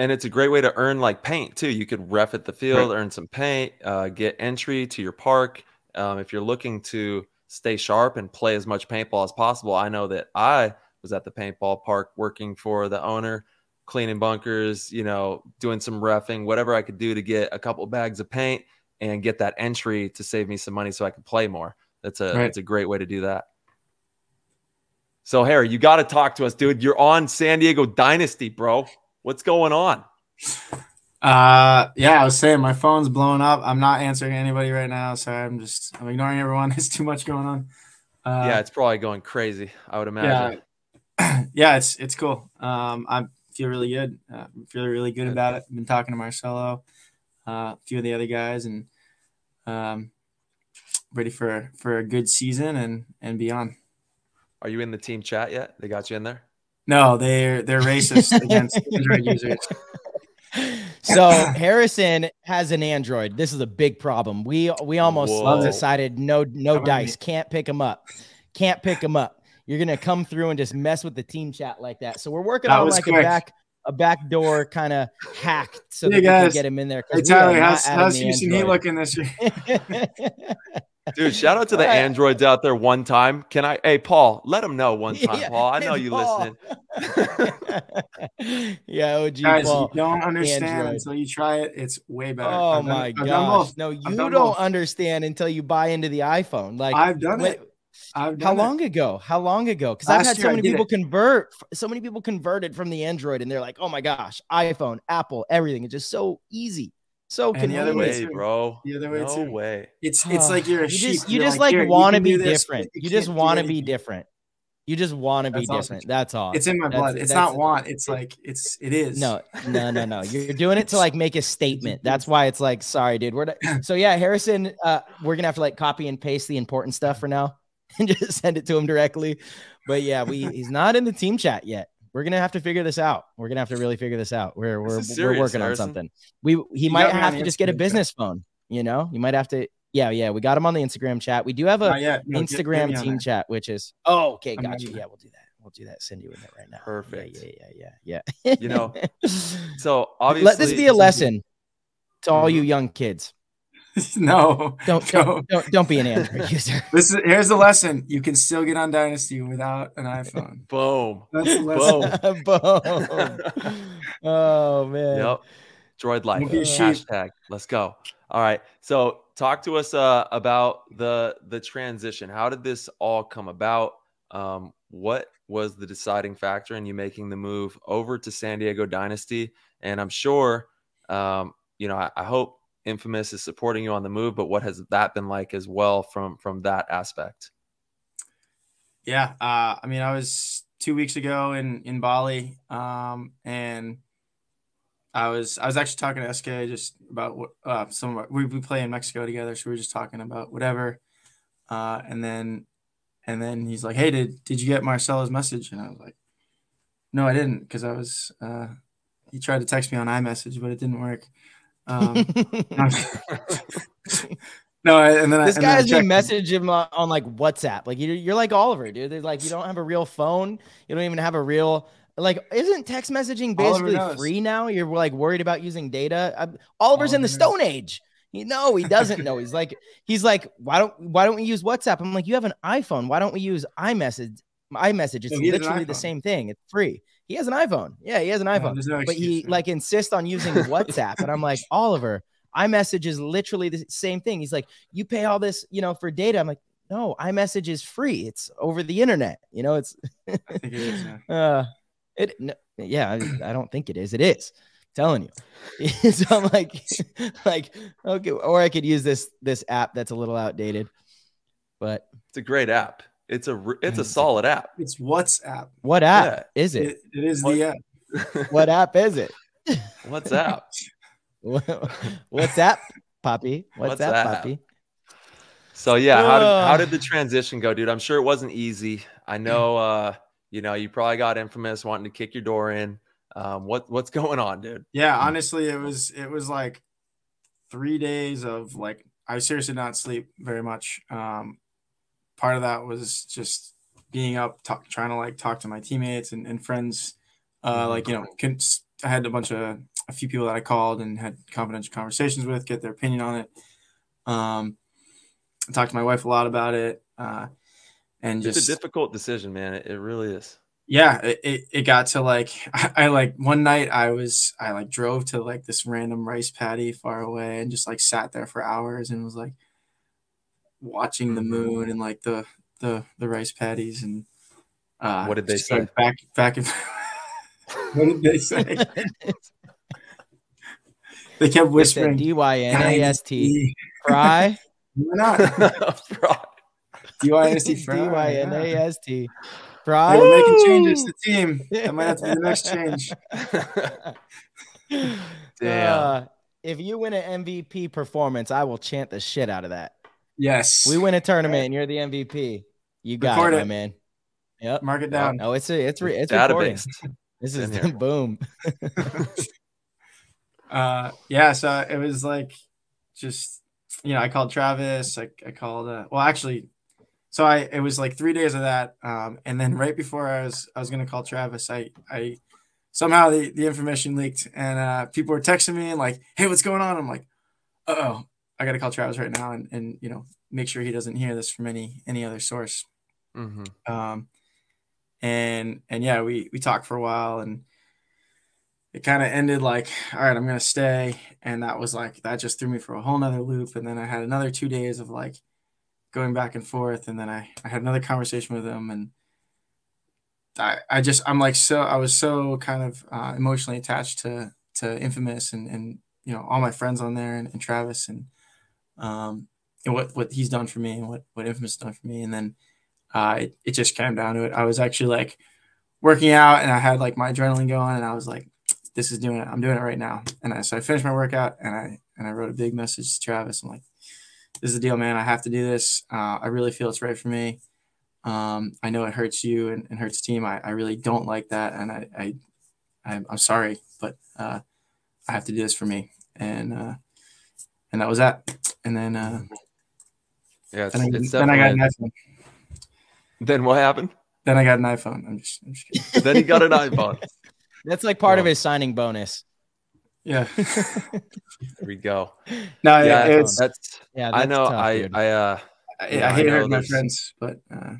And it's a great way to earn like paint too. You could ref at the field, right. earn some paint, uh, get entry to your park. Um, if you're looking to stay sharp and play as much paintball as possible. I know that I was at the paintball park working for the owner, cleaning bunkers, you know, doing some reffing, whatever I could do to get a couple bags of paint and get that entry to save me some money so I could play more. That's a, right. that's a great way to do that. So Harry, you got to talk to us, dude. You're on San Diego Dynasty, bro. What's going on? Uh, yeah, I was saying my phone's blowing up. I'm not answering anybody right now. So I'm just, I'm ignoring everyone. There's too much going on. Uh, yeah, it's probably going crazy. I would imagine. Yeah, yeah it's, it's cool. Um, I feel really good. Uh, feel really good about it. I've been talking to Marcello, uh, a few of the other guys, and, um, ready for, for a good season and, and beyond. Are you in the team chat yet? They got you in there? No, they're, they're racist against Android users. So Harrison has an Android. This is a big problem. We we almost Whoa. decided no no Come dice. Can't pick him up. Can't pick him up. You're gonna come through and just mess with the team chat like that. So we're working that on like quick. a back a backdoor kind of hack so hey that guys. we can get him in there. Hey Tyler, how's, how's Houston Heat looking this year? Dude, shout out to the right. Androids out there one time. Can I? Hey, Paul, let them know one time, yeah, Paul. I know you Paul. listening. yeah, O G Guys, Paul. You don't understand Android. Until you try it. It's way better. Oh, I've my done, gosh. No, you don't both. understand until you buy into the iPhone. Like I've done when, it. I've done how long it. ago? How long ago? Because I've had so many people it. convert. So many people converted from the Android, and they're like, oh, my gosh, iPhone, Apple, everything. It's just so easy. So can the other way, bro. The other way, no too. way. It's it's like you're a you sheep. Just, you you're just like, like want to be different. You just want to be different. You just want to be awesome. different. That's all. It's in my blood. That's, it's that's, not want. It's like it's it is. No, no, no, no. You're doing it to like make a statement. That's why it's like, sorry, dude. We're so yeah, Harrison. Uh, we're gonna have to like copy and paste the important stuff for now and just send it to him directly. But yeah, we he's not in the team chat yet. We're gonna have to figure this out. We're gonna have to really figure this out. We're we're, serious, we're working Harrison. on something. We he you might have to just get a business chat. phone. You know, you might have to. Yeah, yeah. We got him on the Instagram chat. We do have a no, Instagram get, get team chat, which is oh, okay, got I'm you. Yeah, we'll do that. We'll do that. Send you in that right now. Perfect. Yeah, yeah, yeah, yeah. yeah. You know, so obviously, let this be a lesson to all you young kids. no, don't, no. don't don't don't be an Android user. This is here's the lesson: you can still get on Dynasty without an iPhone. Boom. That's the lesson. Boom. Boom. Oh man. Yep. Droid life. Hashtag. Let's go. All right. So talk to us uh, about the the transition. How did this all come about? Um, what was the deciding factor in you making the move over to San Diego Dynasty? And I'm sure, um, you know, I, I hope Infamous is supporting you on the move, but what has that been like as well from from that aspect? Yeah, uh, I mean, I was two weeks ago in in Bali, um, and I was I was actually talking to S K just about what uh, some of our, we we play in Mexico together, so we were just talking about whatever, uh, and then and then he's like, "Hey, did did you get Marcelo's message?" And I was like, "No, I didn't," because I was uh, he tried to text me on iMessage, but it didn't work. um no and then this I, guy has me message him on, on like WhatsApp. Like you're, you're like Oliver, dude. They're like, you don't have a real phone, you don't even have a real like isn't text messaging basically free now? You're like worried about using data. I'm, Oliver's Oliver in the knows. Stone Age. You know, he doesn't know. He's like he's like why don't why don't we use WhatsApp? I'm like, you have an iPhone, why don't we use iMessage? iMessage it's yeah, literally the same thing. It's free. He has an iPhone. Yeah, he has an iPhone. No, no but he like insists on using WhatsApp. And I'm like, Oliver, iMessage is literally the same thing. He's like, you pay all this, you know, for data. I'm like, no, iMessage is free. It's over the internet. You know, it's I think it is, yeah. Uh, it no, yeah, I, I don't think it is. It is. I'm telling you. So I'm like, like, okay, or I could use this this app that's a little outdated. But it's a great app. It's a it's a solid app. It's WhatsApp. What app yeah. is it? It, it is what, the app. What app is it? WhatsApp. What's that, Poppy? What's, What's that, Poppy? So yeah, how did how did the transition go, dude? I'm sure it wasn't easy. I know, uh, you know, you probably got Infamous wanting to kick your door in. Um, what what's going on, dude? Yeah, honestly, it was it was like three days of like I seriously did not sleep very much. Um, Part of that was just being up, talk, trying to like talk to my teammates and, and friends, uh, like, you know, I had a bunch of a few people that I called and had confidential conversations with, get their opinion on it. Um, I talked to my wife a lot about it. Uh, and just, it's a difficult decision, man. It, it really is. Yeah. It, it, it got to like, I, I like one night I was, I like drove to like this random rice paddy far away and just like sat there for hours and was like watching the moon and like the, the, the rice paddies. And uh, what did they say? Like back, back and what did they say? They kept whispering. D Y N A S T. Fry? Why not? D Y N A S T. D Y N A S T. Fry. We're making changes to the team. That might have to be the next change. Damn. Uh, if you win an M V P performance, I will chant the shit out of that. Yes. We win a tournament and you're the M V P. You got Record it, my it. man. Yep. Mark it down. No, it's a, it's re it's recording. This is the boom. uh, yeah, so it was like just, you know, I called Travis. I, I called, uh, well, actually, so I it was like three days of that. Um, and then right before I was I was going to call Travis, I I somehow the, the information leaked and uh, people were texting me and like, hey, what's going on? I'm like, uh-oh, I got to call Travis right now and, and, you know, make sure he doesn't hear this from any any other source. Mm-hmm. Um. And, and yeah, we, we talked for a while and it kind of ended like, all right, I'm going to stay. And that was like, that just threw me for a whole nother loop. And then I had another two days of like going back and forth. And then I, I had another conversation with him and I, I just, I'm like, so I was so kind of uh, emotionally attached to, to Infamous and, and, you know, all my friends on there and, and Travis and, um, and what, what he's done for me and what, what Infamous has done for me. And then, Uh, it, it just came down to it. I was actually like working out and I had like my adrenaline going and I was like, this is doing it. I'm doing it right now. And I, so I finished my workout and I, and I wrote a big message to Travis. I'm like, this is the deal, man. I have to do this. Uh, I really feel it's right for me. Um, I know it hurts you and, and hurts the team. I, I really don't like that. And I, I, I I'm sorry, but, uh, I have to do this for me. And, uh, and that was that. And then, uh, yeah, it's, then, it's I, then I got an iPhone. Then what happened? Then I got an iPhone. I'm just, I'm just kidding. Then he got an iPhone. That's like part wow. of his signing bonus. Yeah. There we go. No, yeah, it's, that's, yeah, that's I know. Tough, I, I, uh, yeah, I hate I hurting my friends, but, uh,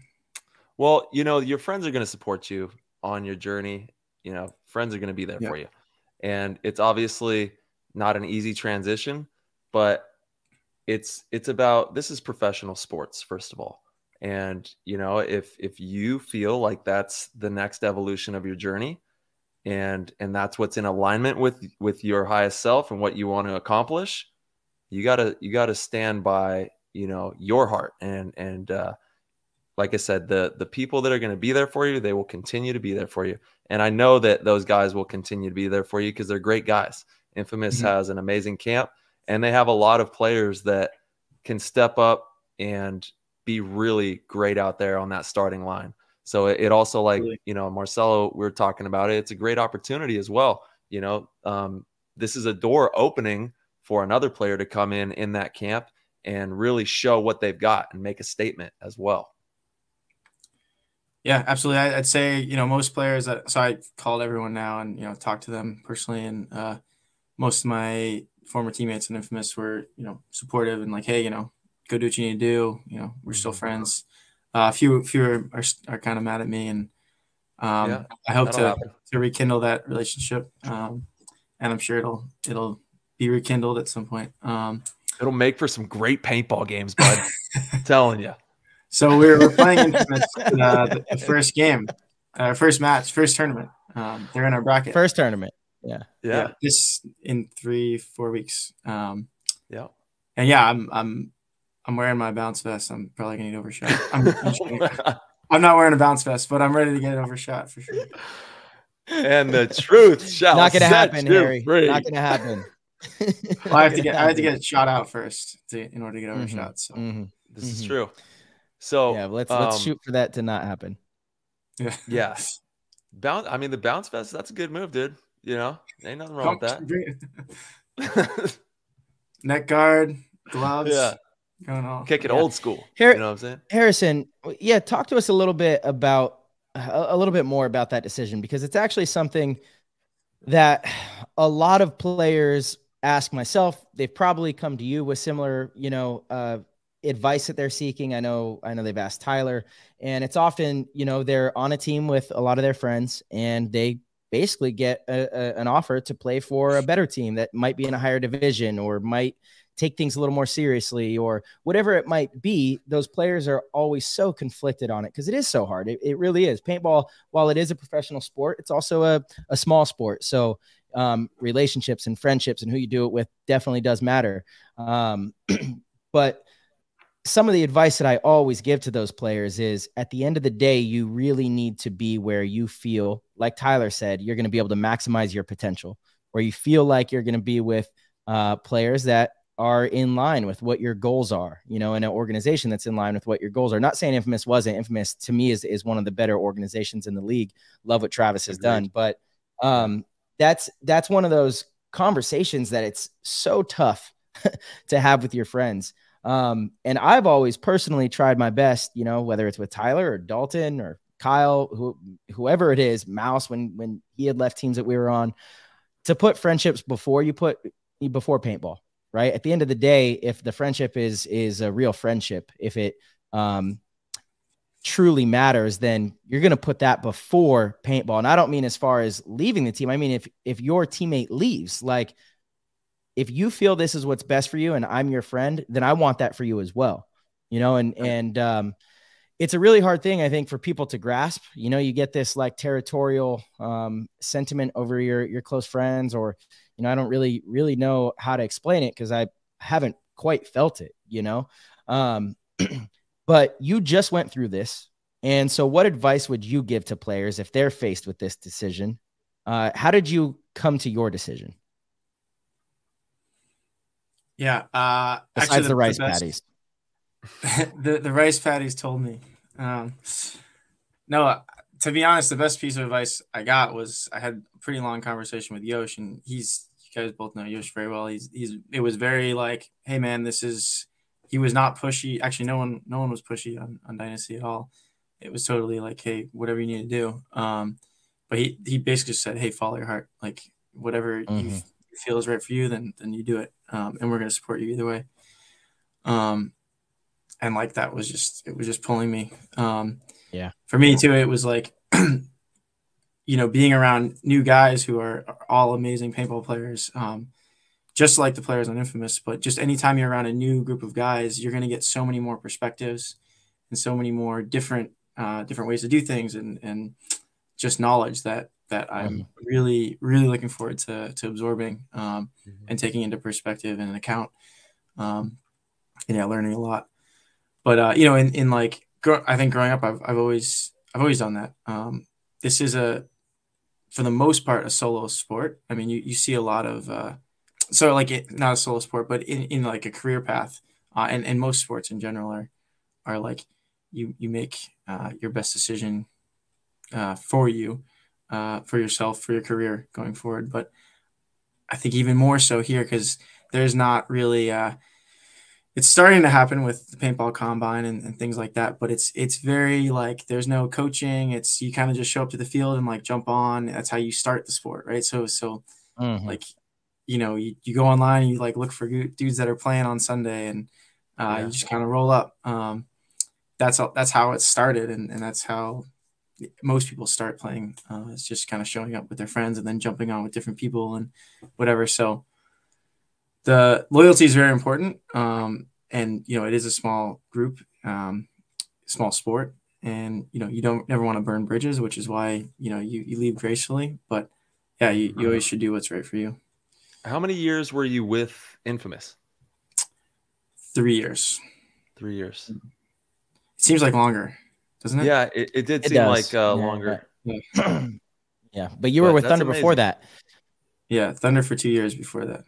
well, you know, your friends are going to support you on your journey. You know, friends are going to be there yeah. for you. And it's obviously not an easy transition, but it's, it's about, this is professional sports, first of all. And, you know, if, if you feel like that's the next evolution of your journey and, and that's what's in alignment with, with your highest self and what you want to accomplish, you gotta, you gotta stand by, you know, your heart. And, and, uh, like I said, the, the people that are going to be there for you, they will continue to be there for you. And I know that those guys will continue to be there for you because they're great guys. Infamous mm-hmm. has an amazing camp and they have a lot of players that can step up and be really great out there on that starting line. So it, it also like, really? you know, Marcello, we were talking about it. It's a great opportunity as well. You know, um, this is a door opening for another player to come in, in that camp and really show what they've got and make a statement as well. Yeah, absolutely. I, I'd say, you know, most players that, so I called everyone now and, you know, talked to them personally. And, uh, most of my former teammates in Infamous were, you know, supportive and like, hey, you know, go do what you need to do. You know, we're still friends. Uh, few, few are, are, are kind of mad at me, and um, yeah, I hope to, to rekindle that relationship. Um, and I'm sure it'll it'll be rekindled at some point. Um, it'll make for some great paintball games, bud. I'm telling you. So we're, we're playing Infamous, uh, the, the first game, our uh, first match, first tournament. Um, they're in our bracket. First tournament. Yeah. Yeah. yeah this in three, four weeks. Um, yeah. And yeah, I'm I'm. I'm wearing my bounce vest. I'm probably gonna get overshot. I'm, I'm, I'm not wearing a bounce vest, but I'm ready to get overshot for sure. And the truth shall not gonna happen, Harry. Free. Not gonna happen. Well, I have to get happen. I have to get shot out first to, in order to get overshot. So mm-hmm. this mm-hmm. is true. So yeah, let's um, let's shoot for that to not happen. Yeah. Yeah. Bounce. I mean, the bounce vest. That's a good move, dude. You know, ain't nothing wrong Don't with that. Neck guard, gloves. Yeah. Going on. Kick it yeah. old school. Har you know what I'm saying? Harrison, yeah, talk to us a little bit about a, a little bit more about that decision, because it's actually something that a lot of players ask myself. They've probably come to you with similar, you know, uh, advice that they're seeking. I know, I know they've asked Tyler, and it's often, you know, they're on a team with a lot of their friends and they basically get a, a, an offer to play for a better team that might be in a higher division or might take things a little more seriously or whatever it might be. Those players are always so conflicted on it because it is so hard. It, it really is. Paintball, while it is a professional sport, it's also a, a small sport. So um, relationships and friendships and who you do it with definitely does matter. Um, but some of the advice that I always give to those players is at the end of the day, you really need to be where you feel, like Tyler said, you're going to be able to maximize your potential, where you feel like you're going to be with uh, players that are in line with what your goals are, you know, in an organization that's in line with what your goals are. Not saying Infamous wasn't. Infamous to me is, is one of the better organizations in the league. Love what Travis has done, but um, that's, that's one of those conversations that it's so tough to have with your friends. Um, and I've always personally tried my best, you know, whether it's with Tyler or Dalton or Kyle, who, whoever it is, Mouse, when, when he had left teams that we were on, to put friendships before you put before paintball, right? At the end of the day, if the friendship is, is a real friendship, if it, um, truly matters, then you're going to put that before paintball. And I don't mean as far as leaving the team. I mean, if, if your teammate leaves, like, if you feel this is what's best for you and I'm your friend, then I want that for you as well, you know? And, and, um, it's a really hard thing, I think, for people to grasp. You know, you get this like territorial um, sentiment over your, your close friends, or, you know, I don't really, really know how to explain it because I haven't quite felt it, you know, um, but you just went through this. And so what advice would you give to players if they're faced with this decision? Uh, how did you come to your decision? Yeah. Uh, Besides actually, the, the rice the patties. the the rice patties told me. Um, no, to be honest, the best piece of advice I got was I had a pretty long conversation with Yosh, and he's you guys both know Yosh very well. He's he's it was very like, hey man, this is he was not pushy. Actually, no one no one was pushy on, on Dynasty at all. It was totally like, hey, whatever you need to do. Um, but he he basically said, hey, follow your heart. Like whatever mm-hmm. you feel is right for you, then then you do it. Um, and we're gonna support you either way. Um. And like, that was just, it was just pulling me. Um, yeah. For me too, it was like, you know, being around new guys who are, are all amazing paintball players, um, just like the players on Infamous, but just anytime you're around a new group of guys, you're going to get so many more perspectives and so many more different, uh, different ways to do things. And, and just knowledge that, that I'm mm-hmm. really, really looking forward to, to absorbing, um, mm-hmm. and taking into perspective and account, um, and yeah, learning a lot. But, uh, you know, in, in like, I think growing up, I've, I've always, I've always done that. Um, this is a, for the most part, a solo sport. I mean, you, you see a lot of, uh, so like it, not a solo sport, but in, in like a career path, uh, and, and most sports in general are, are like you, you make, uh, your best decision, uh, for you, uh, for yourself, for your career going forward. But I think even more so here, cause there's not really, uh, it's starting to happen with the paintball combine and, and things like that, but it's, it's very like, there's no coaching. It's, you kind of just show up to the field and like jump on. That's how you start the sport. Right. So, so mm-hmm. like, you know, you, you go online and you like look for dudes that are playing on Sunday and uh, yeah. you just kind of roll up. Um, that's all, that's how it started. And, and that's how most people start playing. Uh, it's just kind of showing up with their friends and then jumping on with different people and whatever. So, the loyalty is very important. Um, and, you know, it is a small group, um, small sport. And, you know, you don't never want to burn bridges, which is why, you know, you, you leave gracefully. But, yeah, you, you always should do what's right for you. How many years were you with Infamous? Three years. Three years. It seems like longer, doesn't it? Yeah, it, it did it seem does. like uh, yeah, longer. But, yeah. yeah, but you were but with Thunder amazing. before that. Yeah, Thunder for two years before that.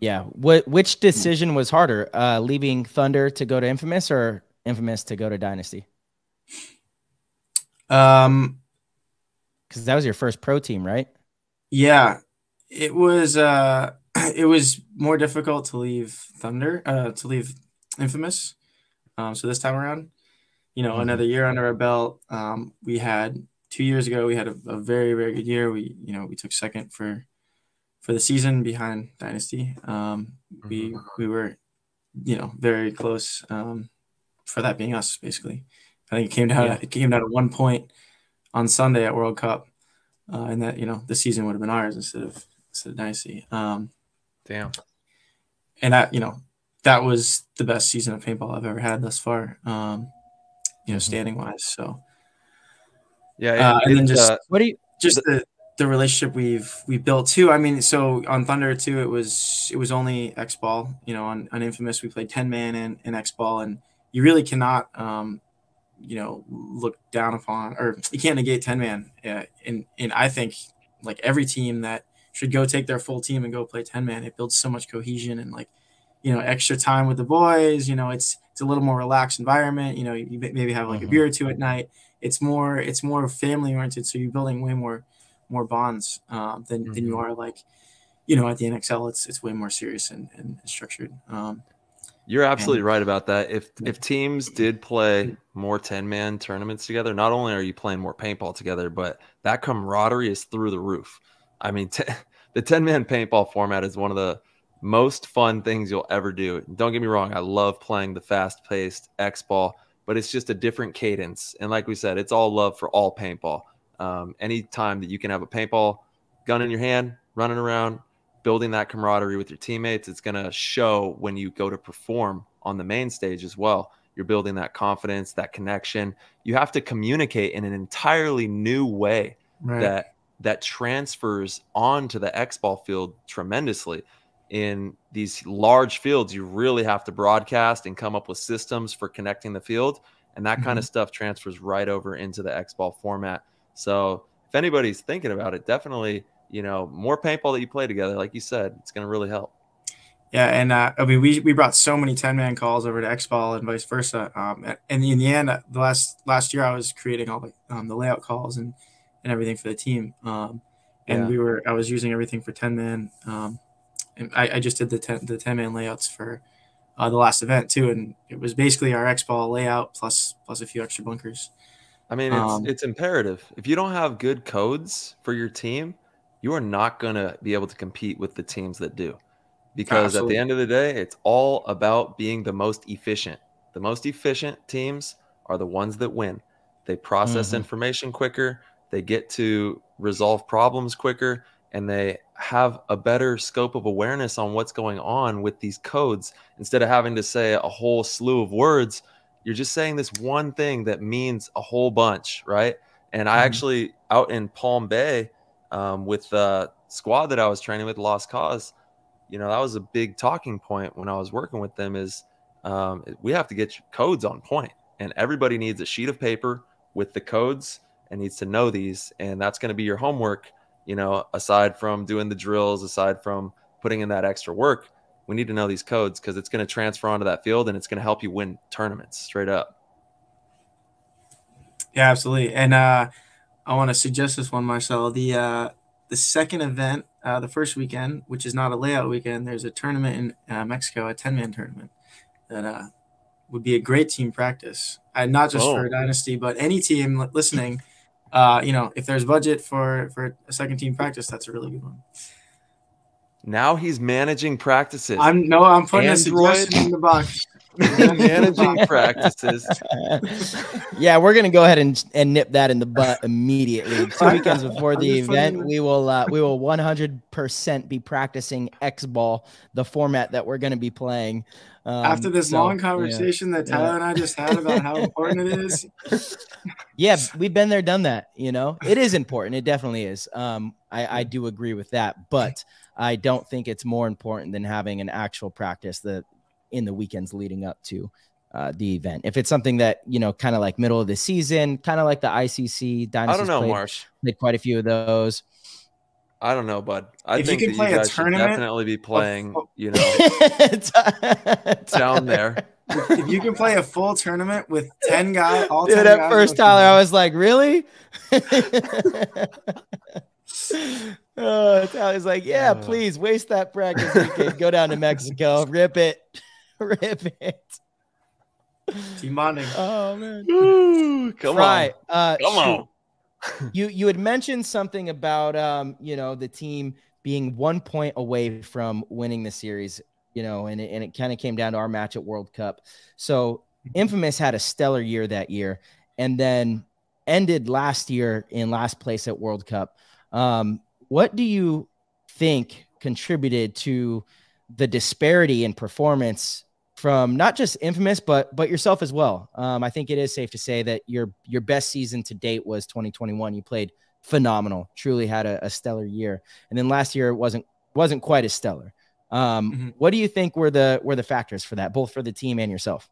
Yeah. What, which decision was harder, uh, leaving Thunder to go to Infamous or Infamous to go to Dynasty? Um, cause that was your first pro team, right? Yeah, it was, uh, it was more difficult to leave Thunder, uh, to leave Infamous. Um, so this time around, you know, mm-hmm. another year under our belt, um, we had two years ago, we had a, a very, very good year. We, you know, we took second for for the season behind Dynasty. Um, we we were, you know, very close um, for that being us, basically. I think it came down yeah. it came down to one point on Sunday at World Cup, uh, and that, you know, the season would have been ours instead of instead of Dynasty. Um, Damn. And that, you know, that was the best season of paintball I've ever had thus far, um, you know, mm-hmm. standing wise. So, yeah, yeah. Uh, and then just uh, what do you just the, the relationship we've we built too. I mean, so on Thunder too, it was it was only X ball. You know, on, on Infamous we played ten man and, and X ball, and you really cannot, um, you know, look down upon, or you can't negate ten man. Uh, and and I think like every team that should go take their full team and go play ten man. It builds so much cohesion and, like, you know, extra time with the boys. You know, it's it's a little more relaxed environment. You know, you, you maybe have like mm-hmm. a beer or two at night. It's more it's more family oriented. So you're building way more more bonds um, than mm-hmm. than you are, like, you know, at the N X L. It's it's way more serious and, and structured. Um, you're absolutely and, right about that. If yeah. if teams did play more ten man tournaments together, not only are you playing more paintball together, but that camaraderie is through the roof. I mean, t the ten man paintball format is one of the most fun things you'll ever do. Don't get me wrong. I love playing the fast-paced X-ball, but it's just a different cadence. And like we said, it's all love for all paintball. Um, any time that you can have a paintball gun in your hand, running around, building that camaraderie with your teammates, it's going to show when you go to perform on the main stage as well. You're building that confidence, that connection. You have to communicate in an entirely new way right. that – that transfers onto the X-ball field tremendously. In these large fields, you really have to broadcast and come up with systems for connecting the field, and that mm-hmm. kind of stuff transfers right over into the X-ball format. So if anybody's thinking about it, definitely, you know, more paintball that you play together, like you said, it's going to really help. Yeah, and uh, I mean, we, we brought so many ten man calls over to X-ball and vice versa. Um, and in the end, the last last year I was creating all the, um, the layout calls and and everything for the team. Um, and yeah. we were, I was using everything for ten man. Um, and I, I just did the ten, the ten man layouts for uh, the last event too. And it was basically our X ball layout plus, plus a few extra bunkers. I mean, it's, um, it's imperative. If you don't have good codes for your team, you are not going to be able to compete with the teams that do, because absolutely. At the end of the day, it's all about being the most efficient. The most efficient teams are the ones that win. They process mm-hmm. information quicker. They get to resolve problems quicker, and they have a better scope of awareness on what's going on with these codes. Instead of having to say a whole slew of words, you're just saying this one thing that means a whole bunch, right? And I actually, out in Palm Bay um, with the squad that I was training with, Lost Cause, you know, that was a big talking point when I was working with them is um, we have to get your codes on point. And everybody needs a sheet of paper with the codes and needs to know these, and that's going to be your homework. You know, aside from doing the drills, aside from putting in that extra work, we need to know these codes because it's going to transfer onto that field, and it's going to help you win tournaments straight up. Yeah, absolutely. And uh, I want to suggest this one, Marcel. The uh, the second event, uh, the first weekend, which is not a layout weekend, there's a tournament in uh, Mexico, a ten man tournament that uh, would be a great team practice, and not just oh. for Dynasty, but any team listening. Uh, you know, if there's budget for, for a second team practice, that's a really good one. Now he's managing practices. I'm no, I'm putting Android. a suggestion in the box. Managing practices. Yeah, we're gonna go ahead and and nip that in the butt immediately. Two weekends before the event, we will uh, we will one hundred percent be practicing X ball, the format that we're gonna be playing. Um, After this so, long conversation yeah, that Tyler yeah. and I just had about how important it is. Yeah, we've been there, done that. You know, it is important. It definitely is. Um, I, I do agree with that, but I don't think it's more important than having an actual practice that. In the weekends leading up to uh, the event. If it's something that, you know, kind of like middle of the season, kind of like the I C C Dynasty. I don't know, played, Marsh. Played quite a few of those. I don't know, bud. I if think you, can that play you guys a tournament, should definitely be playing, oh, oh. you know, down there. If you can play a full tournament with ten guys, all ten Dude, at guys first, Tyler, I was like, really? Oh, Tyler's like, yeah, uh, please waste that practice weekend. Go down to Mexico, rip it. Rip it. Team bonding. Oh man. Ooh, come Fry. on. Uh, Come shoot. on. you you had mentioned something about um you know the team being one point away from winning the series, you know, and it, and it kind of came down to our match at World Cup. So Infamous had a stellar year that year, and then ended last year in last place at World Cup. Um, what do you think contributed to the disparity in performance from not just Infamous, but but yourself as well? Um, I think it is safe to say that your your best season to date was twenty twenty-one. You played phenomenal, truly had a, a stellar year, and then last year it wasn't wasn't quite as stellar. Um, mm-hmm. What do you think were the were the factors for that, both for the team and yourself?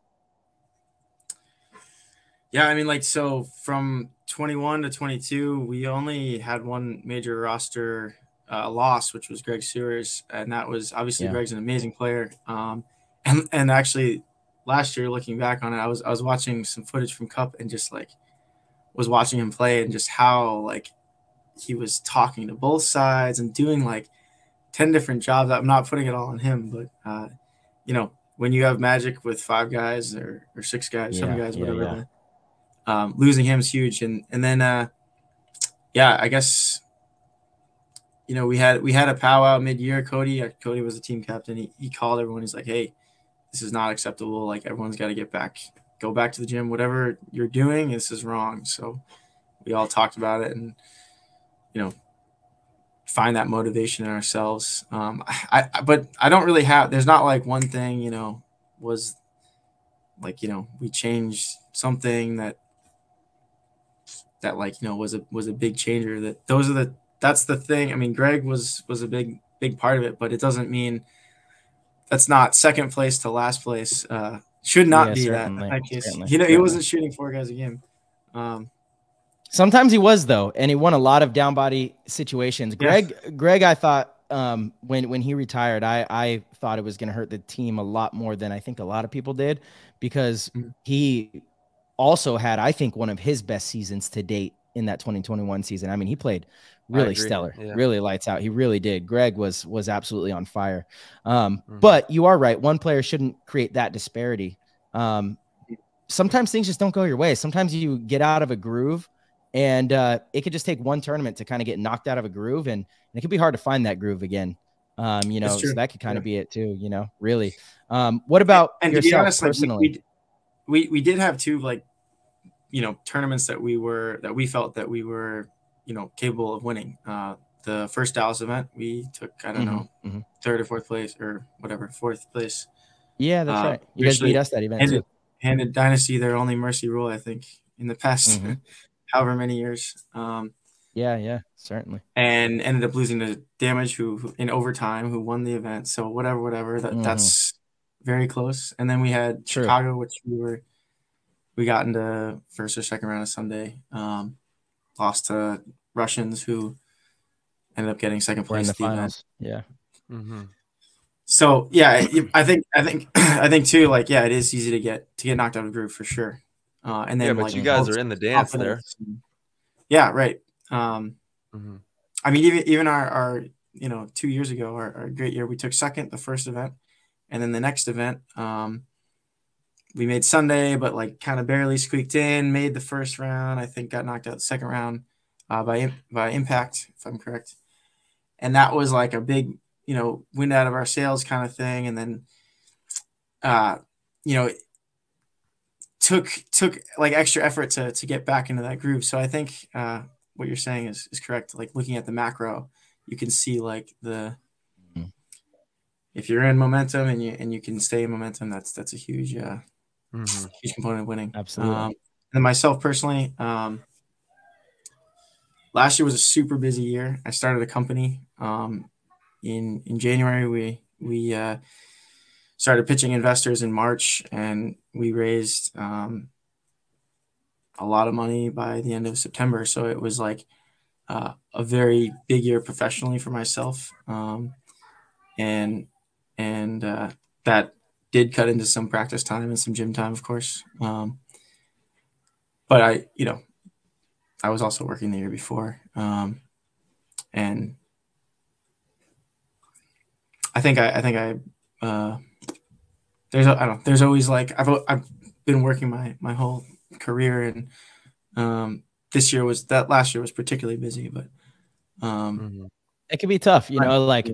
Yeah, I mean, like, so from twenty-one to twenty-two, we only had one major roster uh, loss, which was Greg Sewers. And that was obviously, yeah, Greg's an amazing player. Um, and, and actually last year, looking back on it, I was, I was watching some footage from Cup and just like was watching him play and just how like he was talking to both sides and doing like ten different jobs. I'm not putting it all on him, but, uh, you know, when you have Magic with five guys or, or six guys, yeah, seven guys, yeah, whatever, yeah. Um, losing him is huge. And, and then, uh, yeah, I guess, you know, we had, we had a powwow mid-year. Cody, Cody was the team captain. He, he called everyone. He's like, hey, this is not acceptable. Like, everyone's got to get back, go back to the gym, whatever you're doing, this is wrong. So we all talked about it and, you know, find that motivation in ourselves. Um, I, I, but I don't really have, there's not like one thing, you know, was like, you know, we changed something that, that like, you know, was a, was a big changer. That those are the, that's the thing. I mean, Greg was, was a big, big part of it, but it doesn't mean that's not second place to last place. Uh, should not yeah, be certainly. that. In that case. Certainly. You know, he wasn't shooting four guys a game. Um, Sometimes he was though. And he won a lot of down body situations. Greg, yeah. Greg, I thought, um, when, when he retired, I, I thought it was going to hurt the team a lot more than I think a lot of people did, because mm-hmm. he also had, I think, one of his best seasons to date in that twenty twenty-one season. I mean, he played really stellar, yeah. really lights out. He really did. Greg was, was absolutely on fire. Um, mm-hmm. But you are right. One player shouldn't create that disparity. Um, sometimes things just don't go your way. Sometimes you get out of a groove, and uh, it could just take one tournament to kind of get knocked out of a groove, and, and it could be hard to find that groove again. Um, you know, so that could kind of yeah. be it too, you know, really. Um, what about and, and yourself to be honest, personally? Like, we, we, we did have two, like, you know, tournaments that we were, that we felt that we were, you know, capable of winning. Uh, the first Dallas event, we took, I don't mm-hmm, know, mm-hmm. third or fourth place or whatever, fourth place. Yeah, that's uh, right. You guys beat us that event. Handed, handed Dynasty their only mercy rule, I think, in the past mm-hmm. however many years. Um, yeah, yeah, certainly. And ended up losing to Damage, who, who in overtime, who won the event. So whatever, whatever, that, mm-hmm. that's very close. And then we had True. Chicago, which we were, we got into first or second round of Sunday, um, lost to Russians, who ended up getting second place in the finals. Yeah. Mm-hmm. So yeah, I think, I think, I think too, like, yeah, it is easy to get, to get knocked out of the group for sure. Uh, and then yeah, but like, you guys are in the dance there. And, yeah. Right. Um, mm-hmm. I mean, even, even our, our, you know, two years ago, our, our great year, we took second the first event, and then the next event, um, we made Sunday, but like kind of barely squeaked in, made the first round, I think got knocked out the second round uh, by, by Impact, if I'm correct. And that was like a big, you know, wind out of our sails kind of thing. And then, uh, you know, it took, took like extra effort to, to get back into that groove. So I think uh, what you're saying is, is correct. Like looking at the macro, you can see like the, if you're in momentum and you, and you can stay in momentum, that's, that's a huge, uh, Mm-hmm. huge component of winning. Absolutely. Um, and then myself personally, um, last year was a super busy year. I started a company um, in in January. We we uh, started pitching investors in March, and we raised um, a lot of money by the end of September. So it was like uh, a very big year professionally for myself, um, and and uh, that. did cut into some practice time and some gym time, of course. Um, but I, you know, I was also working the year before. Um, and I think I, I think I, uh, there's, I don't, there's always like, I've, I've been working my, my whole career, and um, this year was that last year was particularly busy, but um, it can be tough, you know, like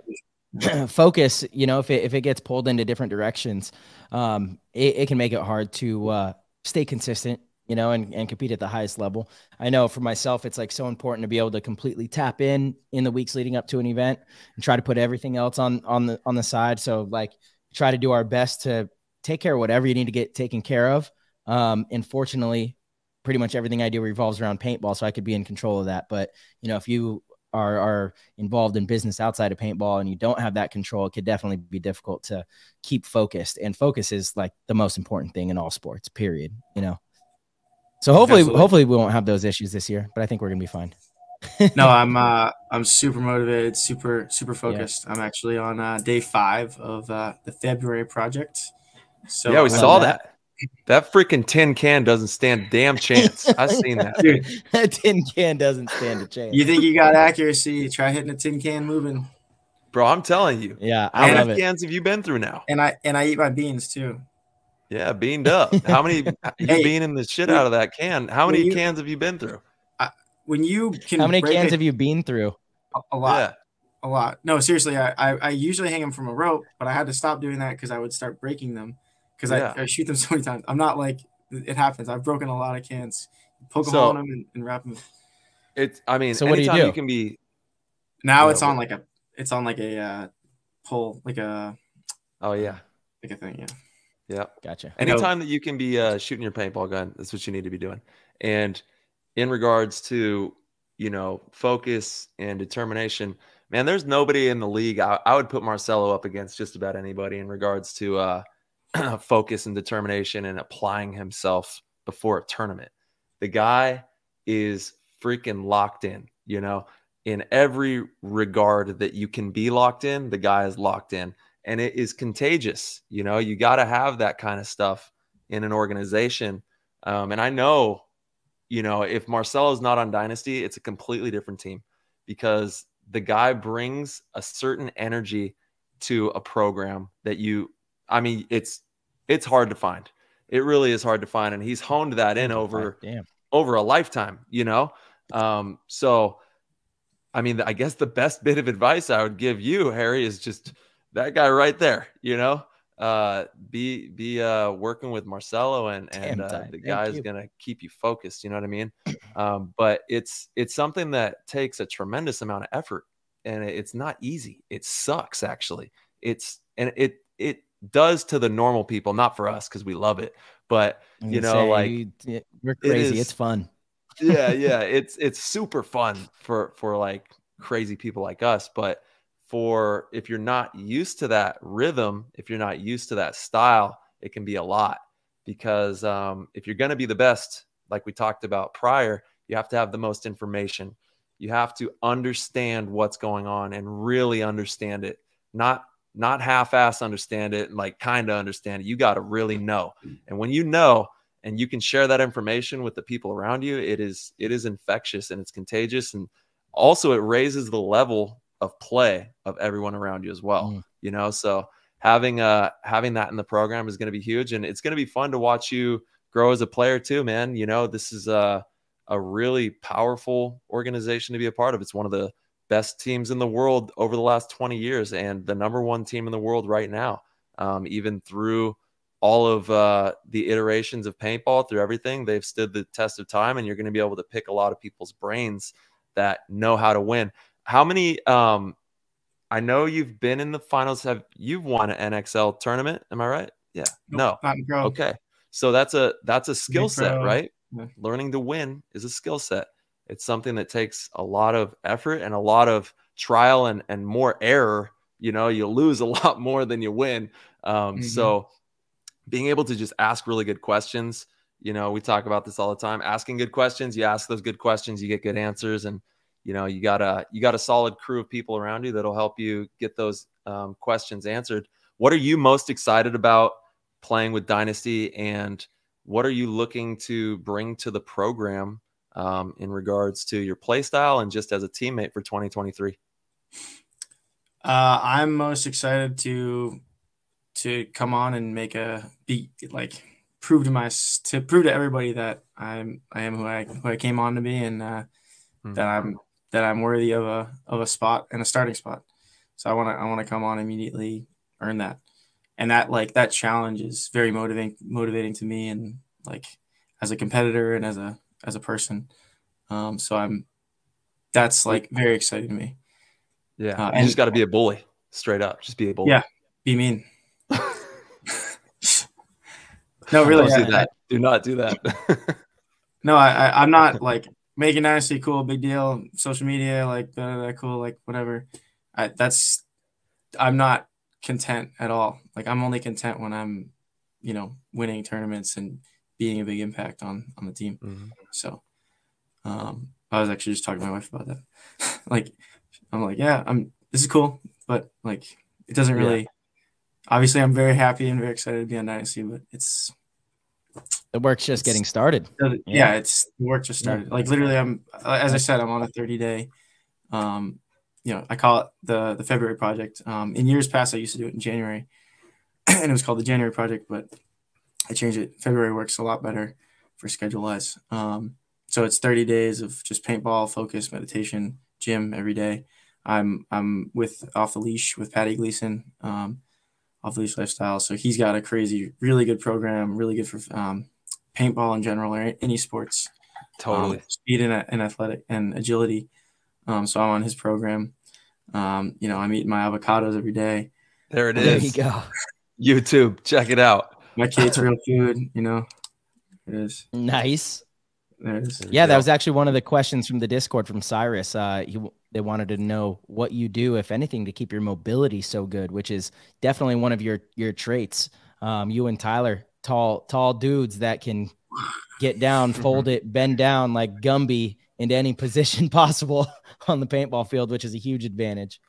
focus, you know, if it, if it gets pulled into different directions, um, it, it can make it hard to uh, stay consistent, you know, and, and compete at the highest level. I know for myself, it's like so important to be able to completely tap in in the weeks leading up to an event and try to put everything else on, on the, on the side. So like try to do our best to take care of whatever you need to get taken care of. Um, and fortunately, pretty much everything I do revolves around paintball, so I could be in control of that. But, you know, if you are, are involved in business outside of paintball and you don't have that control, it could definitely be difficult to keep focused. And focus is like the most important thing in all sports, period, you know? So hopefully, Absolutely. hopefully we won't have those issues this year, but I think we're going to be fine. No, I'm, uh, I'm super motivated, super, super focused. Yeah. I'm actually on uh, day five of uh, the February project. So yeah, we saw that. that. That freaking tin can doesn't stand a damn chance. I've seen that. Dude, that tin can doesn't stand a chance. You think you got accuracy? Try hitting a tin can moving, bro. I'm telling you. Yeah, I how many cans have you been through now? And I and I eat my beans too. Yeah, beaned up. How many? You hey, beaning the shit out of that can. How many you, cans have you been through? I, when you can. How many cans it, have you been through? A, a lot. Yeah. A lot. No, seriously. I, I I usually hang them from a rope, but I had to stop doing that because I would start breaking them. Because yeah. I, I shoot them so many times. I'm not like it happens. I've broken a lot of cans. Poke so, a hole in them and, and wrap them. It's. I mean, so what do you do? You can be. Now it's know, on like a. It's on like a uh, pole, like a. Oh yeah. Like a thing, yeah. Yeah. Gotcha. Anytime that you can be uh, shooting your paintball gun, that's what you need to be doing. And in regards to you know focus and determination, man, there's nobody in the league. I, I would put Marcello up against just about anybody in regards to. Uh, focus and determination and applying himself before a tournament. The guy is freaking locked in, you know, in every regard that you can be locked in, the guy is locked in, and it is contagious. You know, you got to have that kind of stuff in an organization. Um, and I know, you know, if Marcello's not on Dynasty, it's a completely different team because the guy brings a certain energy to a program that you, I mean, it's it's hard to find. It really is hard to find, and he's honed that in over Damn. over a lifetime, you know. Um, so, I mean, I guess the best bit of advice I would give you, Harry, is just that guy right there, you know. Uh, be be uh, working with Marcello, and and uh, the guy is gonna keep you focused. You know what I mean? Um, but it's it's something that takes a tremendous amount of effort, and it's not easy. It sucks, actually. It's and it it. does to the normal people, not for us because we love it, but you know, say, like you, you're crazy, it is, it's fun. yeah yeah it's it's super fun for for like crazy people like us, but for if you're not used to that rhythm, if you're not used to that style, it can be a lot because um if you're going to be the best, like we talked about prior, you have to have the most information, you have to understand what's going on and really understand it, not Not half-ass understand it, like kind of understand it. You got to really know. And when you know and you can share that information with the people around you, it is it is infectious and it's contagious. And also it raises the level of play of everyone around you as well. Mm. You know, so having uh having that in the program is going to be huge, and it's going to be fun to watch you grow as a player too, man. You know, this is a, a really powerful organization to be a part of. It's one of the best teams in the world over the last twenty years and the number one team in the world right now, um, even through all of uh, the iterations of paintball, through everything, they've stood the test of time, and you're going to be able to pick a lot of people's brains that know how to win. How many, um, I know you've been in the finals, have you won an N X L tournament? Am I right? Yeah. Nope, no. Okay. So that's a, that's a skill set, right? Yeah. Learning to win is a skill set. It's something that takes a lot of effort and a lot of trial and, and more error. You know, you lose a lot more than you win. Um, mm-hmm. So being able to just ask really good questions, you know, we talk about this all the time, asking good questions, you ask those good questions, you get good answers. And, you know, you got a, you got a solid crew of people around you that'll help you get those um, questions answered. What are you most excited about playing with Dynasty, and what are you looking to bring to the program Um, in regards to your play style and just as a teammate for twenty twenty-three? Uh, I'm most excited to to come on and make a be like prove to my to prove to everybody that I'm I am who I who I came on to be, and uh, mm-hmm. that I'm that I'm worthy of a of a spot and a starting spot. So I want to I want to come on immediately, earn that, and that like that challenge is very motivating motivating to me, and like as a competitor and as a as a person. Um, so I'm that's like very exciting to me. Yeah, uh, you and, just got to be a bully, straight up. Just be a bully. Yeah, be mean. No, really, I, do, that. I, do not do that. No, I, I I'm not like making Dynasty cool, big deal, social media like that, cool, like whatever. I, that's I'm not content at all. Like I'm only content when I'm, you know, winning tournaments and being a big impact on on the team. Mm-hmm. So, um, I was actually just talking to my wife about that. Like, I'm like, yeah, I'm. This is cool, but like, it doesn't really. Yeah. Obviously, I'm very happy and very excited to be on Dynasty, but it's the work's just getting started. Yeah, yeah, it's the work just started. Yeah. Like literally, I'm as I said, I'm on a thirty day. Um, you know, I call it the the February project. Um, in years past, I used to do it in January, and it was called the January project, but I changed it. February works a lot better for schedule wise. Um, so it's thirty days of just paintball, focus, meditation, gym every day. I'm I'm with Off the Leash with Patty Gleason. Um, Off the Leash Lifestyle. So he's got a crazy, really good program, really good for um, paintball in general or any sports. Totally. Um, speed and, and athletic and agility. Um, so I'm on his program. Um, you know, I'm eating my avocados every day. There it is. There you go. YouTube, check it out. My kids' real food, you know. It is. Nice. There it is. Yeah, yeah, that was actually one of the questions from the Discord from Cyrus. Uh, he, they wanted to know what you do, if anything, to keep your mobility so good, which is definitely one of your your traits. Um, you and Tyler, tall tall dudes that can get down, fold it, bend down like Gumby into any position possible on the paintball field, which is a huge advantage.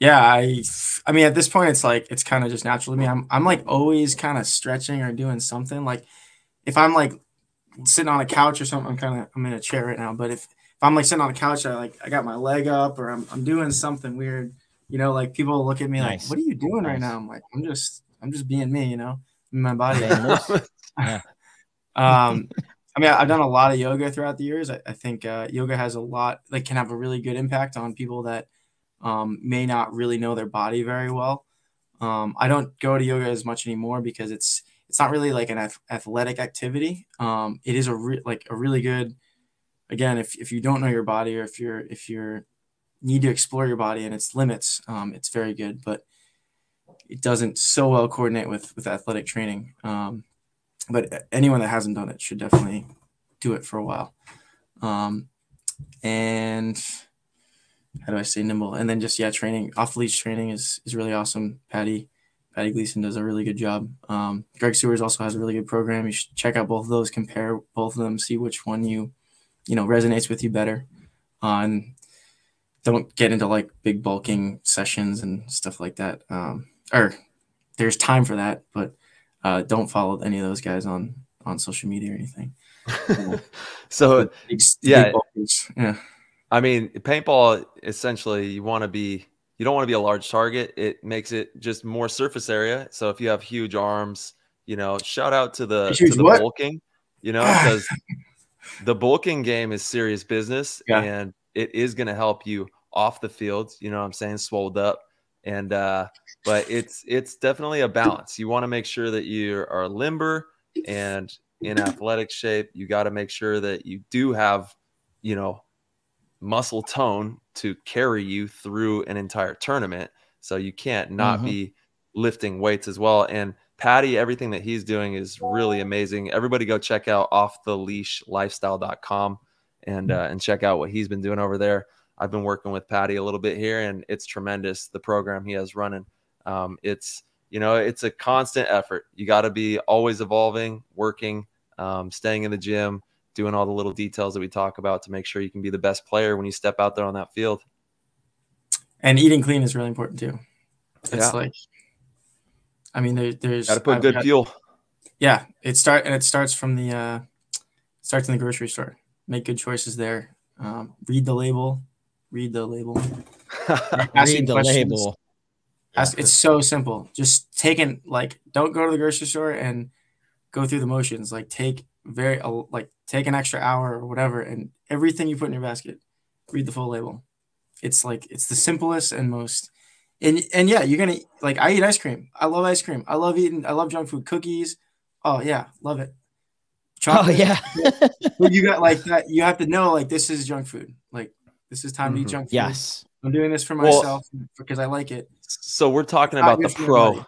Yeah, I I mean at this point it's like it's kind of just natural to me. I'm I'm like always kind of stretching or doing something. Like if I'm like sitting on a couch or something, I'm kind of I'm in a chair right now. But if, if I'm like sitting on a couch, I like I got my leg up or I'm I'm doing something weird, you know. Like people look at me nice. Like, "What are you doing nice. Right now?" I'm like, "I'm just I'm just being me, you know, in my body." Yeah. um, I mean, I've done a lot of yoga throughout the years. I, I think uh, yoga has a lot, like, can have a really good impact on people that um, may not really know their body very well. Um, I don't go to yoga as much anymore because it's. It's not really like an ath athletic activity. Um, it is a re like a really good, again, if, if you don't know your body or if you're, if you're need to explore your body and its limits, um, it's very good, but it doesn't so well coordinate with, with athletic training. Um, but anyone that hasn't done it should definitely do it for a while. Um, and how do I say nimble? And then just, yeah, training off leash training is, is really awesome. Patty. Patty Gleason does a really good job. Um, Greg Sewers also has a really good program. You should check out both of those, compare both of them, see which one you, you know, resonates with you better. Uh, and don't get into like big bulking sessions and stuff like that. Um, or there's time for that, but uh, don't follow any of those guys on on social media or anything. So big, yeah, big yeah. I mean, paintball essentially, you want to be. You don't want to be a large target. It makes it just more surface area. So if you have huge arms, you know, shout out to the, to the bulking, you know, because the bulking game is serious business, yeah. And it is going to help you off the field. You know what I'm saying? Swolled up. And, uh, but it's, it's definitely a balance. You want to make sure that you are limber and in athletic shape. You got to make sure that you do have, you know, muscle tone to carry you through an entire tournament. So you can't not mm-hmm. be lifting weights as well. And Patty, everything that he's doing is really amazing. Everybody go check out off the leash lifestyle dot com and, uh, and check out what he's been doing over there. I've been working with Patty a little bit here, and it's tremendous. The program he has running. Um, it's, you know, it's a constant effort. You got to be always evolving, working, um, staying in the gym, doing all the little details that we talk about to make sure you can be the best player when you step out there on that field. And eating clean is really important too. It's yeah. like, I mean, there, there's got to put I've good got, fuel. Yeah. It start and it starts from the, uh, starts in the grocery store, make good choices there. Um, read the label, read the label, read the label. Ask, it's so simple. Just taking, like, don't go to the grocery store and go through the motions, like take very like take an extra hour or whatever, and everything you put in your basket, read the full label. It's like it's the simplest and most and and yeah, you're gonna like I eat ice cream. I love ice cream. I love eating. I love junk food, cookies. Oh yeah, love it. Chocolate. Oh yeah. But you got like that. You have to know like this is junk food. Like this is time mm-hmm. to eat junk food. Yes. I'm doing this for myself well, because I like it. So we're talking about the pro,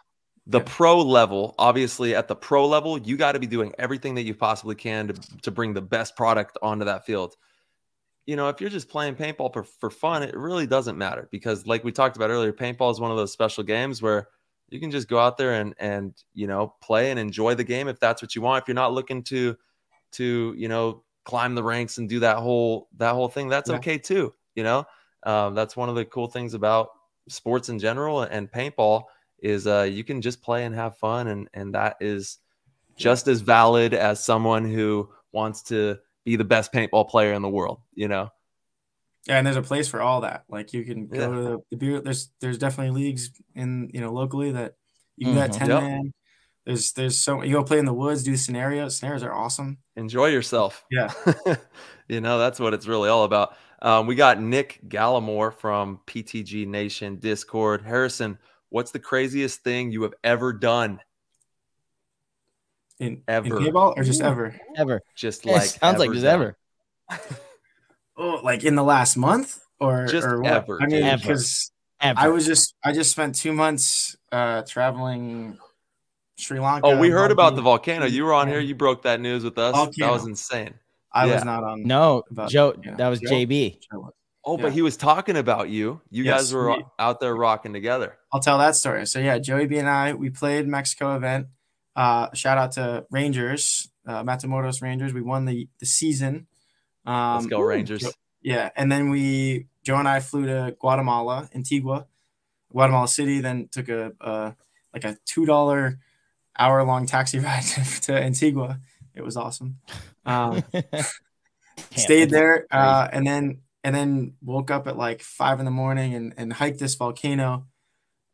the yeah. pro level. Obviously, at the pro level, you got to be doing everything that you possibly can to, to bring the best product onto that field. You know, if you're just playing paintball for, for fun, it really doesn't matter because like we talked about earlier, paintball is one of those special games where you can just go out there and, and you know, play and enjoy the game if that's what you want. If you're not looking to, to you know, climb the ranks and do that whole that whole thing, that's yeah. okay too, you know. Um, that's one of the cool things about sports in general and paintball is uh, you can just play and have fun. And, and that is just as valid as someone who wants to be the best paintball player in the world, you know? Yeah. And there's a place for all that. Like you can go yeah. to the, the beer. There's, there's definitely leagues in, you know, locally that you got mm-hmm. ten yep. man. There's, there's so you go play in the woods, do scenarios. Scenarios are awesome. Enjoy yourself. Yeah. You know, that's what it's really all about. Um, we got Nick Gallimore from P T G Nation Discord. Harrison, what's the craziest thing you have ever done? In ever, in paintball or just ever, ever, just like it sounds like just ever. Oh, like in the last month or just or ever. I mean, because I was just I just spent two months uh, traveling Sri Lanka. Oh, we heard about the volcano. You were on here. You broke that news with us. Volcano. That was insane. I yeah. was not on. No, about, Joe. You know, that was Joe, J B. Joe. Oh, yeah. But he was talking about you. You yes, guys were we, out there rocking together. I'll tell that story. So yeah, Joey B and I, we played Mexico event. Uh, shout out to Rangers, uh, Matamoros Rangers. We won the the season. Um, Let's go Rangers. Joe, yeah, and then we Joe and I flew to Guatemala, Antigua, Guatemala City. Then took a uh, like a two dollar hour long taxi ride to, to Antigua. It was awesome. Um, stayed there uh, and then and then woke up at like five in the morning and, and hiked this volcano.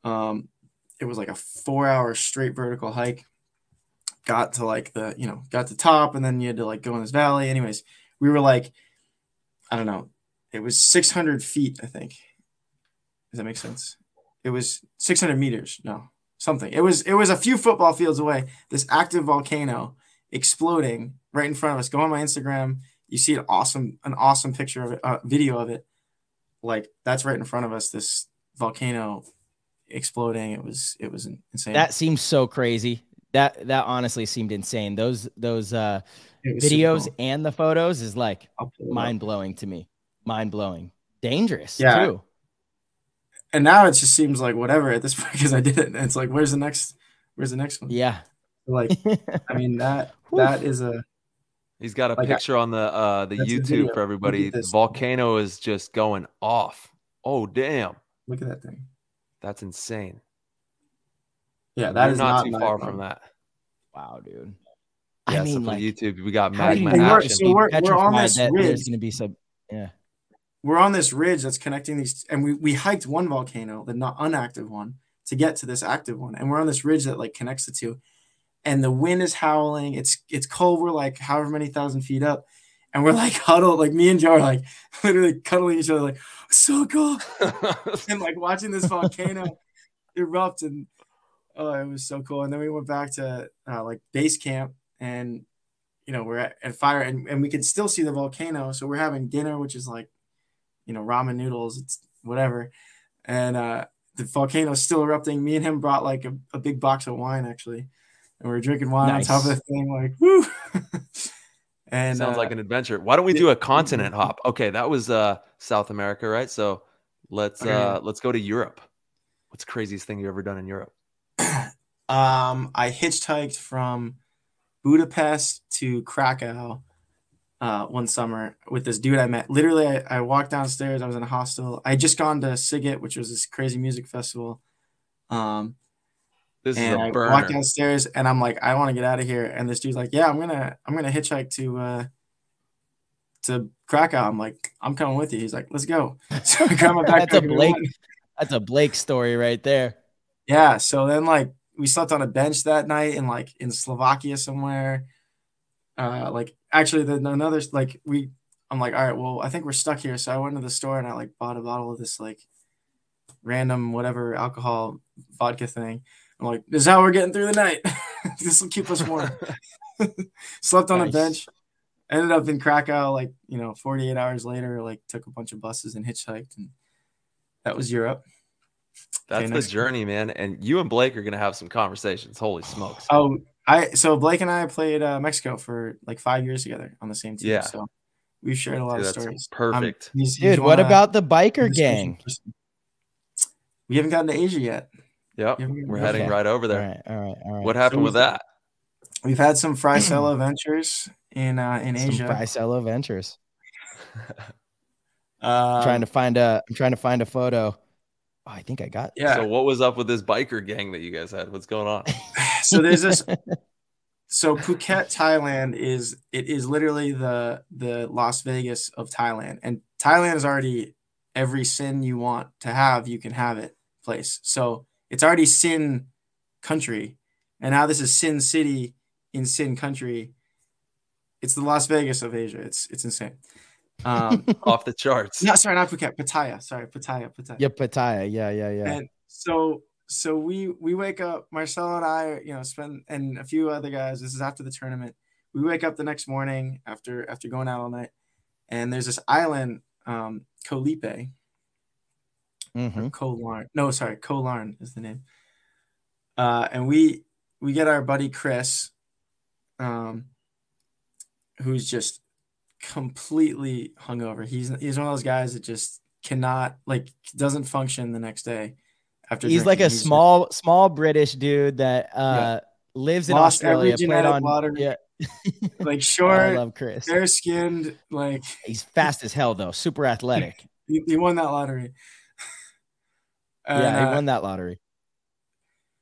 Um, it was like a four hour straight vertical hike. Got to like the, you know, got to top and then you had to like go in this valley. Anyways, we were like, I don't know. It was six hundred feet, I think. Does that make sense? It was six hundred meters. No, something. It was, it was a few football fields away. This active volcano exploding right in front of us. Go on my Instagram. You see an awesome, an awesome picture of it, uh, video of it. Like that's right in front of us. This volcano exploding. It was, it was insane. That seems so crazy. That, that honestly seemed insane. Those, those uh, videos cool. and the photos is like mind blowing to me. Mind blowing. Dangerous yeah. too. And now it just seems like whatever at this point, because I did it. And it's like, where's the next, where's the next one? Yeah. Like, I mean, that, that is a, he's got a like picture I, on the, uh, the YouTube for everybody. The volcano is just going off. Oh, damn. Look at that thing. That's insane. Yeah. That You're is not, not too far phone. from that. Wow, dude. Yeah. I mean, so for like, YouTube, we got magma action. So we're, we're on this ridge. Gonna be some, yeah. We're on this ridge that's connecting these. And we, we hiked one volcano, the not unactive one, to get to this active one. And we're on this ridge that like connects the two. And the wind is howling. It's it's cold. We're like however many thousand feet up, and we're like huddled. Like me and Joe are like literally cuddling each other. Like so cool, and like watching this volcano erupt, and oh, it was so cool. And then we went back to uh, like base camp, and you know we're at, at fire, and and we could still see the volcano. So we're having dinner, which is like you know ramen noodles, it's whatever, and uh, the volcano is still erupting. Me and him brought like a, a big box of wine actually. And we were drinking wine nice. on top of the thing, like woo. And sounds uh, like an adventure. Why don't we do a continent hop? Okay, that was uh, South America, right? So let's okay. uh, let's go to Europe. What's the craziest thing you've ever done in Europe? um, I hitchhiked from Budapest to Krakow uh, one summer with this dude I met. Literally, I, I walked downstairs. I was in a hostel. I had just gone to Siget, which was this crazy music festival. Um. This and is a burner. I walk downstairs and I'm like, I want to get out of here. And this dude's like, yeah, I'm gonna, I'm gonna hitchhike to, uh, to Krakow. I'm like, I'm coming with you. He's like, let's go. So I grab my backpack. That's a Blake. That's a Blake story right there. Yeah. So then, like, we slept on a bench that night in like in Slovakia somewhere. Uh, like actually the, another, like we, I'm like, all right, well, I think we're stuck here. So I went to the store and I like bought a bottle of this like random, whatever alcohol vodka thing. I'm like, this is how we're getting through the night. This will keep us warm. Slept on nice. a bench, ended up in Krakow, like, you know, forty-eight hours later, like took a bunch of buses and hitchhiked. And that was Europe. That's okay, the journey, week. man. And you and Blake are going to have some conversations. Holy smokes. Oh, I, so Blake and I played uh, Mexico for like five years together on the same team. Yeah. So we've shared a lot Dude, of stories. Perfect. Um, he's, Dude, he's what about the biker gang? Person. We haven't gotten to Asia yet. Yep. We're heading okay. right over there. All right. All right. All right. What happened so with that? We've had some Frycello ventures in, uh, in some Asia. Frycello ventures. uh, I'm trying to find a, I'm trying to find a photo. Oh, I think I got. Yeah. So what was up with this biker gang that you guys had? What's going on? So there's this. So Phuket, Thailand is it is literally the the Las Vegas of Thailand, and Thailand is already every sin you want to have, you can have it place. So it's already sin country, and now this is sin city in sin country. It's the Las Vegas of Asia. It's it's insane. Um, off the charts. No, sorry, not Phuket. Pattaya. Sorry, Pattaya. Pattaya. Yeah, Pattaya. Yeah, yeah, yeah. And so, so we we wake up. Marcello and I, you know, spend and a few other guys. This is after the tournament. We wake up the next morning after after going out all night, and there's this island, um, Koh Lipe. Mm-hmm. Koh Larn. No, sorry, Koh Larn is the name. Uh, and we we get our buddy Chris, um, who's just completely hungover. He's he's one of those guys that just cannot like doesn't function the next day after. He's drinking. like a he's small just, small British dude that uh yeah. lives in Lost Australia. Every genetic on, water. Yeah. Like short, oh, I love Chris. Fair skinned. Like he's fast as hell though. Super athletic. he, he won that lottery. uh, yeah, he won that lottery.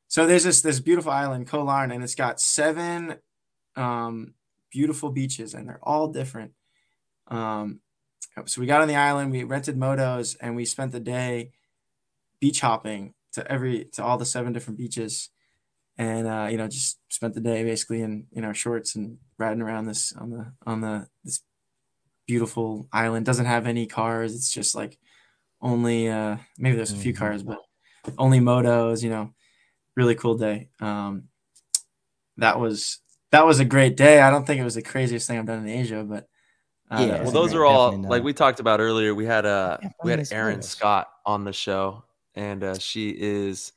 So there's this this beautiful island, Koh Larn, and it's got seven um beautiful beaches, and they're all different. Um, so we got on the island, we rented motos, and we spent the day beach hopping to every, to all the seven different beaches. And, uh, you know, just spent the day basically in, in our shorts and riding around this on the, on the, this beautiful island. Doesn't have any cars. It's just like only, uh, maybe there's a few cars, but only motos, you know, really cool day. Um, that was, that was a great day. I don't think it was the craziest thing I've done in Asia, but, Uh, yeah, well, those are all like we talked about earlier. We had uh, we had Erin Scott on the show, and uh, she is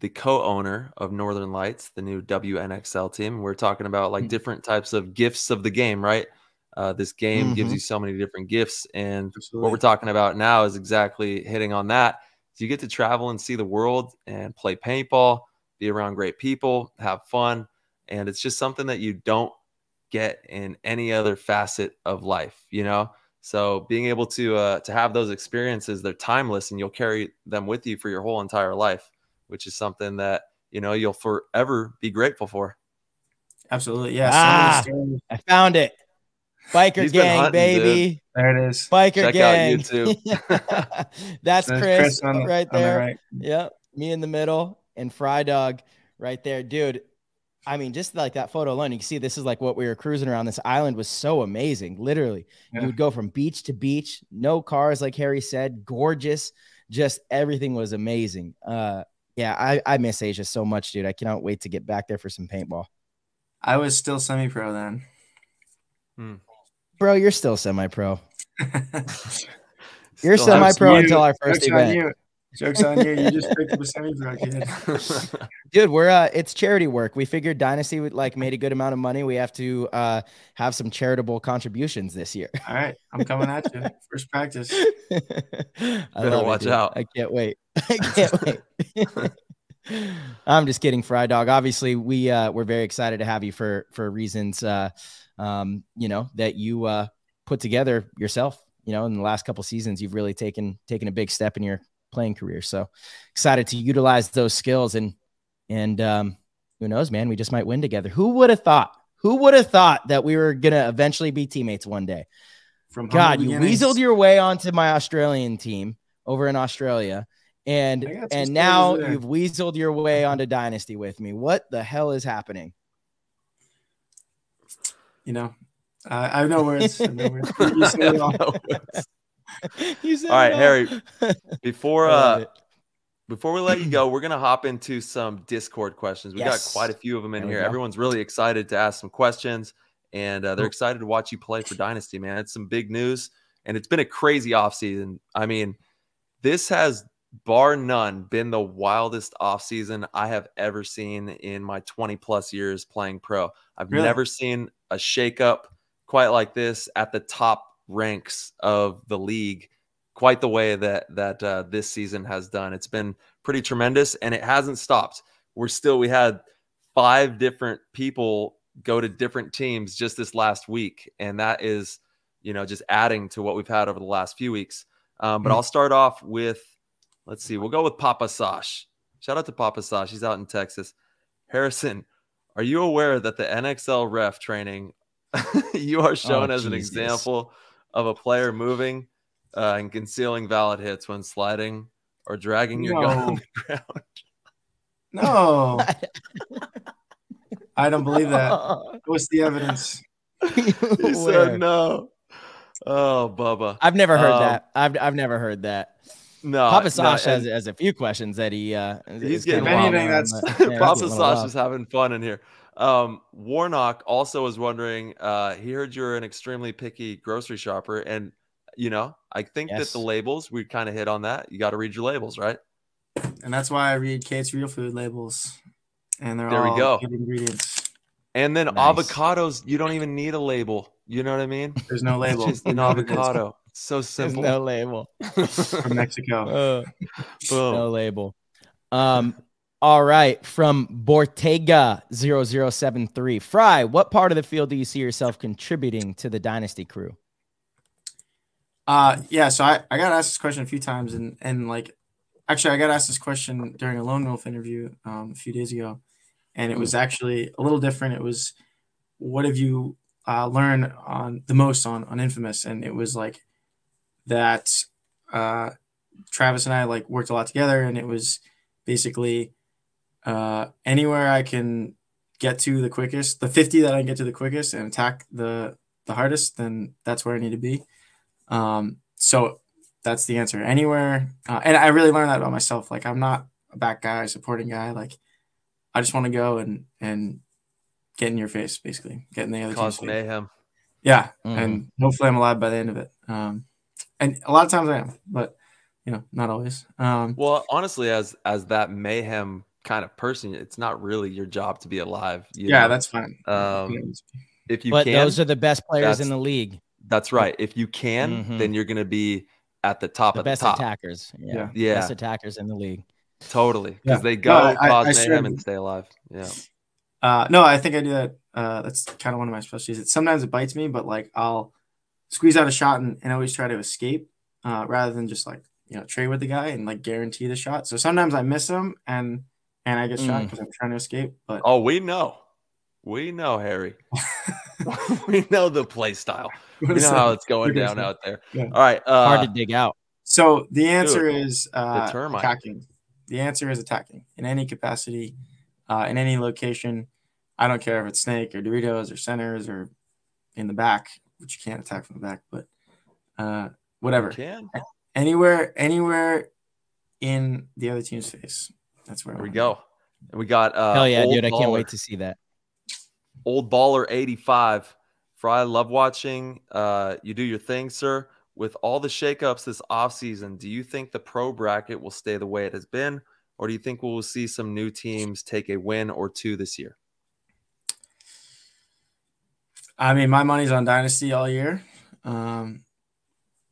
the co-owner of Northern Lights, the new W N X L team. We're talking about like mm-hmm. different types of gifts of the game, right? Uh, this game mm-hmm. gives you so many different gifts, and Absolutely. what we're talking about now is exactly hitting on that. So you get to travel and see the world, and play paintball, be around great people, have fun, and it's just something that you don't get in any other facet of life, you know? So being able to, uh, to have those experiences, they're timeless and you'll carry them with you for your whole entire life, which is something that, you know, you'll forever be grateful for. Absolutely. Yeah. Ah, so I found it. Biker He's gang, hunting, baby. Dude. There it is. Biker Check gang. Out YouTube. That's There's Chris, Chris on, right there. The right. Yep. Me in the middle and Fry Dog right there, dude. I mean, just like that photo alone, you can see this is like what we were cruising around. This island was so amazing. Literally, yeah. you would go from beach to beach, no cars, like Harry said, gorgeous. Just everything was amazing. Uh, yeah, I, I miss Asia so much, dude. I cannot wait to get back there for some paintball. I was still semi-pro then. Hmm. Bro, you're still semi-pro. You're semi-pro until our first event. Joke's on you. You just picked up a semi-pro kid. Dude, we're uh, it's charity work. We figured Dynasty would like made a good amount of money. We have to uh have some charitable contributions this year. All right, I'm coming at you. First practice. I Better watch it, out. I can't wait. I can't wait. I'm just kidding, Fry Dog. Obviously, we uh we're very excited to have you for for reasons uh um you know that you uh put together yourself. You know, in the last couple seasons, you've really taken taken a big step in your playing career. So excited to utilize those skills and, and, um, who knows, man, we just might win together. Who would have thought, who would have thought that we were going to eventually be teammates one day? From God, you weaseled your way onto my Australian team over in Australia And and now you've weaseled your way onto Dynasty with me. What the hell is happening? You know, uh, I have no words. I have no words. You said it all. No words. All right, all. Harry. Before uh, before we let you go, we're gonna hop into some Discord questions. We yes. got quite a few of them in there here. Everyone's really excited to ask some questions, and uh, they're excited to watch you play for Dynasty, man. It's some big news, and it's been a crazy offseason. I mean, this has, bar none, been the wildest offseason I have ever seen in my twenty plus years playing pro. I've really? never seen a shakeup quite like this at the top ranks of the league, quite the way that that uh, this season has done. It's been pretty tremendous, and it hasn't stopped. We're still, we had five different people go to different teams just this last week, and that is, you know, just adding to what we've had over the last few weeks. Um, but mm-hmm. I'll start off with, let's see, we'll go with Papa Sash. Shout out to Papa Sash. He's out in Texas. Harrison, are you aware that the N X L ref training, you are shown oh, as Jesus. an example of a player moving uh, and concealing valid hits when sliding or dragging your no. gun on the ground? No. I don't believe that. What's the evidence? He said no. Oh, Bubba. I've never heard um, that. I've, I've never heard that. No, Papa Sash no, has, has a few questions that he uh, he's getting. Anything that's yeah, Papa Sash is having fun in here. Um, Warnock also was wondering. Uh, he heard you're an extremely picky grocery shopper, and you know, I think yes. that the labels, we kind of hit on that. You got to read your labels, right? And that's why I read Kate's Real Food labels, and they're there all we go. good ingredients. And then nice. avocados, you don't even need a label. You know what I mean? There's no label. It's just an avocado. So simple. There's no label. From Mexico. Uh, no label. Um, all right. From Bortega zero zero seven three. Fry, what part of the field do you see yourself contributing to the Dynasty crew? Uh, yeah, so I, I got asked this question a few times, and and like actually I got asked this question during a Lone Wolf interview um, a few days ago, and it was actually a little different. It was, what have you uh, learned on the most on, on Infamous? And it was like, that uh, Travis and I like worked a lot together, and it was basically uh, anywhere I can get to the quickest, the fifty that I can get to the quickest and attack the, the hardest, then that's where I need to be. Um, so that's the answer, anywhere. Uh, and I really learned that about myself. Like, I'm not a back guy, supporting guy. Like, I just want to go and, and get in your face, basically get in the other team's face. Cause mayhem. Yeah. Mm. And hopefully I'm alive by the end of it. Um, And a lot of times I am, but, you know, not always. Um, well, honestly, as as that mayhem kind of person, it's not really your job to be alive. Yeah, know? that's fine. Um, yeah. If you but can, those are the best players in the league. That's right. If you can, mm-hmm. then you're going to be at the top the of the top. Best attackers. Yeah. yeah. Best attackers in the league. Totally. Because yeah. they go no, I, cause I, I mayhem certainly. and stay alive. Yeah. Uh, no, I think I do that. Uh, that's kind of one of my specialties. It, sometimes it bites me, but, like, I'll squeeze out a shot and, and always try to escape uh, rather than just, like, you know, trade with the guy and, like, guarantee the shot. So sometimes I miss them and and I get shot because mm. I'm trying to escape. But oh, we know. We know, Harry. We know the play style. We know that? how it's going You're down out there. Yeah. All right. Uh, Hard to dig out. So the answer Dude, is uh, the termite. attacking. The answer is attacking in any capacity, uh, in any location. I don't care if it's snake or Doritos or centers or in the back, which you can't attack from the back, but uh, whatever. You can. Anywhere, anywhere in the other team's face. That's where we go. And we got uh, hell yeah, dude! I can't wait to see that. Old Baller eighty-five. Fry, love watching. Uh, you do your thing, sir. With all the shakeups this offseason, do you think the pro bracket will stay the way it has been, or do you think we will see some new teams take a win or two this year? I mean, my money's on Dynasty all year, um,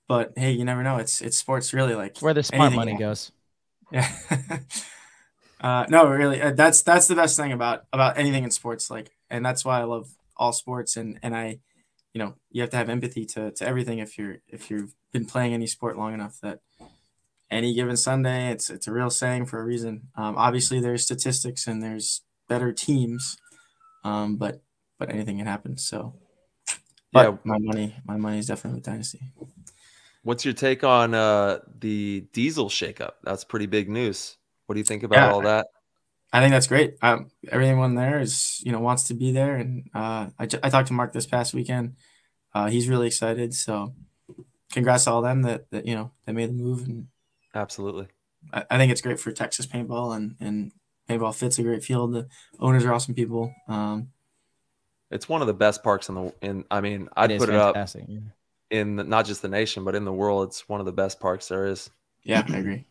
but hey, you never know. It's it's sports, really. Like, where the smart money happens. goes. Yeah. uh, no, really, uh, that's that's the best thing about about anything in sports. Like, and that's why I love all sports. And and I, you know, you have to have empathy to to everything if you're if you've been playing any sport long enough. That any given Sunday, it's it's a real saying for a reason. Um, obviously, there's statistics and there's better teams, um, but. But anything can happen. So, but yeah, my money, my money is definitely with Dynasty. What's your take on uh, the Diesel shakeup? That's pretty big news. What do you think about yeah, all that? I think that's great. Um, everyone there is, you know, wants to be there. And uh, I, I talked to Mark this past weekend. Uh, he's really excited. So congrats to all them that, that you know, that made the move. And absolutely. I, I think it's great for Texas paintball, and, and paintball fits a great field. The owners are awesome people. Um, it's one of the best parks in the, in, I mean, I'd put fantastic. it up yeah. in the, not just the nation, but in the world. It's one of the best parks there is. Yeah, I agree.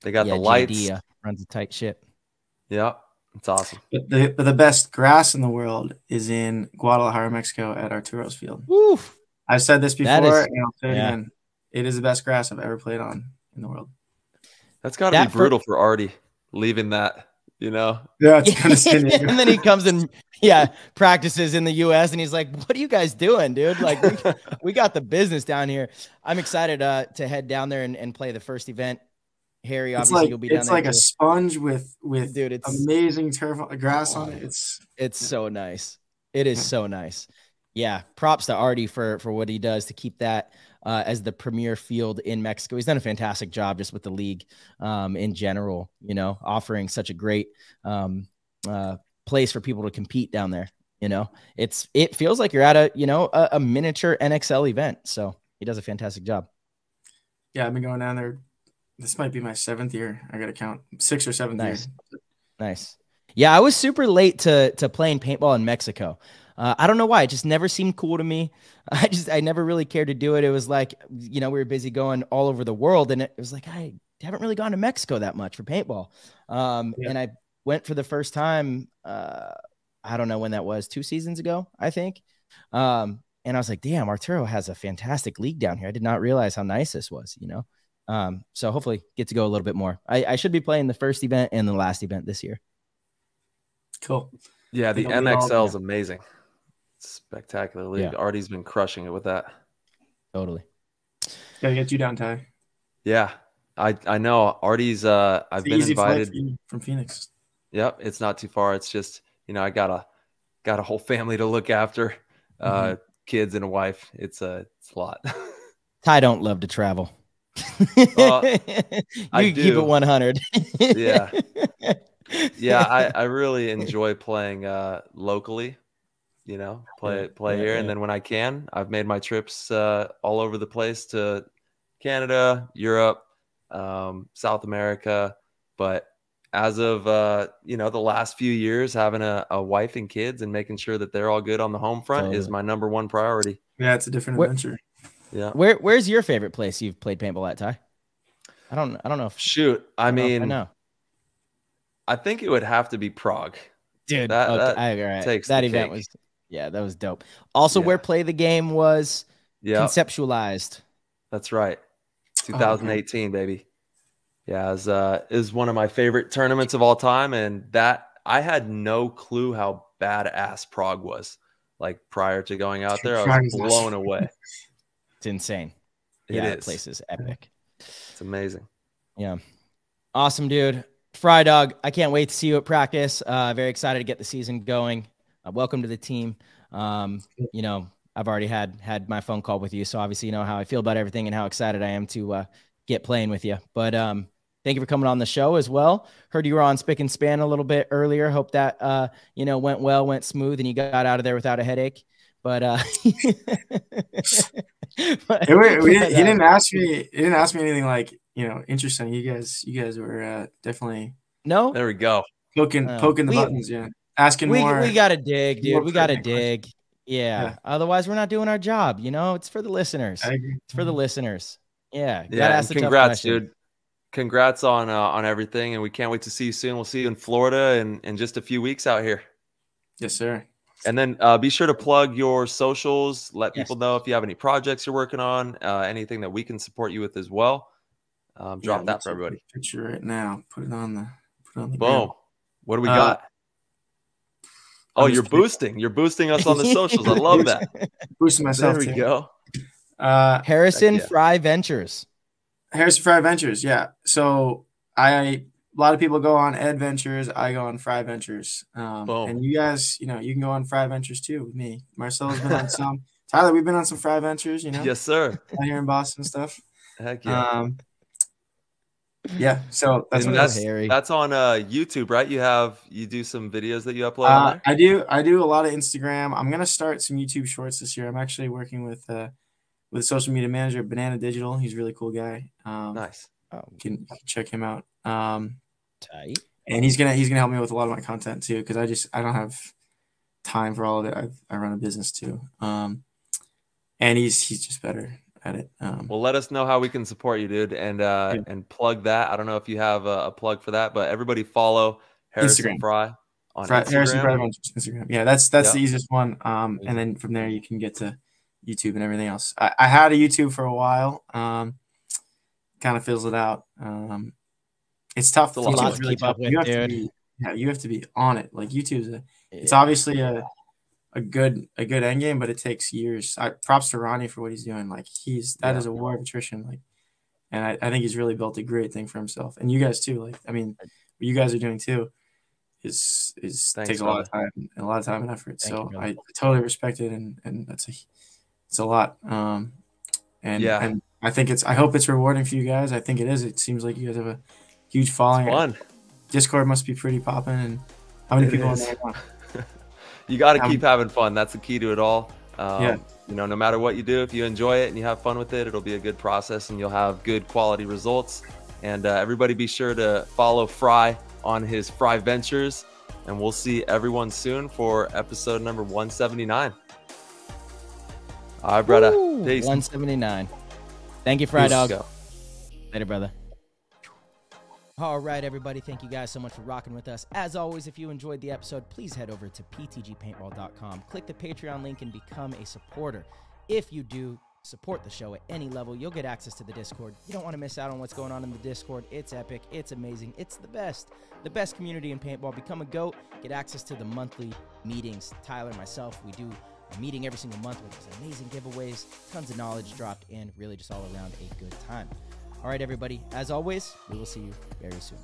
They got yeah, the lights. G D, uh, runs a tight ship. Yeah, it's awesome. But the, but the best grass in the world is in Guadalajara, Mexico at Arturo's Field. Oof. I've said this before, is, and I'll say it yeah. again. It is the best grass I've ever played on in the world. That's got to that be brutal for, for Artie, leaving that, you know? Yeah, it's kind of skinny. And then he comes and, yeah, practices in the U S, and he's like, what are you guys doing, dude? Like, we, we got the business down here. I'm excited uh, to head down there and, and play the first event. Harry, obviously, like, you'll be down it's there. It's like a sponge with with dude, it's, amazing turf grass on it. It's it's so nice. It is so nice. Yeah, props to Artie for for what he does to keep that uh, as the premier field in Mexico. He's done a fantastic job just with the league um, in general. You know, offering such a great um, uh, place for people to compete down there. You know, it's it feels like you're at a you know a, a miniature N X L event. So he does a fantastic job. Yeah, I've been going down there. This might be my seventh year. I got to count six or seven nice. years. Nice. Yeah, I was super late to to playing paintball in Mexico. Uh, I don't know why. It just never seemed cool to me. I just I never really cared to do it. It was like, you know, we were busy going all over the world, and it was like I haven't really gone to Mexico that much for paintball. Um, yeah. And I went for the first time. Uh, I don't know when that was. Two seasons ago, I think. Um, and I was like, damn, Arturo has a fantastic league down here. I did not realize how nice this was, you know. Um, so hopefully get to go a little bit more. I, I should be playing the first event and the last event this year. Cool. Yeah, the N X L is amazing. Spectacular league. Yeah. Artie's been crushing it with that. Totally. Gotta get you down, Ty. Yeah, I I know. Artie's uh I've been invited from Phoenix. Yep, it's not too far. It's just, you know, I got a got a whole family to look after, uh mm-hmm. kids and a wife. It's a it's a lot. Ty don't love to travel. Well, you I do. keep it one hundred. Yeah, yeah. I, I really enjoy playing uh, locally. You know, play play yeah, here, yeah. and then when I can, I've made my trips uh, all over the place to Canada, Europe, um, South America. But as of uh, you know, the last few years, having a, a wife and kids and making sure that they're all good on the home front totally. is my number one priority. Yeah, it's a different adventure. What? Yeah. Where where's your favorite place you've played paintball at, Ty? I don't I don't know. If, Shoot, I, I mean, know I know. I think it would have to be Prague, dude. That, okay, that, I, right. takes that event cake. was yeah, that was dope. Also, yeah. where Play the Game was yeah. conceptualized. That's right, two thousand eighteen, oh, baby. Yeah, is uh is one of my favorite tournaments of all time, and that I had no clue how badass Prague was. Like prior to going out there, I was blown away. It's insane. It yeah, is. That place is epic. It's amazing. Yeah. Awesome, dude. Fry Dog, I can't wait to see you at practice. Uh, very excited to get the season going. Uh, welcome to the team. Um, you know, I've already had had my phone call with you, so obviously you know how I feel about everything and how excited I am to uh, get playing with you. But um, thank you for coming on the show as well. Heard you were on Spick and Span a little bit earlier. Hope that, uh, you know, went well, went smooth, and you got out of there without a headache. But uh, but, we, we didn't, he didn't ask me. He didn't ask me anything like you know interesting. You guys, you guys were uh, definitely no. There we go. Poking, uh, poking the we, buttons. Yeah, asking we, more. We gotta dig, dude. We gotta dig. Yeah. yeah. Otherwise, we're not doing our job. You know, it's for the listeners. I agree. It's for the listeners. Yeah. You yeah. Ask the congrats, dude. Congrats on uh, on everything, and we can't wait to see you soon. We'll see you in Florida in in just a few weeks out here. Yes, sir. And then uh, be sure to plug your socials. Let yes. people know if you have any projects you're working on, uh, anything that we can support you with as well. Um, drop yeah, that for everybody. Picture right now. Put it on the. Put it on the. Boom. Ground. What do we uh, got? Oh, you're boosting. Kidding. You're boosting us on the socials. I love that. Boosting myself. There we too. go. Uh, Harrison yeah. Frye Ventures. Harrison Frye Ventures. Yeah. So I. A lot of people go on Ed Ventures. I go on Frye Ventures. Um, and you guys, you know, you can go on Frye Ventures too with me. Marcello's been on some. Tyler, we've been on some Frye ventures, you know. Yes, sir. Out here in Boston and stuff. Heck yeah. Um, yeah, so that's what that's, that's on uh, YouTube, right? You have you do some videos that you upload. Uh, on there? I do. I do a lot of Instagram. I'm gonna start some YouTube Shorts this year. I'm actually working with uh, with social media manager Banana Digital. He's a really cool guy. Um, nice. Oh. You can check him out. Um, Tight. And he's gonna he's gonna help me with a lot of my content too, because I just I don't have time for all of it. I I run a business too. Um, and he's he's just better at it. Um, well, let us know how we can support you, dude, and uh, yeah. and plug that. I don't know if you have a, a plug for that, but everybody follow Harrison Frye on Frye, Instagram. Harrison Frye on Instagram. Yeah, that's that's yep. the easiest one. Um, and then from there you can get to YouTube and everything else. I, I had a YouTube for a while. Um, kind of fills it out. Um, it's tough to really keep up with. You have to be, yeah, you have to be on it. Like YouTube's a, it's obviously a. A good, a good end game, but it takes years. I, props to Ronnie for what he's doing. Like he's that yeah. is a war of attrition. Like, and I, I think he's really built a great thing for himself, and you guys too. Like, I mean, what you guys are doing too is is Thanks, takes a brother. lot of time, a lot of time and effort. Thank so you, I totally respect it, and and that's a it's a lot. Um, and yeah, and I think it's I hope it's rewarding for you guys. I think it is. It seems like you guys have a huge following. It's fun. Discord must be pretty popping, and how many it people is. on there? Now? You got to keep um, having fun. That's the key to it all. Um, yeah. You know, no matter what you do, if you enjoy it and you have fun with it, it'll be a good process and you'll have good quality results. And uh, everybody be sure to follow Frye on his Frye Ventures. And we'll see everyone soon for episode number one seventy-nine. All right, brother. Ooh, peace. one seventy-nine. Thank you, Frye Dog. Later, brother. All right, everybody. Thank you guys so much for rocking with us. As always, if you enjoyed the episode, please head over to P T G paintball dot com. Click the Patreon link and become a supporter. If you do support the show at any level, you'll get access to the Discord. You don't want to miss out on what's going on in the Discord. It's epic. It's amazing. It's the best. The best community in paintball. Become a GOAT. Get access to the monthly meetings. Tyler, myself, we do a meeting every single month with these amazing giveaways, tons of knowledge dropped, and really just all around a good time. All right, everybody, as always, we will see you very soon.